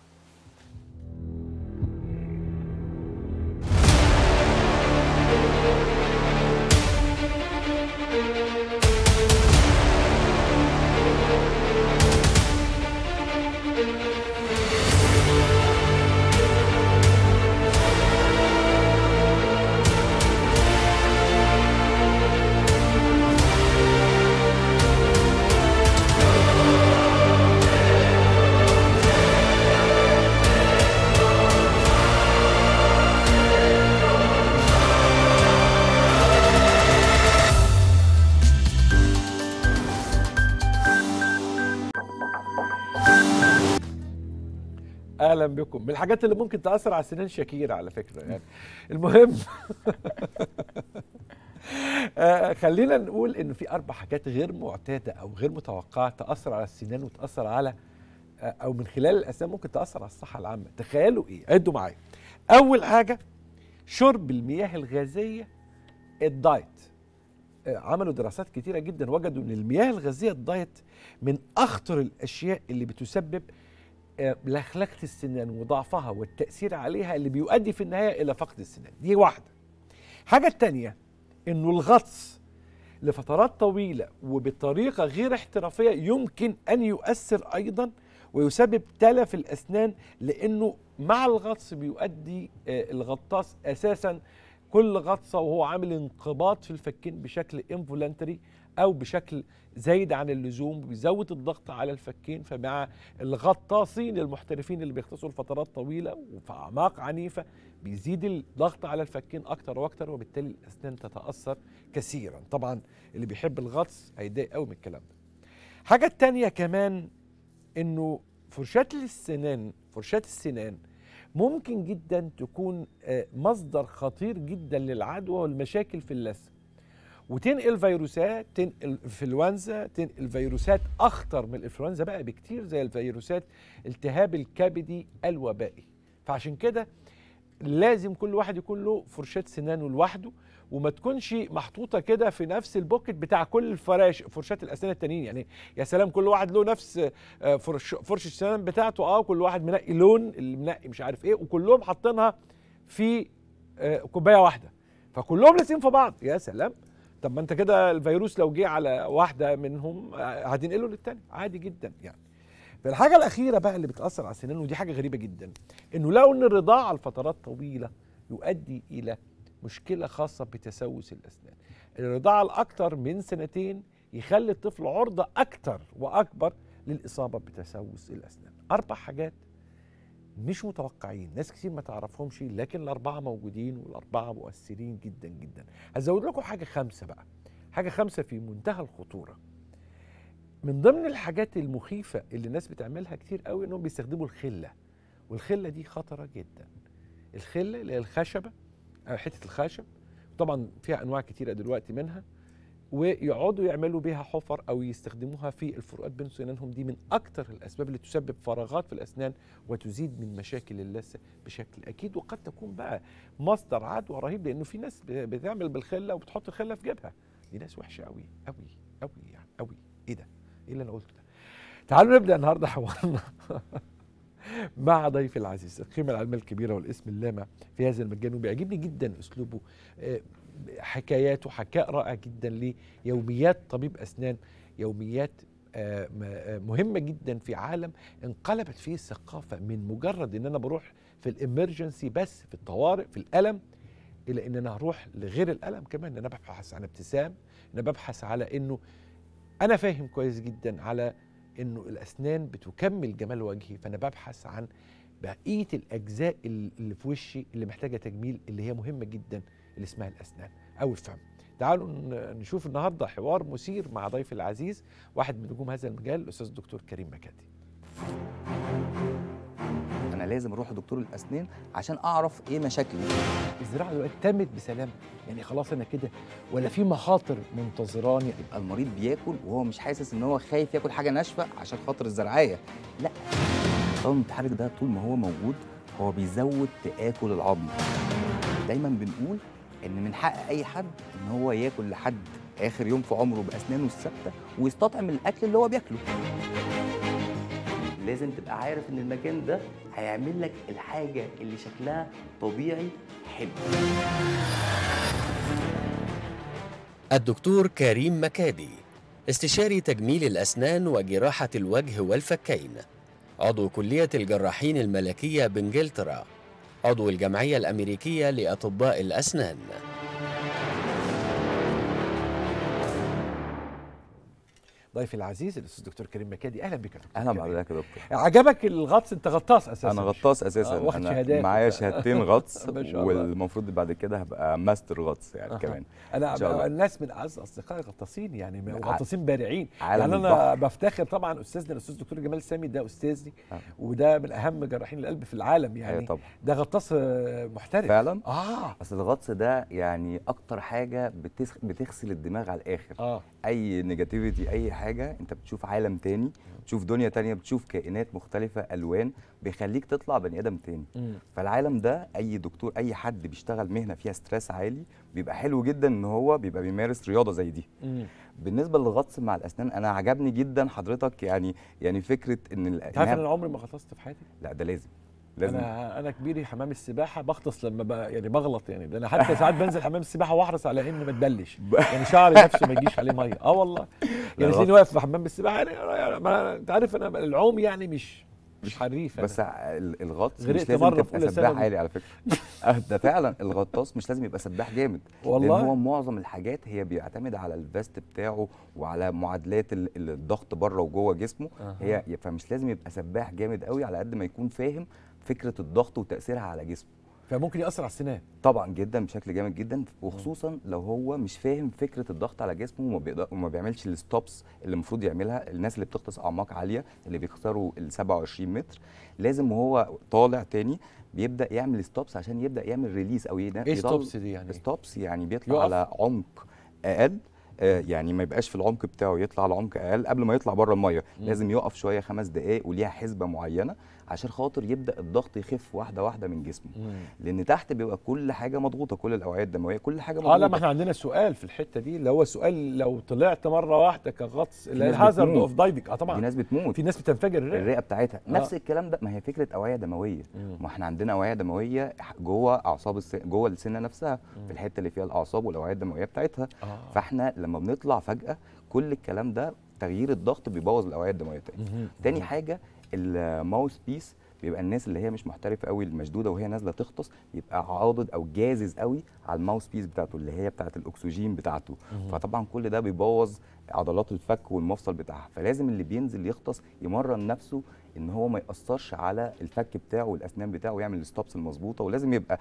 اهلا بكم. من الحاجات اللي ممكن تاثر على سنان شاكير على فكره يعني. المهم آه خلينا نقول ان في اربع حاجات غير معتاده او غير متوقعه تاثر على السنان وتاثر على آه او من خلال الاسنان ممكن تاثر على الصحه العامه. تخيلوا ايه؟ عدوا معايا. اول حاجه شرب المياه الغازيه، الدايت. آه عملوا دراسات كتيره جدا، وجدوا ان المياه الغازيه الدايت من اخطر الاشياء اللي بتسبب لخلقة السنان وضعفها والتأثير عليها، اللي بيؤدي في النهاية إلى فقد السنان. دي واحدة. حاجة التانية إنه الغطس لفترات طويلة وبطريقة غير احترافية يمكن أن يؤثر أيضا ويسبب تلف الأسنان، لأنه مع الغطس بيؤدي الغطاس أساسا كل غطسه وهو عامل انقباض في الفكين بشكل انفولنتري او بشكل زايد عن اللزوم بيزود الضغط على الفكين. فمع الغطاسين المحترفين اللي بيغطسوا لفترات طويله وفي اعماق عنيفه بيزيد الضغط على الفكين اكتر واكتر، وبالتالي الاسنان تتاثر كثيرا. طبعا اللي بيحب الغطس هيتضايق قوي من الكلام ده. حاجه تانية كمان انه فرشات السنان فرشات السنان ممكن جدا تكون مصدر خطير جدا للعدوى والمشاكل في اللثه، وتنقل فيروسات، تنقل انفلونزا، تنقل فيروسات اخطر من الانفلونزا بقى بكتير زي الفيروسات التهاب الكبدي الوبائي. فعشان كده لازم كل واحد يكون له فرشاه سنانه لوحده، وما تكونش محطوطه كده في نفس البوكت بتاع كل الفراش فرشات الاسنان التانيين. يعني يا سلام كل واحد له نفس فرش فرشه السنان بتاعته، اه كل واحد منقي لون، اللي منقي مش عارف ايه، وكلهم حاطينها في كوبايه واحده فكلهم لازقين في بعض. يا سلام، طب ما انت كده الفيروس لو جه على واحده منهم هتنقله للتاني عادي جدا يعني. فالحاجه الاخيره بقى اللي بتاثر على السنان، ودي حاجه غريبه جدا، انه لو ان الرضاعه لفترات طويله يؤدي الى مشكله خاصه بتسوس الاسنان. الرضاعه الاكثر من سنتين يخلي الطفل عرضه اكثر واكبر للاصابه بتسوس الاسنان. اربع حاجات مش متوقعين، ناس كتير ما تعرفهمش، لكن الاربعه موجودين والاربعه مؤثرين جدا جدا. هزود لكم حاجه خمسه بقى، حاجه خمسه في منتهى الخطوره. من ضمن الحاجات المخيفه اللي الناس بتعملها كتير قوي انهم بيستخدموا الخله، والخله دي خطره جدا. الخله اللي هي الخشبه او حته الخشب، طبعا فيها انواع كتيره دلوقتي منها، ويقعدوا يعملوا بيها حفر او يستخدموها في الفروقات بين سنانهم. دي من اكتر الاسباب اللي تسبب فراغات في الاسنان وتزيد من مشاكل اللثه بشكل اكيد، وقد تكون بقى مصدر عدوى رهيب، لانه في ناس بتعمل بالخله وبتحط الخله في جيبها. دي ناس وحشه قوي قوي قوي يعني قوي. ايه ده؟ ايه اللي انا قلته ده؟ تعالوا نبدا النهارده حوارنا مع ضيفي العزيز، القيمه العلميه الكبيره والاسم اللامع في هذا المجال، وبيعجبني جدا اسلوبه، حكاياته حكاء رائع جدا ليوميات طبيب اسنان، يوميات مهمه جدا في عالم انقلبت فيه الثقافه من مجرد ان انا بروح في الامرجنسي بس، في الطوارئ، في الالم، الى ان انا هروح لغير الالم كمان، ان انا ببحث عن ابتسام، ان انا ببحث على انه انا فاهم كويس جدا على انه الاسنان بتكمل جمال وجهي، فانا ببحث عن بقيه الاجزاء اللي في وشي اللي محتاجه تجميل، اللي هي مهمه جدا اللي اسمها الاسنان او الفم. تعالوا نشوف النهارده حوار مثير مع ضيفي العزيز، واحد من نجوم هذا المجال، الاستاذ الدكتور كريم مكادي. انا لازم اروح لدكتور الاسنان عشان اعرف ايه مشاكلي. الزراعه دلوقتي تمت بسلام، يعني خلاص انا كده ولا في مخاطر منتظراني. يبقى المريض بياكل وهو مش حاسس ان هو خايف ياكل حاجه ناشفه عشان خاطر الزرعيه، لا، الطعم المتحرك ده طول ما هو موجود هو بيزود تاكل العظم. دايما بنقول ان من حق اي حد ان هو ياكل لحد اخر يوم في عمره باسنانه الثابته ويستطعم الاكل اللي هو بياكله. لازم تبقى عارف ان المكان ده هيعمل لك الحاجه اللي شكلها طبيعي حلو. الدكتور كريم مكادي، استشاري تجميل الاسنان وجراحه الوجه والفكين، عضو كليه الجراحين الملكيه بانجلترا، عضو الجمعية الأمريكية لأطباء الأسنان. ضيفي العزيز الاستاذ دكتور كريم مكادي، اهلا بك يا دكتور. اهلا بحضرتك يا دكتور. عجبك الغطس؟ انت غطاس اساسا. انا غطاس اساسا، آه انا معايا شهادتين غطس والمفروض بعد كده هبقى ماستر غطس يعني. آه. كمان انا الناس من اعز اصدقائي غطاسين يعني، غطاسين بارعين يعني. انا البحر. بفتخر طبعا استاذنا الاستاذ دكتور جمال سامي، ده استاذي. آه. وده من اهم جراحين القلب في العالم يعني. آه ده غطاس محترف فعلا. اه اصل الغطس ده يعني اكتر حاجه بتسخ... بتغسل الدماغ على الاخر. آه. اي نيجاتيفيتي، اي حاجه، انت بتشوف عالم تاني، بتشوف دنيا تانيه، بتشوف كائنات مختلفه، الوان، بيخليك تطلع بني ادم تاني. مم. فالعالم ده اي دكتور، اي حد بيشتغل مهنه فيها ستريس عالي بيبقى حلو جدا ان هو بيبقى بيمارس رياضه زي دي. مم. بالنسبه للغطس مع الاسنان، انا عجبني جدا حضرتك يعني يعني فكره ان انت عارف انا عمري ما غطست في حياتي؟ لا ده لازم لازم. انا انا كبيري حمام السباحه بغطس لما بقى يعني بغلط يعني، ده انا حتى ساعات بنزل حمام السباحه واحرص على اني ما اتبلش يعني، شعري نفسه ما يجيش عليه ميه. اه والله يعني زين واقف في حمام السباحه يعني، انت عارف انا العوم يعني مش مش حريفه، بس الغطس مش لازم تبقى سباح عالي على فكره. ده فعلا الغطاس مش لازم يبقى سباح جامد، والله لان هو معظم الحاجات هي بيعتمد على الفيست بتاعه وعلى معادلات الضغط بره وجوه جسمه. أه. هي فمش لازم يبقى سباح جامد قوي على قد ما يكون فاهم فكره الضغط وتاثيرها على جسمه، فممكن ياثر على السنان طبعا جدا بشكل جامد جدا، وخصوصا لو هو مش فاهم فكره الضغط على جسمه وما بيقدر وما بيعملش الستوبس اللي المفروض يعملها. الناس اللي بتغطس اعماق عاليه اللي بيكسروا ال سبعة وعشرين متر لازم وهو طالع تاني بيبدا يعمل ستوبس عشان يبدا يعمل ريليس او ينقل. ايه ستوبس دي يعني؟ ستوبس يعني بيطلع يقف على عمق اقل، يعني ما يبقاش في العمق بتاعه، يطلع على عمق اقل قبل ما يطلع بره الميه. مم. لازم يقف شويه خمس دقائق وليها حسبه معينه عشان خاطر يبدا الضغط يخف واحده واحده من جسمه. مم. لان تحت بيبقى كل حاجه مضغوطه، كل الاوعيه الدمويه كل حاجه مضغوطه. اه لا، ما احنا عندنا سؤال في الحته دي اللي هو سؤال لو طلعت مره واحده كغطس الهازارد اوف دايفنج. اه طبعا في ناس بتموت، في ناس بتنفجر الرئه الرئه بتاعتها. آه. نفس الكلام ده، ما هي فكره اوعيه دمويه. مم. ما احنا عندنا اوعيه دمويه جوه اعصاب الس... جوه السنه نفسها. مم. في الحته اللي فيها الاعصاب والاوعيه الدمويه بتاعتها. آه. فاحنا لما بنطلع فجاه كل الكلام ده تغيير الضغط بيبوظ الاوعيه الدمويه. تاني, تاني حاجه الماوث بيس، بيبقى الناس اللي هي مش محترفه قوي المشدوده وهي نازله تغطس يبقى عاضد او جازز قوي على الماوث بيس بتاعته اللي هي بتاعه الاكسجين بتاعته. مم. فطبعا كل ده بيبوظ عضلات الفك والمفصل بتاعها، فلازم اللي بينزل يغطس يمرن نفسه ان هو ما ياثرش على الفك بتاعه والاسنان بتاعه ويعمل الستوبس المظبوطه، ولازم يبقى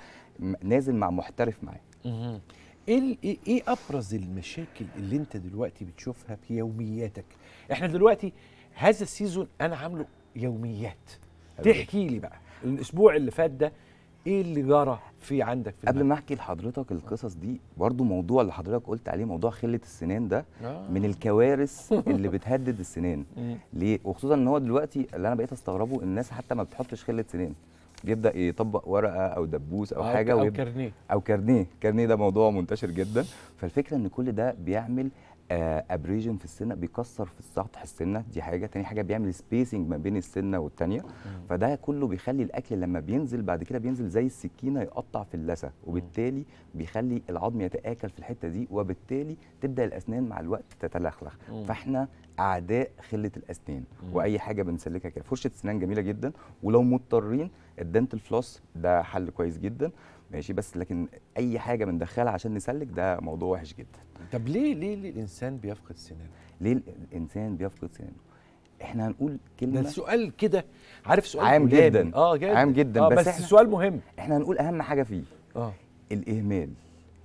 نازل مع محترف معاه. ايه ايه ابرز المشاكل اللي انت دلوقتي بتشوفها في يومياتك؟ احنا دلوقتي هذا السيزون انا عامله يوميات، تحكي لي بقى الاسبوع اللي فات ده ايه اللي جرى في عندك في قبل المعرفة. ما احكي لحضرتك القصص دي، برضو موضوع اللي حضرتك قلت عليه موضوع خله السنان ده. آه. من الكوارث اللي بتهدد السنان. ليه؟ وخصوصا ان هو دلوقتي اللي انا بقيت استغربه الناس حتى ما بتحطش خله سنان، بيبدا يطبق ورقه او دبوس او حاجه او كارنيه او كارنيه كارنيه ده موضوع منتشر جدا. فالفكره ان كل ده بيعمل ابريجن في السنه، بيكسر في سطح السنه، دي حاجه. تاني حاجه بيعمل سبيسنج ما بين السنه والثانيه، فده كله بيخلي الاكل لما بينزل بعد كده بينزل زي السكينه يقطع في اللثه، وبالتالي بيخلي العظم يتاكل في الحته دي، وبالتالي تبدا الاسنان مع الوقت تتلخلخ. فاحنا اعداء خله الاسنان واي حاجه بنسلكها كده. فرشه السنان جميله جدا، ولو مضطرين الدنتل فلوس ده حل كويس جدا ماشي، بس لكن اي حاجه بندخلها عشان نسلك ده موضوع وحش جدا. طب ليه ليه الانسان بيفقد سنانه؟ ليه الانسان بيفقد سنانه؟ احنا هنقول كلمه، ده سؤال كده عارف، سؤال عام جدا. اه جدا عام جدا. آه بس, بس احنا سؤال مهم، احنا هنقول اهم حاجه فيه. اه الاهمال.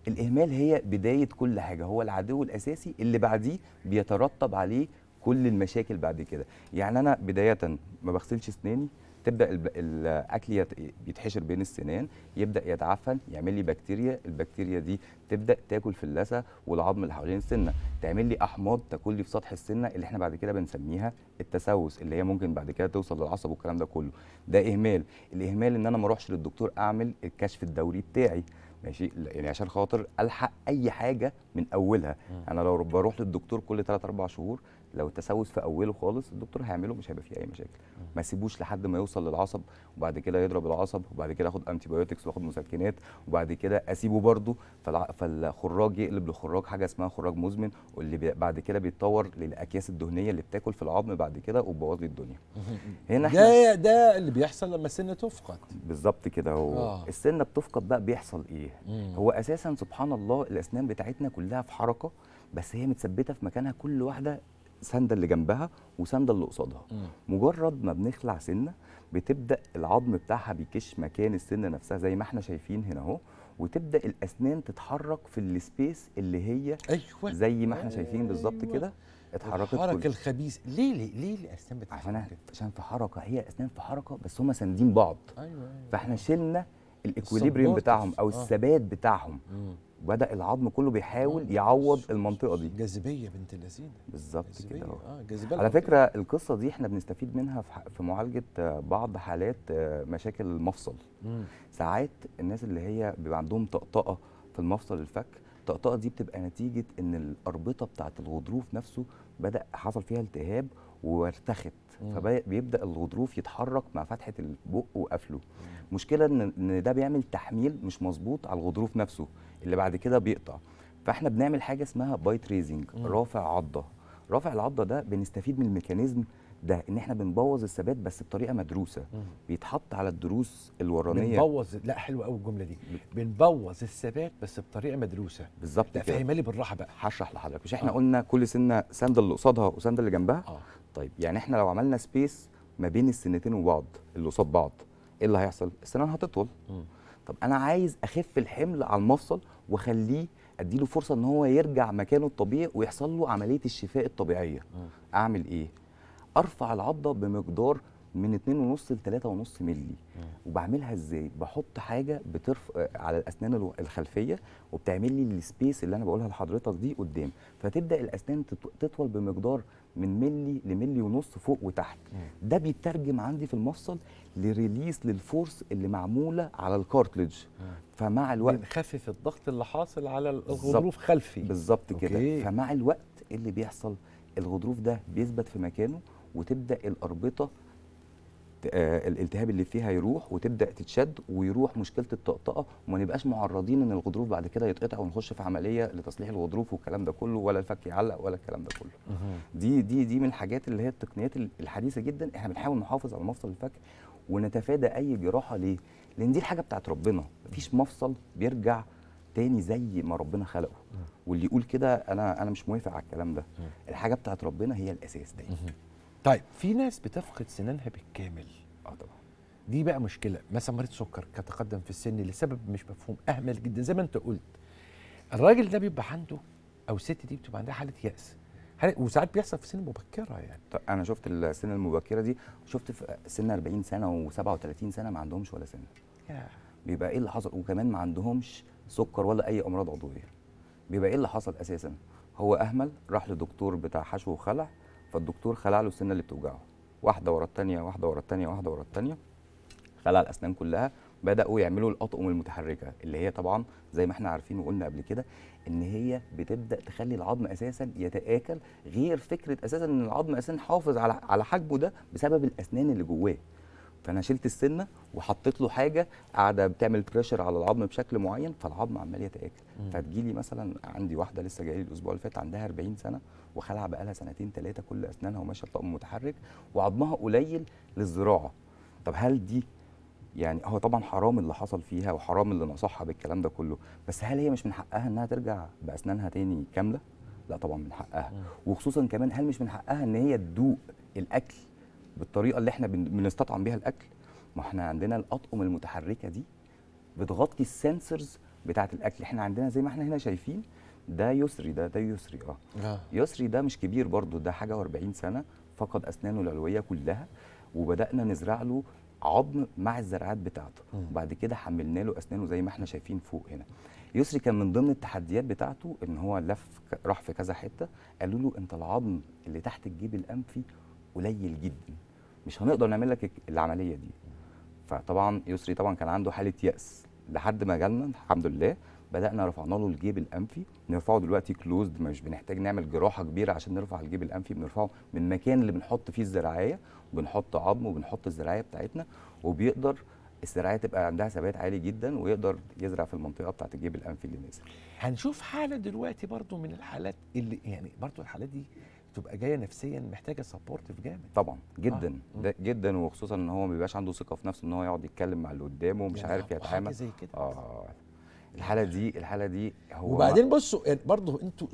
الاهمال هي بدايه كل حاجه، هو العدو الاساسي اللي بعديه بيترتب عليه كل المشاكل بعد كده. يعني انا بدايه ما بغسلش اسناني تبدا الاكل يتحشر بين السنان، يبدا يتعفن، يعمل لي بكتيريا، البكتيريا دي تبدا تاكل في اللثه والعظم اللي حوالين السنه، تعمل لي احماض تاكل لي في سطح السنه اللي احنا بعد كده بنسميها التسوس، اللي هي ممكن بعد كده توصل للعصب والكلام ده كله. ده اهمال. الاهمال ان انا ما اروحش للدكتور اعمل الكشف الدوري بتاعي ماشي، يعني عشان خاطر الحق اي حاجه من اولها. انا لو بروح للدكتور كل ثلاثة أربعة شهور لو التسوس في اوله خالص الدكتور هيعمله، مش هيبقى فيه اي مشاكل. ما سيبوش لحد ما يوصل للعصب وبعد كده يضرب العصب وبعد كده اخد انتي بايوتكس واخد مسكنات وبعد كده اسيبه برده، فالخراج يقلب لخراج، حاجه اسمها خراج مزمن، واللي بعد كده بيتطور للاكياس الدهنيه اللي بتاكل في العظم بعد كده وبوظ لي الدنيا. هنا ده ده اللي بيحصل لما السنه تفقد بالظبط كده اهو. آه. السنه بتفقد بقى بيحصل ايه؟ مم. هو اساسا سبحان الله الاسنان بتاعتنا كلها في حركه، بس هي متثبته في مكانها، كل واحده سنده اللي جنبها وسنده اللي قصادها. مجرد ما بنخلع سنه بتبدا العظم بتاعها بيكش مكان السنه نفسها زي ما احنا شايفين هنا اهو، وتبدا الاسنان تتحرك في السبيس اللي هي أيوة. زي ما احنا شايفين. أيوة. بالظبط كده اتحركت كل الحركه الخبيث. ليه ليه, ليه الاسنان بتتحرك؟ عشان عشان في حركه، هي الاسنان في حركه بس هم ساندين بعض. أيوة. أيوة. فاحنا شلنا الاكوليبريم بتاعهم او الثبات بتاعهم. مم. بدا العظم كله بيحاول يعوض المنطقه دي. جاذبيه بنت اللذينه بالظبط كده اهو. على فكره القصه دي احنا بنستفيد منها في معالجه بعض حالات مشاكل المفصل. مم. ساعات الناس اللي هي بيبقى عندهم طقطقه في المفصل الفك، الطقطقه دي بتبقى نتيجه ان الاربطه بتاعه الغضروف نفسه بدا حصل فيها التهاب وارتخت، فبيبدا الغضروف يتحرك مع فتحه البق وقفله. مشكله ان ده بيعمل تحميل مش مظبوط على الغضروف نفسه اللي بعد كده بيقطع، فاحنا بنعمل حاجه اسمها بايت ريزنج، رافع عضه. رافع العضه ده بنستفيد من الميكانيزم ده ان احنا بنبوظ الثبات بس بطريقه مدروسه، بيتحط على الدروس الورانيه. بنبوظ، لا حلوه قوي الجمله دي، بنبوظ الثبات بس بطريقه مدروسه. بالظبط كده، فاهمها لي بالراحه بقى، هشرح لحضرتك. مش احنا آه. قلنا كل سنه سند اللي قصادها وسند اللي جنبها؟ آه. طيب يعني احنا لو عملنا سبيس ما بين السنتين وبعض اللي قصاد بعض، ايه اللي هيحصل؟ السنان هتطول. م. طب انا عايز اخف الحمل على المفصل واخليه اديله فرصه ان هو يرجع مكانه الطبيعي ويحصل له عمليه الشفاء الطبيعيه. م. اعمل ايه؟ ارفع العضه بمقدار من اتنين ونص ل تلاتة ونص مللي. وبعملها ازاي؟ بحط حاجه بترفع على الاسنان الخلفيه وبتعمل لي السبيس اللي انا بقولها لحضرتك دي قدام، فتبدا الاسنان تطول بمقدار من ملي لملي ونص فوق وتحت. مم. ده بيترجم عندي في المفصل لريليس للفورس اللي معموله على الكارتليج، فمع الوقت بنخفف الضغط اللي حاصل على الغضروف خلفي. بالظبط كده، فمع الوقت اللي بيحصل الغضروف ده بيثبت في مكانه، وتبدا الاربطه الالتهاب اللي فيها يروح وتبدا تتشد ويروح مشكله الطقطقه، وما نبقاش معرضين ان الغضروف بعد كده يتقطع ونخش في عمليه لتصليح الغضروف والكلام ده كله، ولا الفك يعلق ولا الكلام ده كله. دي دي دي من الحاجات اللي هي التقنيات الحديثه جدا. احنا بنحاول نحافظ على مفصل الفك ونتفادى اي جراحه. ليه؟ لان دي الحاجه بتاعت ربنا، مفيش مفصل بيرجع تاني زي ما ربنا خلقه، واللي يقول كده انا انا مش موافق على الكلام ده. الحاجه بتاعت ربنا هي الاساس دايما. طيب في ناس بتفقد سنانها بالكامل. اه طبعا دي بقى مشكله. مثلا مريض سكر كتقدم في السن لسبب مش مفهوم، اهمل جدا زي ما انت قلت. الراجل ده بيبقى عنده او الست دي بتبقى عندها حاله يأس، وساعات بيحصل في سن مبكره يعني. طب انا شفت السن المبكره دي، شفت في سن أربعين سنه وسبعة وتلاتين سنه ما عندهمش ولا سنه. ياه، بيبقى ايه اللي حصل؟ وكمان ما عندهمش سكر ولا اي امراض عضويه. بيبقى ايه اللي حصل اساسا؟ هو اهمل، راح لدكتور بتاع حشو وخلع، فالدكتور خلع له السنه اللي بتوجعه، واحده ورا الثانيه واحده ورا الثانيه واحده ورا الثانيه، خلع الاسنان كلها. بداوا يعملوا الاطقم المتحركه اللي هي طبعا زي ما احنا عارفين وقلنا قبل كده ان هي بتبدا تخلي العظم اساسا يتاكل، غير فكره اساسا ان العظم اساسا حافظ على على حجمه ده بسبب الاسنان اللي جواه. فانا شلت السنه وحطيت له حاجه قاعده بتعمل بريشر على العظم بشكل معين، فالعظم عمال يتاكل. فتجيلي مثلا، عندي واحده لسه جايه لي الاسبوع اللي فات، عندها أربعين سنه وخلع بقى لها سنتين ثلاثه كل اسنانها وماشيه بطقم متحرك، وعظمها قليل للزراعه. طب هل دي يعني، هو طبعا حرام اللي حصل فيها وحرام اللي نصحها بالكلام ده كله، بس هل هي مش من حقها انها ترجع باسنانها تاني كامله؟ لا طبعا من حقها. وخصوصا كمان هل مش من حقها ان هي تدوق الاكل بالطريقه اللي احنا بنستطعم بيها الاكل؟ ما احنا عندنا الاطقم المتحركه دي بتغطي السنسورز بتاعه الاكل. احنا عندنا زي ما احنا هنا شايفين ده يسري، ده ده يسري اه, آه. يسري ده مش كبير برضو، ده حاجه وأربعين سنه، فقد اسنانه العلويه كلها، وبدانا نزرع له عظم مع الزرعات بتاعته، وبعد كده حملنا له اسنانه زي ما احنا شايفين فوق هنا. يسري كان من ضمن التحديات بتاعته ان هو لف راح في كذا حته، قالوا له انت العظم اللي تحت الجيب الانفي قليل جدا، مش هنقدر نعمل لك العمليه دي. فطبعا يسري طبعا كان عنده حاله يأس لحد ما جالنا الحمد لله، بدأنا رفعنا له الجيب الانفي، نرفعه دلوقتي كلوزد، مش بنحتاج نعمل جراحه كبيره عشان نرفع الجيب الانفي، بنرفعه من المكان اللي بنحط فيه الزراعيه، وبنحط عظم وبنحط الزراعيه بتاعتنا، وبيقدر الزراعيه تبقى عندها ثبات عالي جدا، ويقدر يزرع في المنطقه بتاعت الجيب الانفي اللي نازل. هنشوف حاله دلوقتي برضو من الحالات اللي يعني برضو الحالات دي تبقى جايه نفسيا محتاجه سبورتيف جامد طبعا جدا آه. ده جدا، وخصوصا ان هو ما بيبقاش عنده ثقه في نفسه ان هو يقعد يتكلم مع اللي قدامه ومش عارف يتعامل زي كده. اه الحاله دي الحاله دي هو وبعدين بصوا يعني برضه انتوا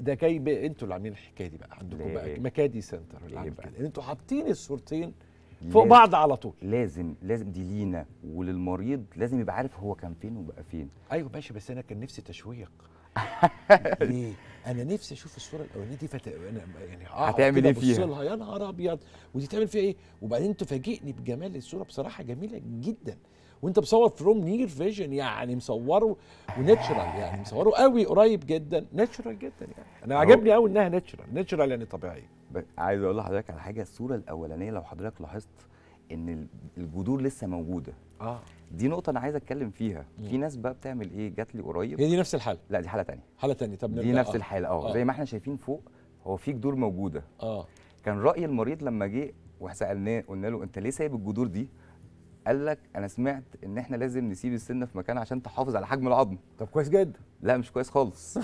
ده جاي، انتوا اللي عاملين الحكايه دي بقى عندكم بقى مكادي سنتر اللي عامل كده، انتوا حاطين الصورتين فوق بعض على طول. لازم لازم دي لينا وللمريض، لازم يبقى عارف هو كان فين وبقى فين. ايوه ماشي، بس انا كان نفسي تشويق. ليه؟ انا نفسي اشوف الصوره الاولانيه دي، فت يعني هتعمل ايه فيها؟ ابص لها، يا نهار ابيض ودي تعمل فيها ايه؟ وبعدين انت فاجئني بجمال الصوره، بصراحه جميله جدا، وانت مصور فروم نير فيجن يعني مصوره وناتشرال، يعني مصوره قوي قريب جدا، ناتشرال جدا يعني. انا عجبني قوي انها ناتشرال، ناتشرال يعني طبيعيه. عايز اقول لحضرتك على حاجه، الصوره الاولانيه لو حضرتك لاحظت ان الجذور لسه موجوده. اه دي نقطة أنا عايز أتكلم فيها، مم. في ناس بقى بتعمل إيه؟ جات لي قريب، هي دي نفس الحالة؟ لا دي حالة تانية. حالة تانية، طب دي نفس آه. الحالة أه آه. زي ما إحنا شايفين فوق، هو في جذور موجودة. أه كان رأي المريض لما جه وسألناه قلنا له أنت ليه سايب الجذور دي؟ قال لك أنا سمعت إن إحنا لازم نسيب السنة في مكانها عشان تحافظ على حجم العظم. طب كويس جدا. لا مش كويس خالص.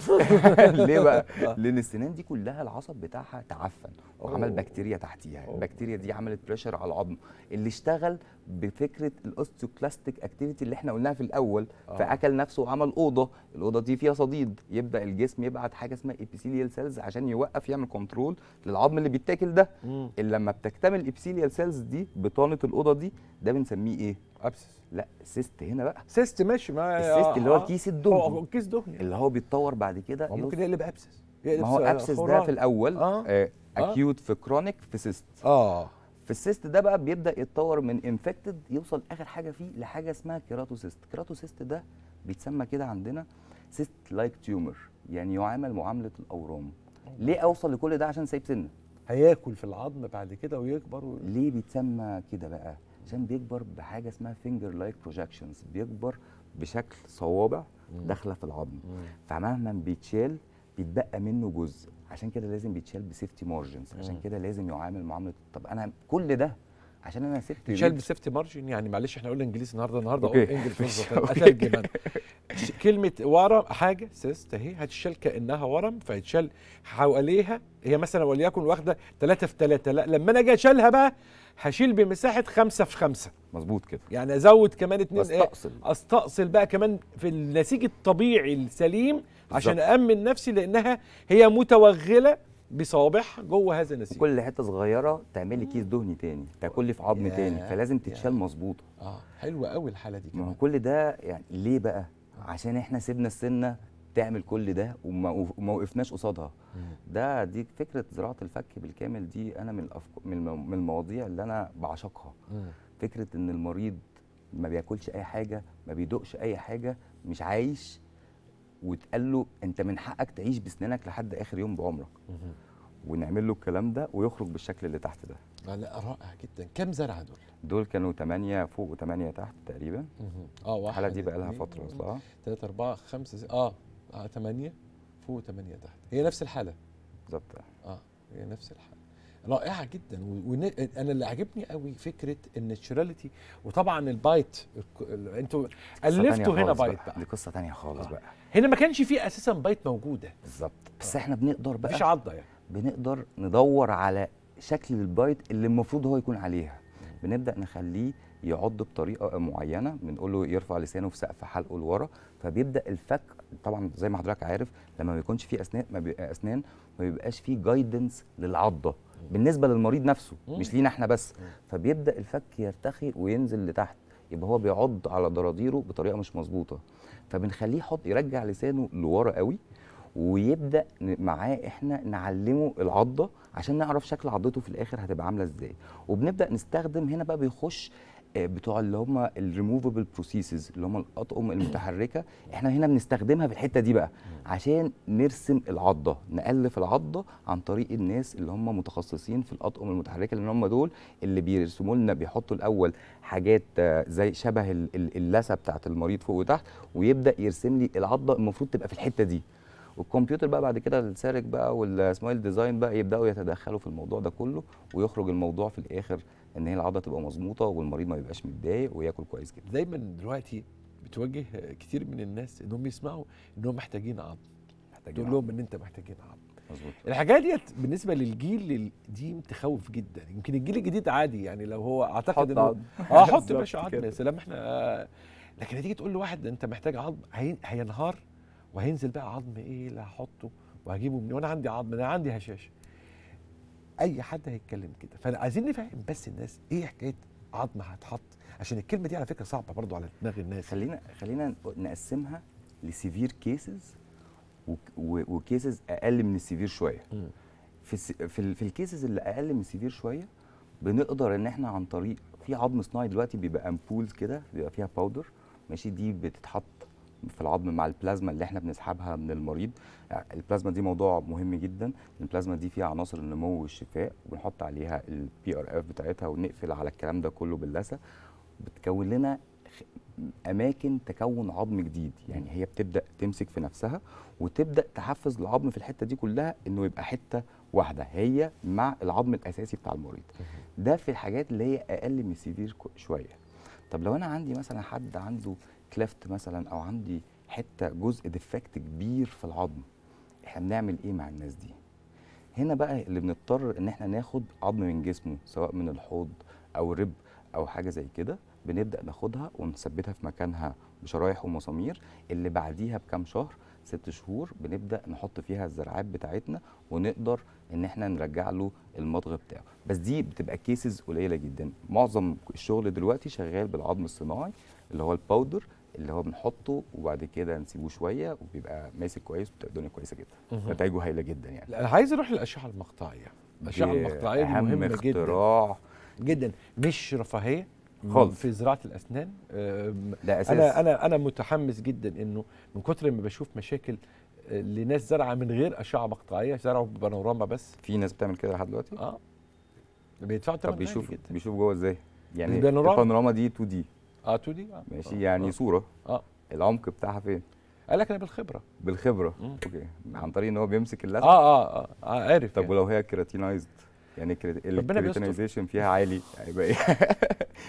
ليه بقى؟ لأن السنان دي كلها العصب بتاعها تعفن، وعمل بكتيريا تحتيها، البكتيريا دي عملت بريشر على العظم، اللي اشتغل بفكره الاوستيوكلاستيك اكتيفيتي اللي احنا قلناها في الاول، أوه. فاكل نفسه وعمل اوضه، الاوضه دي فيها صديد، يبدا الجسم يبعت حاجه اسمها ابيثيليال سيلز عشان يوقف يعمل كنترول للعظم اللي بيتاكل ده، اللي لما بتكتمل الابيثيليال سيلز دي بطانه الاوضه دي، ده بنسميه ايه؟ ابسس. لا سيست. هنا بقى سيست ماشي، ما السيست آه. اللي هو الكيس الدهني، الكيس الدهني اللي هو بيتطور بعد كده ممكن يقلب ابسس. ما هو ابسس ده في الاول آه. آه. اكيوت في كرونيك في سيست. اه في السيست ده بقى بيبدا يتطور من انفكتد يوصل اخر حاجه فيه لحاجه اسمها كيراتوسيست. كيراتوسيست ده بيتسمى كده عندنا سيست لايك تيومر، يعني يعامل معامله الاورام. ليه اوصل لكل ده؟ عشان سايب سنه هياكل في العظم بعد كده ويكبر و... ليه بيتسمى كده بقى؟ عشان بيكبر بحاجه اسمها فينجر لايك بروجكشنز، بيكبر بشكل صوابع داخله في العظم، فمهما بيتشال بيتبقى منه جزء، عشان كده لازم بيتشال بسيفتي مارجنز، عشان كده لازم يعامل معامله. طب انا كل ده عشان انا سيفتي بيتشال بسيفتي مارجن، يعني معلش احنا قلنا انجليزي النهارده النهارده اقول انجلش اترجم انا كلمه ورم حاجه سيست اهي هتشال كانها ورم، فهيتشال حواليها هي مثلا وليكن واخده ثلاثة في ثلاثة، لا لما انا اجي اشيلها بقى هشيل بمساحه خمسة في خمسة. مظبوط كده، يعني ازود كمان اتنين استأصل. ايه استأصل بقى كمان في النسيج الطبيعي السليم عشان أأمن نفسي، لأنها هي متوغلة بصوابعها جوه هذا النسيج. كل حتة صغيرة تعملي كيس دهني تاني، تاكلي في عظم تاني، فلازم تتشال مظبوطة. اه حلوة قوي الحالة دي كمان. ما هو كل ده يعني ليه بقى؟ عشان احنا سيبنا السنة تعمل كل ده وما وقفناش قصادها. ده دي فكرة زراعة الفك بالكامل، دي أنا من من المواضيع اللي أنا بعشقها. فكرة إن المريض ما بياكلش أي حاجة، ما بيدوقش أي حاجة، مش عايش، وتقال له انت من حقك تعيش بسنانك لحد اخر يوم بعمرك، ونعمل له الكلام ده ويخرج بالشكل اللي تحت ده. لا رائع جدا. كم زرعه دول؟ دول كانوا ثمانية فوق وثمانية تحت تقريبا. اه واحد الحاله دي بقى لها فتره اصلا. ثلاثة أربعة خمسة اه اه ثمانية فوق وثمانية تحت، هي نفس الحاله بالظبط. اه هي نفس الحاله. رائعه جدا. وانا اللي عجبني قوي فكره الناتشراليتي، وطبعا البايت. انتوا الفتوا هنا بايت بقى، دي قصه ثانيه خالص بقى. هنا ما كانش فيه اساسا بايت موجوده بالظبط، بس احنا بنقدر بقى مفيش عضه، يعني بنقدر ندور على شكل البايت اللي المفروض هو يكون عليها. بنبدا نخليه يعض بطريقه معينه، بنقول له يرفع لسانه في سقف حلقه لورا، فبيبدا الفك طبعا زي ما حضرتك عارف لما ما يكونش فيه اسنان ما بيبقى اسنان ما بيبقاش فيه جايدنس للعضه بالنسبه للمريض نفسه، مش لينا احنا بس، فبيبدا الفك يرتخي وينزل لتحت، يبقى هو بيعض على ضراديره بطريقه مش مظبوطه. فبنخليه يحط يرجع لسانه لورا قوي، ويبدا معاه احنا نعلمه العضه عشان نعرف شكل عضته في الاخر هتبقى عامله ازاي. وبنبدا نستخدم هنا بقى بيخش بتوع اللي هم الريموفبل بروسيسز اللي هم الاطقم المتحركه، احنا هنا بنستخدمها في الحته دي بقى عشان نرسم العضه، نالف العضه عن طريق الناس اللي هم متخصصين في الاطقم المتحركه، لان هم دول اللي بيرسموا لنا، بيحطوا الاول حاجات زي شبه اللثه بتاعت المريض فوق وتحت، ويبدا يرسم لي العضه المفروض تبقى في الحته دي. والكمبيوتر بقى بعد كده السارك بقى والسمايل ديزاين بقى يبداوا يتدخلوا في الموضوع ده كله، ويخرج الموضوع في الاخر ان هي العضله تبقى مظبوطه والمريض ما بيبقاش متضايق وياكل كويس جدا. دايما دلوقتي بتواجه كتير من الناس انهم يسمعوا انهم محتاجين عظم، تقول لهم ان انت محتاجين عظم. مظبوط. الحاجات ديت بالنسبه للجيل القديم تخوف جدا، يمكن الجيل الجديد عادي، يعني لو هو اعتقد انه اه حط يا باشا عظم يا سلام احنا، لكن هتيجي تقول لواحد انت محتاج عظم هينهار، وهينزل بقى عظم ايه اللي هحطه وهجيبه منين وانا عندي عظم، انا عندي هشاشه. اي حد هيتكلم كده، فعايزين نفهم بس الناس ايه حكايه عظم هتحط، عشان الكلمه دي على فكره صعبه برضو على دماغ الناس. خلينا خلينا نقسمها لسيفير كيسز وكيسز اقل من السيفير شويه. في في في الكيسز اللي اقل من السيفير شويه بنقدر ان احنا عن طريق في عظم صناعي دلوقتي بيبقى امبولز كده بيبقى فيها باودر ماشي، دي بتتحط في العظم مع البلازما اللي احنا بنسحبها من المريض. البلازما دي موضوع مهم جدا، البلازما دي فيها عناصر النمو والشفاء، وبنحط عليها البي ار اف بتاعتها ونقفل على الكلام ده كله باللثه، بتكون لنا اماكن تكون عظم جديد. يعني هي بتبدا تمسك في نفسها وتبدا تحفز العظم في الحته دي كلها انه يبقى حته واحده هي مع العظم الاساسي بتاع المريض. ده في الحاجات اللي هي اقل من سيفير شويه. طب لو انا عندي مثلا حد عنده كليفت مثلا، او عندي حته جزء ديفكت كبير في العظم، احنا بنعمل ايه مع الناس دي؟ هنا بقى اللي بنضطر ان احنا ناخد عظم من جسمه سواء من الحوض او رب او حاجه زي كده، بنبدا ناخدها ونثبتها في مكانها بشرايح ومسامير. اللي بعديها بكام شهر، ست شهور، بنبدا نحط فيها الزرعات بتاعتنا ونقدر ان احنا نرجع له المضغ بتاعه. بس دي بتبقى كيسز قليله جدا. معظم الشغل دلوقتي شغال بالعظم الصناعي اللي هو الباودر، اللي هو بنحطه وبعد كده نسيبه شويه وبيبقى ماسك كويس وبتبقى كويسه جدا، نتائجه هايله جدا. يعني انا عايز اروح للاشعه المقطعيه. الاشعه المقطعيه مهمه جدا جدا، مش رفاهيه خالص في زراعه الاسنان. ده اساس. انا انا انا متحمس جدا، انه من كتر ما بشوف مشاكل لناس زرعه من غير اشعه مقطعيه، زرعوا ببانوراما بس. في ناس بتعمل كده لحد دلوقتي. اه بيدفعوا ثمن عالي جدا. طب بيشوف جوه ازاي؟ يعني البانوراما دي اتنين دي. اه اتنين دي آه. ماشي. آه. يعني آه. صوره. اه العمق بتاعها فين؟ قال لك انا بالخبره. بالخبره. مم. اوكي، عن طريق ان هو بيمسك اللثه. آه, اه اه اه عارف. طب ولو يعني. هي كيراتينايزد، يعني الكريتينايزيشن فيها عالي، هيبقى ايه؟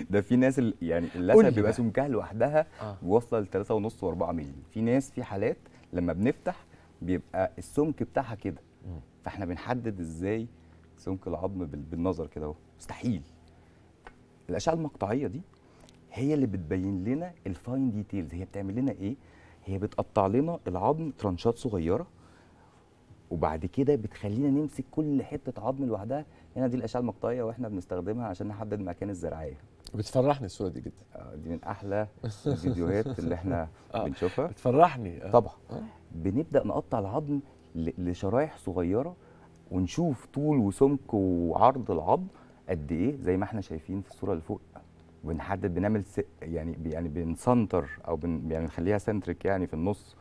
ده في ناس يعني اللثه بيبقى سمكها لوحدها آه. واصله ل ثلاثة ونص وأربعة مللي. في ناس في حالات لما بنفتح بيبقى السمك بتاعها كده. فاحنا بنحدد ازاي سمك العظم بالنظر كده اهو؟ مستحيل. الاشعه المقطعيه دي هي اللي بتبين لنا الفاين ديتيلز. هي بتعمل لنا ايه؟ هي بتقطع لنا العظم ترانشات صغيره، وبعد كده بتخلينا نمسك كل حته عظم لوحدها. هنا دي الاشعه المقطعيه، واحنا بنستخدمها عشان نحدد مكان الزرعيه. بتفرحني الصوره دي جدا. آه دي من احلى الفيديوهات اللي احنا آه بنشوفها. بتفرحني آه طبعا. آه بنبدا نقطع العظم لشرايح صغيره ونشوف طول وسمك وعرض العظم قد ايه، زي ما احنا شايفين في الصوره اللي فوق. بنحدد، بنعمل يعني يعني بنسنتر او بن يعني نخليها سنتريك، يعني في النص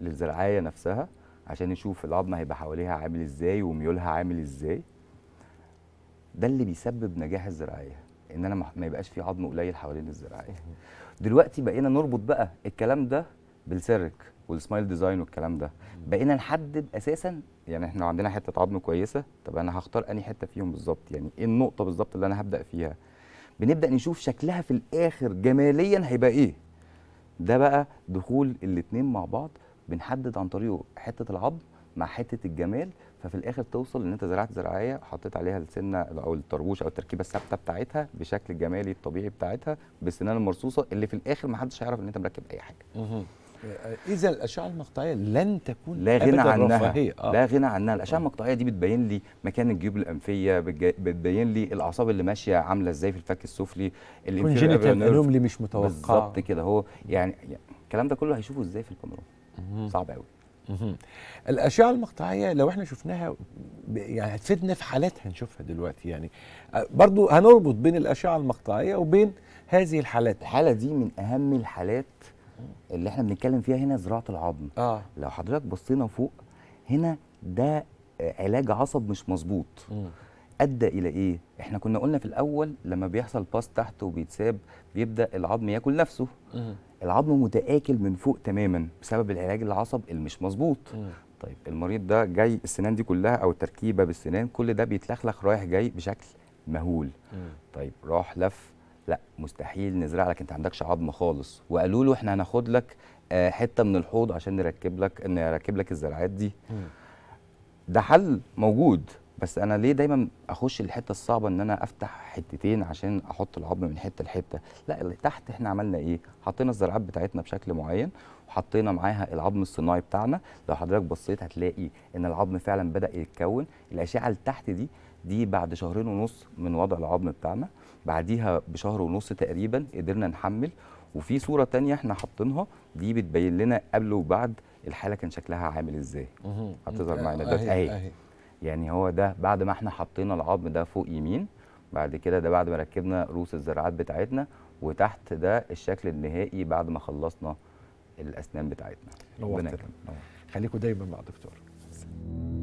للزرعيه نفسها، عشان نشوف العظم هيبقى حواليها عامل ازاي وميولها عامل ازاي. ده اللي بيسبب نجاح الزراعيه، ان انا ما يبقاش في عظم قليل حوالين الزراعيه. دلوقتي بقينا نربط بقى الكلام ده بالسيرك والسمايل ديزاين والكلام ده. بقينا نحدد اساسا، يعني احنا عندنا حته عظم كويسه، طب انا هختار انهي حته فيهم بالظبط؟ يعني ايه النقطه بالظبط اللي انا هبدا فيها؟ بنبدا نشوف شكلها في الاخر جماليا هيبقى ايه. ده بقى دخول الاثنين مع بعض، بنحدد عن طريقه حته العظم مع حته الجمال، ففي الاخر توصل ان انت زرعت زراعيه حطيت عليها السنه او الطربوش او التركيبه الثابته بتاعتها بالشكل الجمالي الطبيعي بتاعتها بالسنان المرصوصه، اللي في الاخر ما حدش هيعرف ان انت مركب اي حاجه. اذا الاشعه المقطعيه لن تكون لا غنى عنها. آه. لا غنى عنها. الاشعه المقطعيه دي بتبين لي مكان الجيوب الانفيه، بتبين لي الاعصاب اللي ماشيه عامله ازاي في الفك السفلي، الانفيريور نيرف اللي مش متوقع بالظبط كده. هو يعني الكلام ده كله هيشوفه ازاي في البانوراما؟ صعب قوي. الاشعه المقطعيه لو احنا شفناها يعني هتفيدنا في حالات هنشوفها دلوقتي، يعني برضو هنربط بين الاشعه المقطعيه وبين هذه الحالات. الحاله دي من اهم الحالات اللي احنا بنتكلم فيها هنا، زراعه العظم. آه. لو حضرتك بصينا فوق هنا، ده علاج عصب مش مظبوط. ادى الى ايه؟ احنا كنا قلنا في الاول لما بيحصل باس تحت وبيتساب بيبدا العظم ياكل نفسه. م. العظم متآكل من فوق تماما بسبب العلاج العصب اللي مش مظبوط. طيب المريض ده جاي السنان دي كلها او التركيبه بالسنان كل ده بيتلخلخ رايح جاي بشكل مهول. مم. طيب راح لف، لا مستحيل نزرع لك، انت عندكش عظم خالص، وقالوا له احنا هناخد لك آه حته من الحوض عشان نركب لك نركب لك الزرعات دي. مم. ده حل موجود، بس انا ليه دايما اخش الحته الصعبه ان انا افتح حتتين عشان احط العظم من حته لحته؟ لا، اللي تحت احنا عملنا ايه؟ حطينا الزرعات بتاعتنا بشكل معين، وحطينا معاها العظم الصناعي بتاعنا. لو حضرتك بصيت هتلاقي ان العظم فعلا بدا يتكون. الاشعه اللي تحت دي دي بعد شهرين ونص من وضع العظم بتاعنا، بعديها بشهر ونص تقريبا قدرنا نحمل. وفي صوره ثانيه احنا حاطينها دي بتبين لنا قبل وبعد الحاله كان شكلها عامل ازاي. هتظهر معانا دلوقتي اهي. يعني هو ده بعد ما احنا حطينا العظم ده فوق يمين، بعد كده ده بعد ما ركبنا رؤوس الزراعات بتاعتنا، وتحت ده الشكل النهائي بعد ما خلصنا الاسنان بتاعتنا. ربنا يكرمك. خليكم دايما مع دكتور.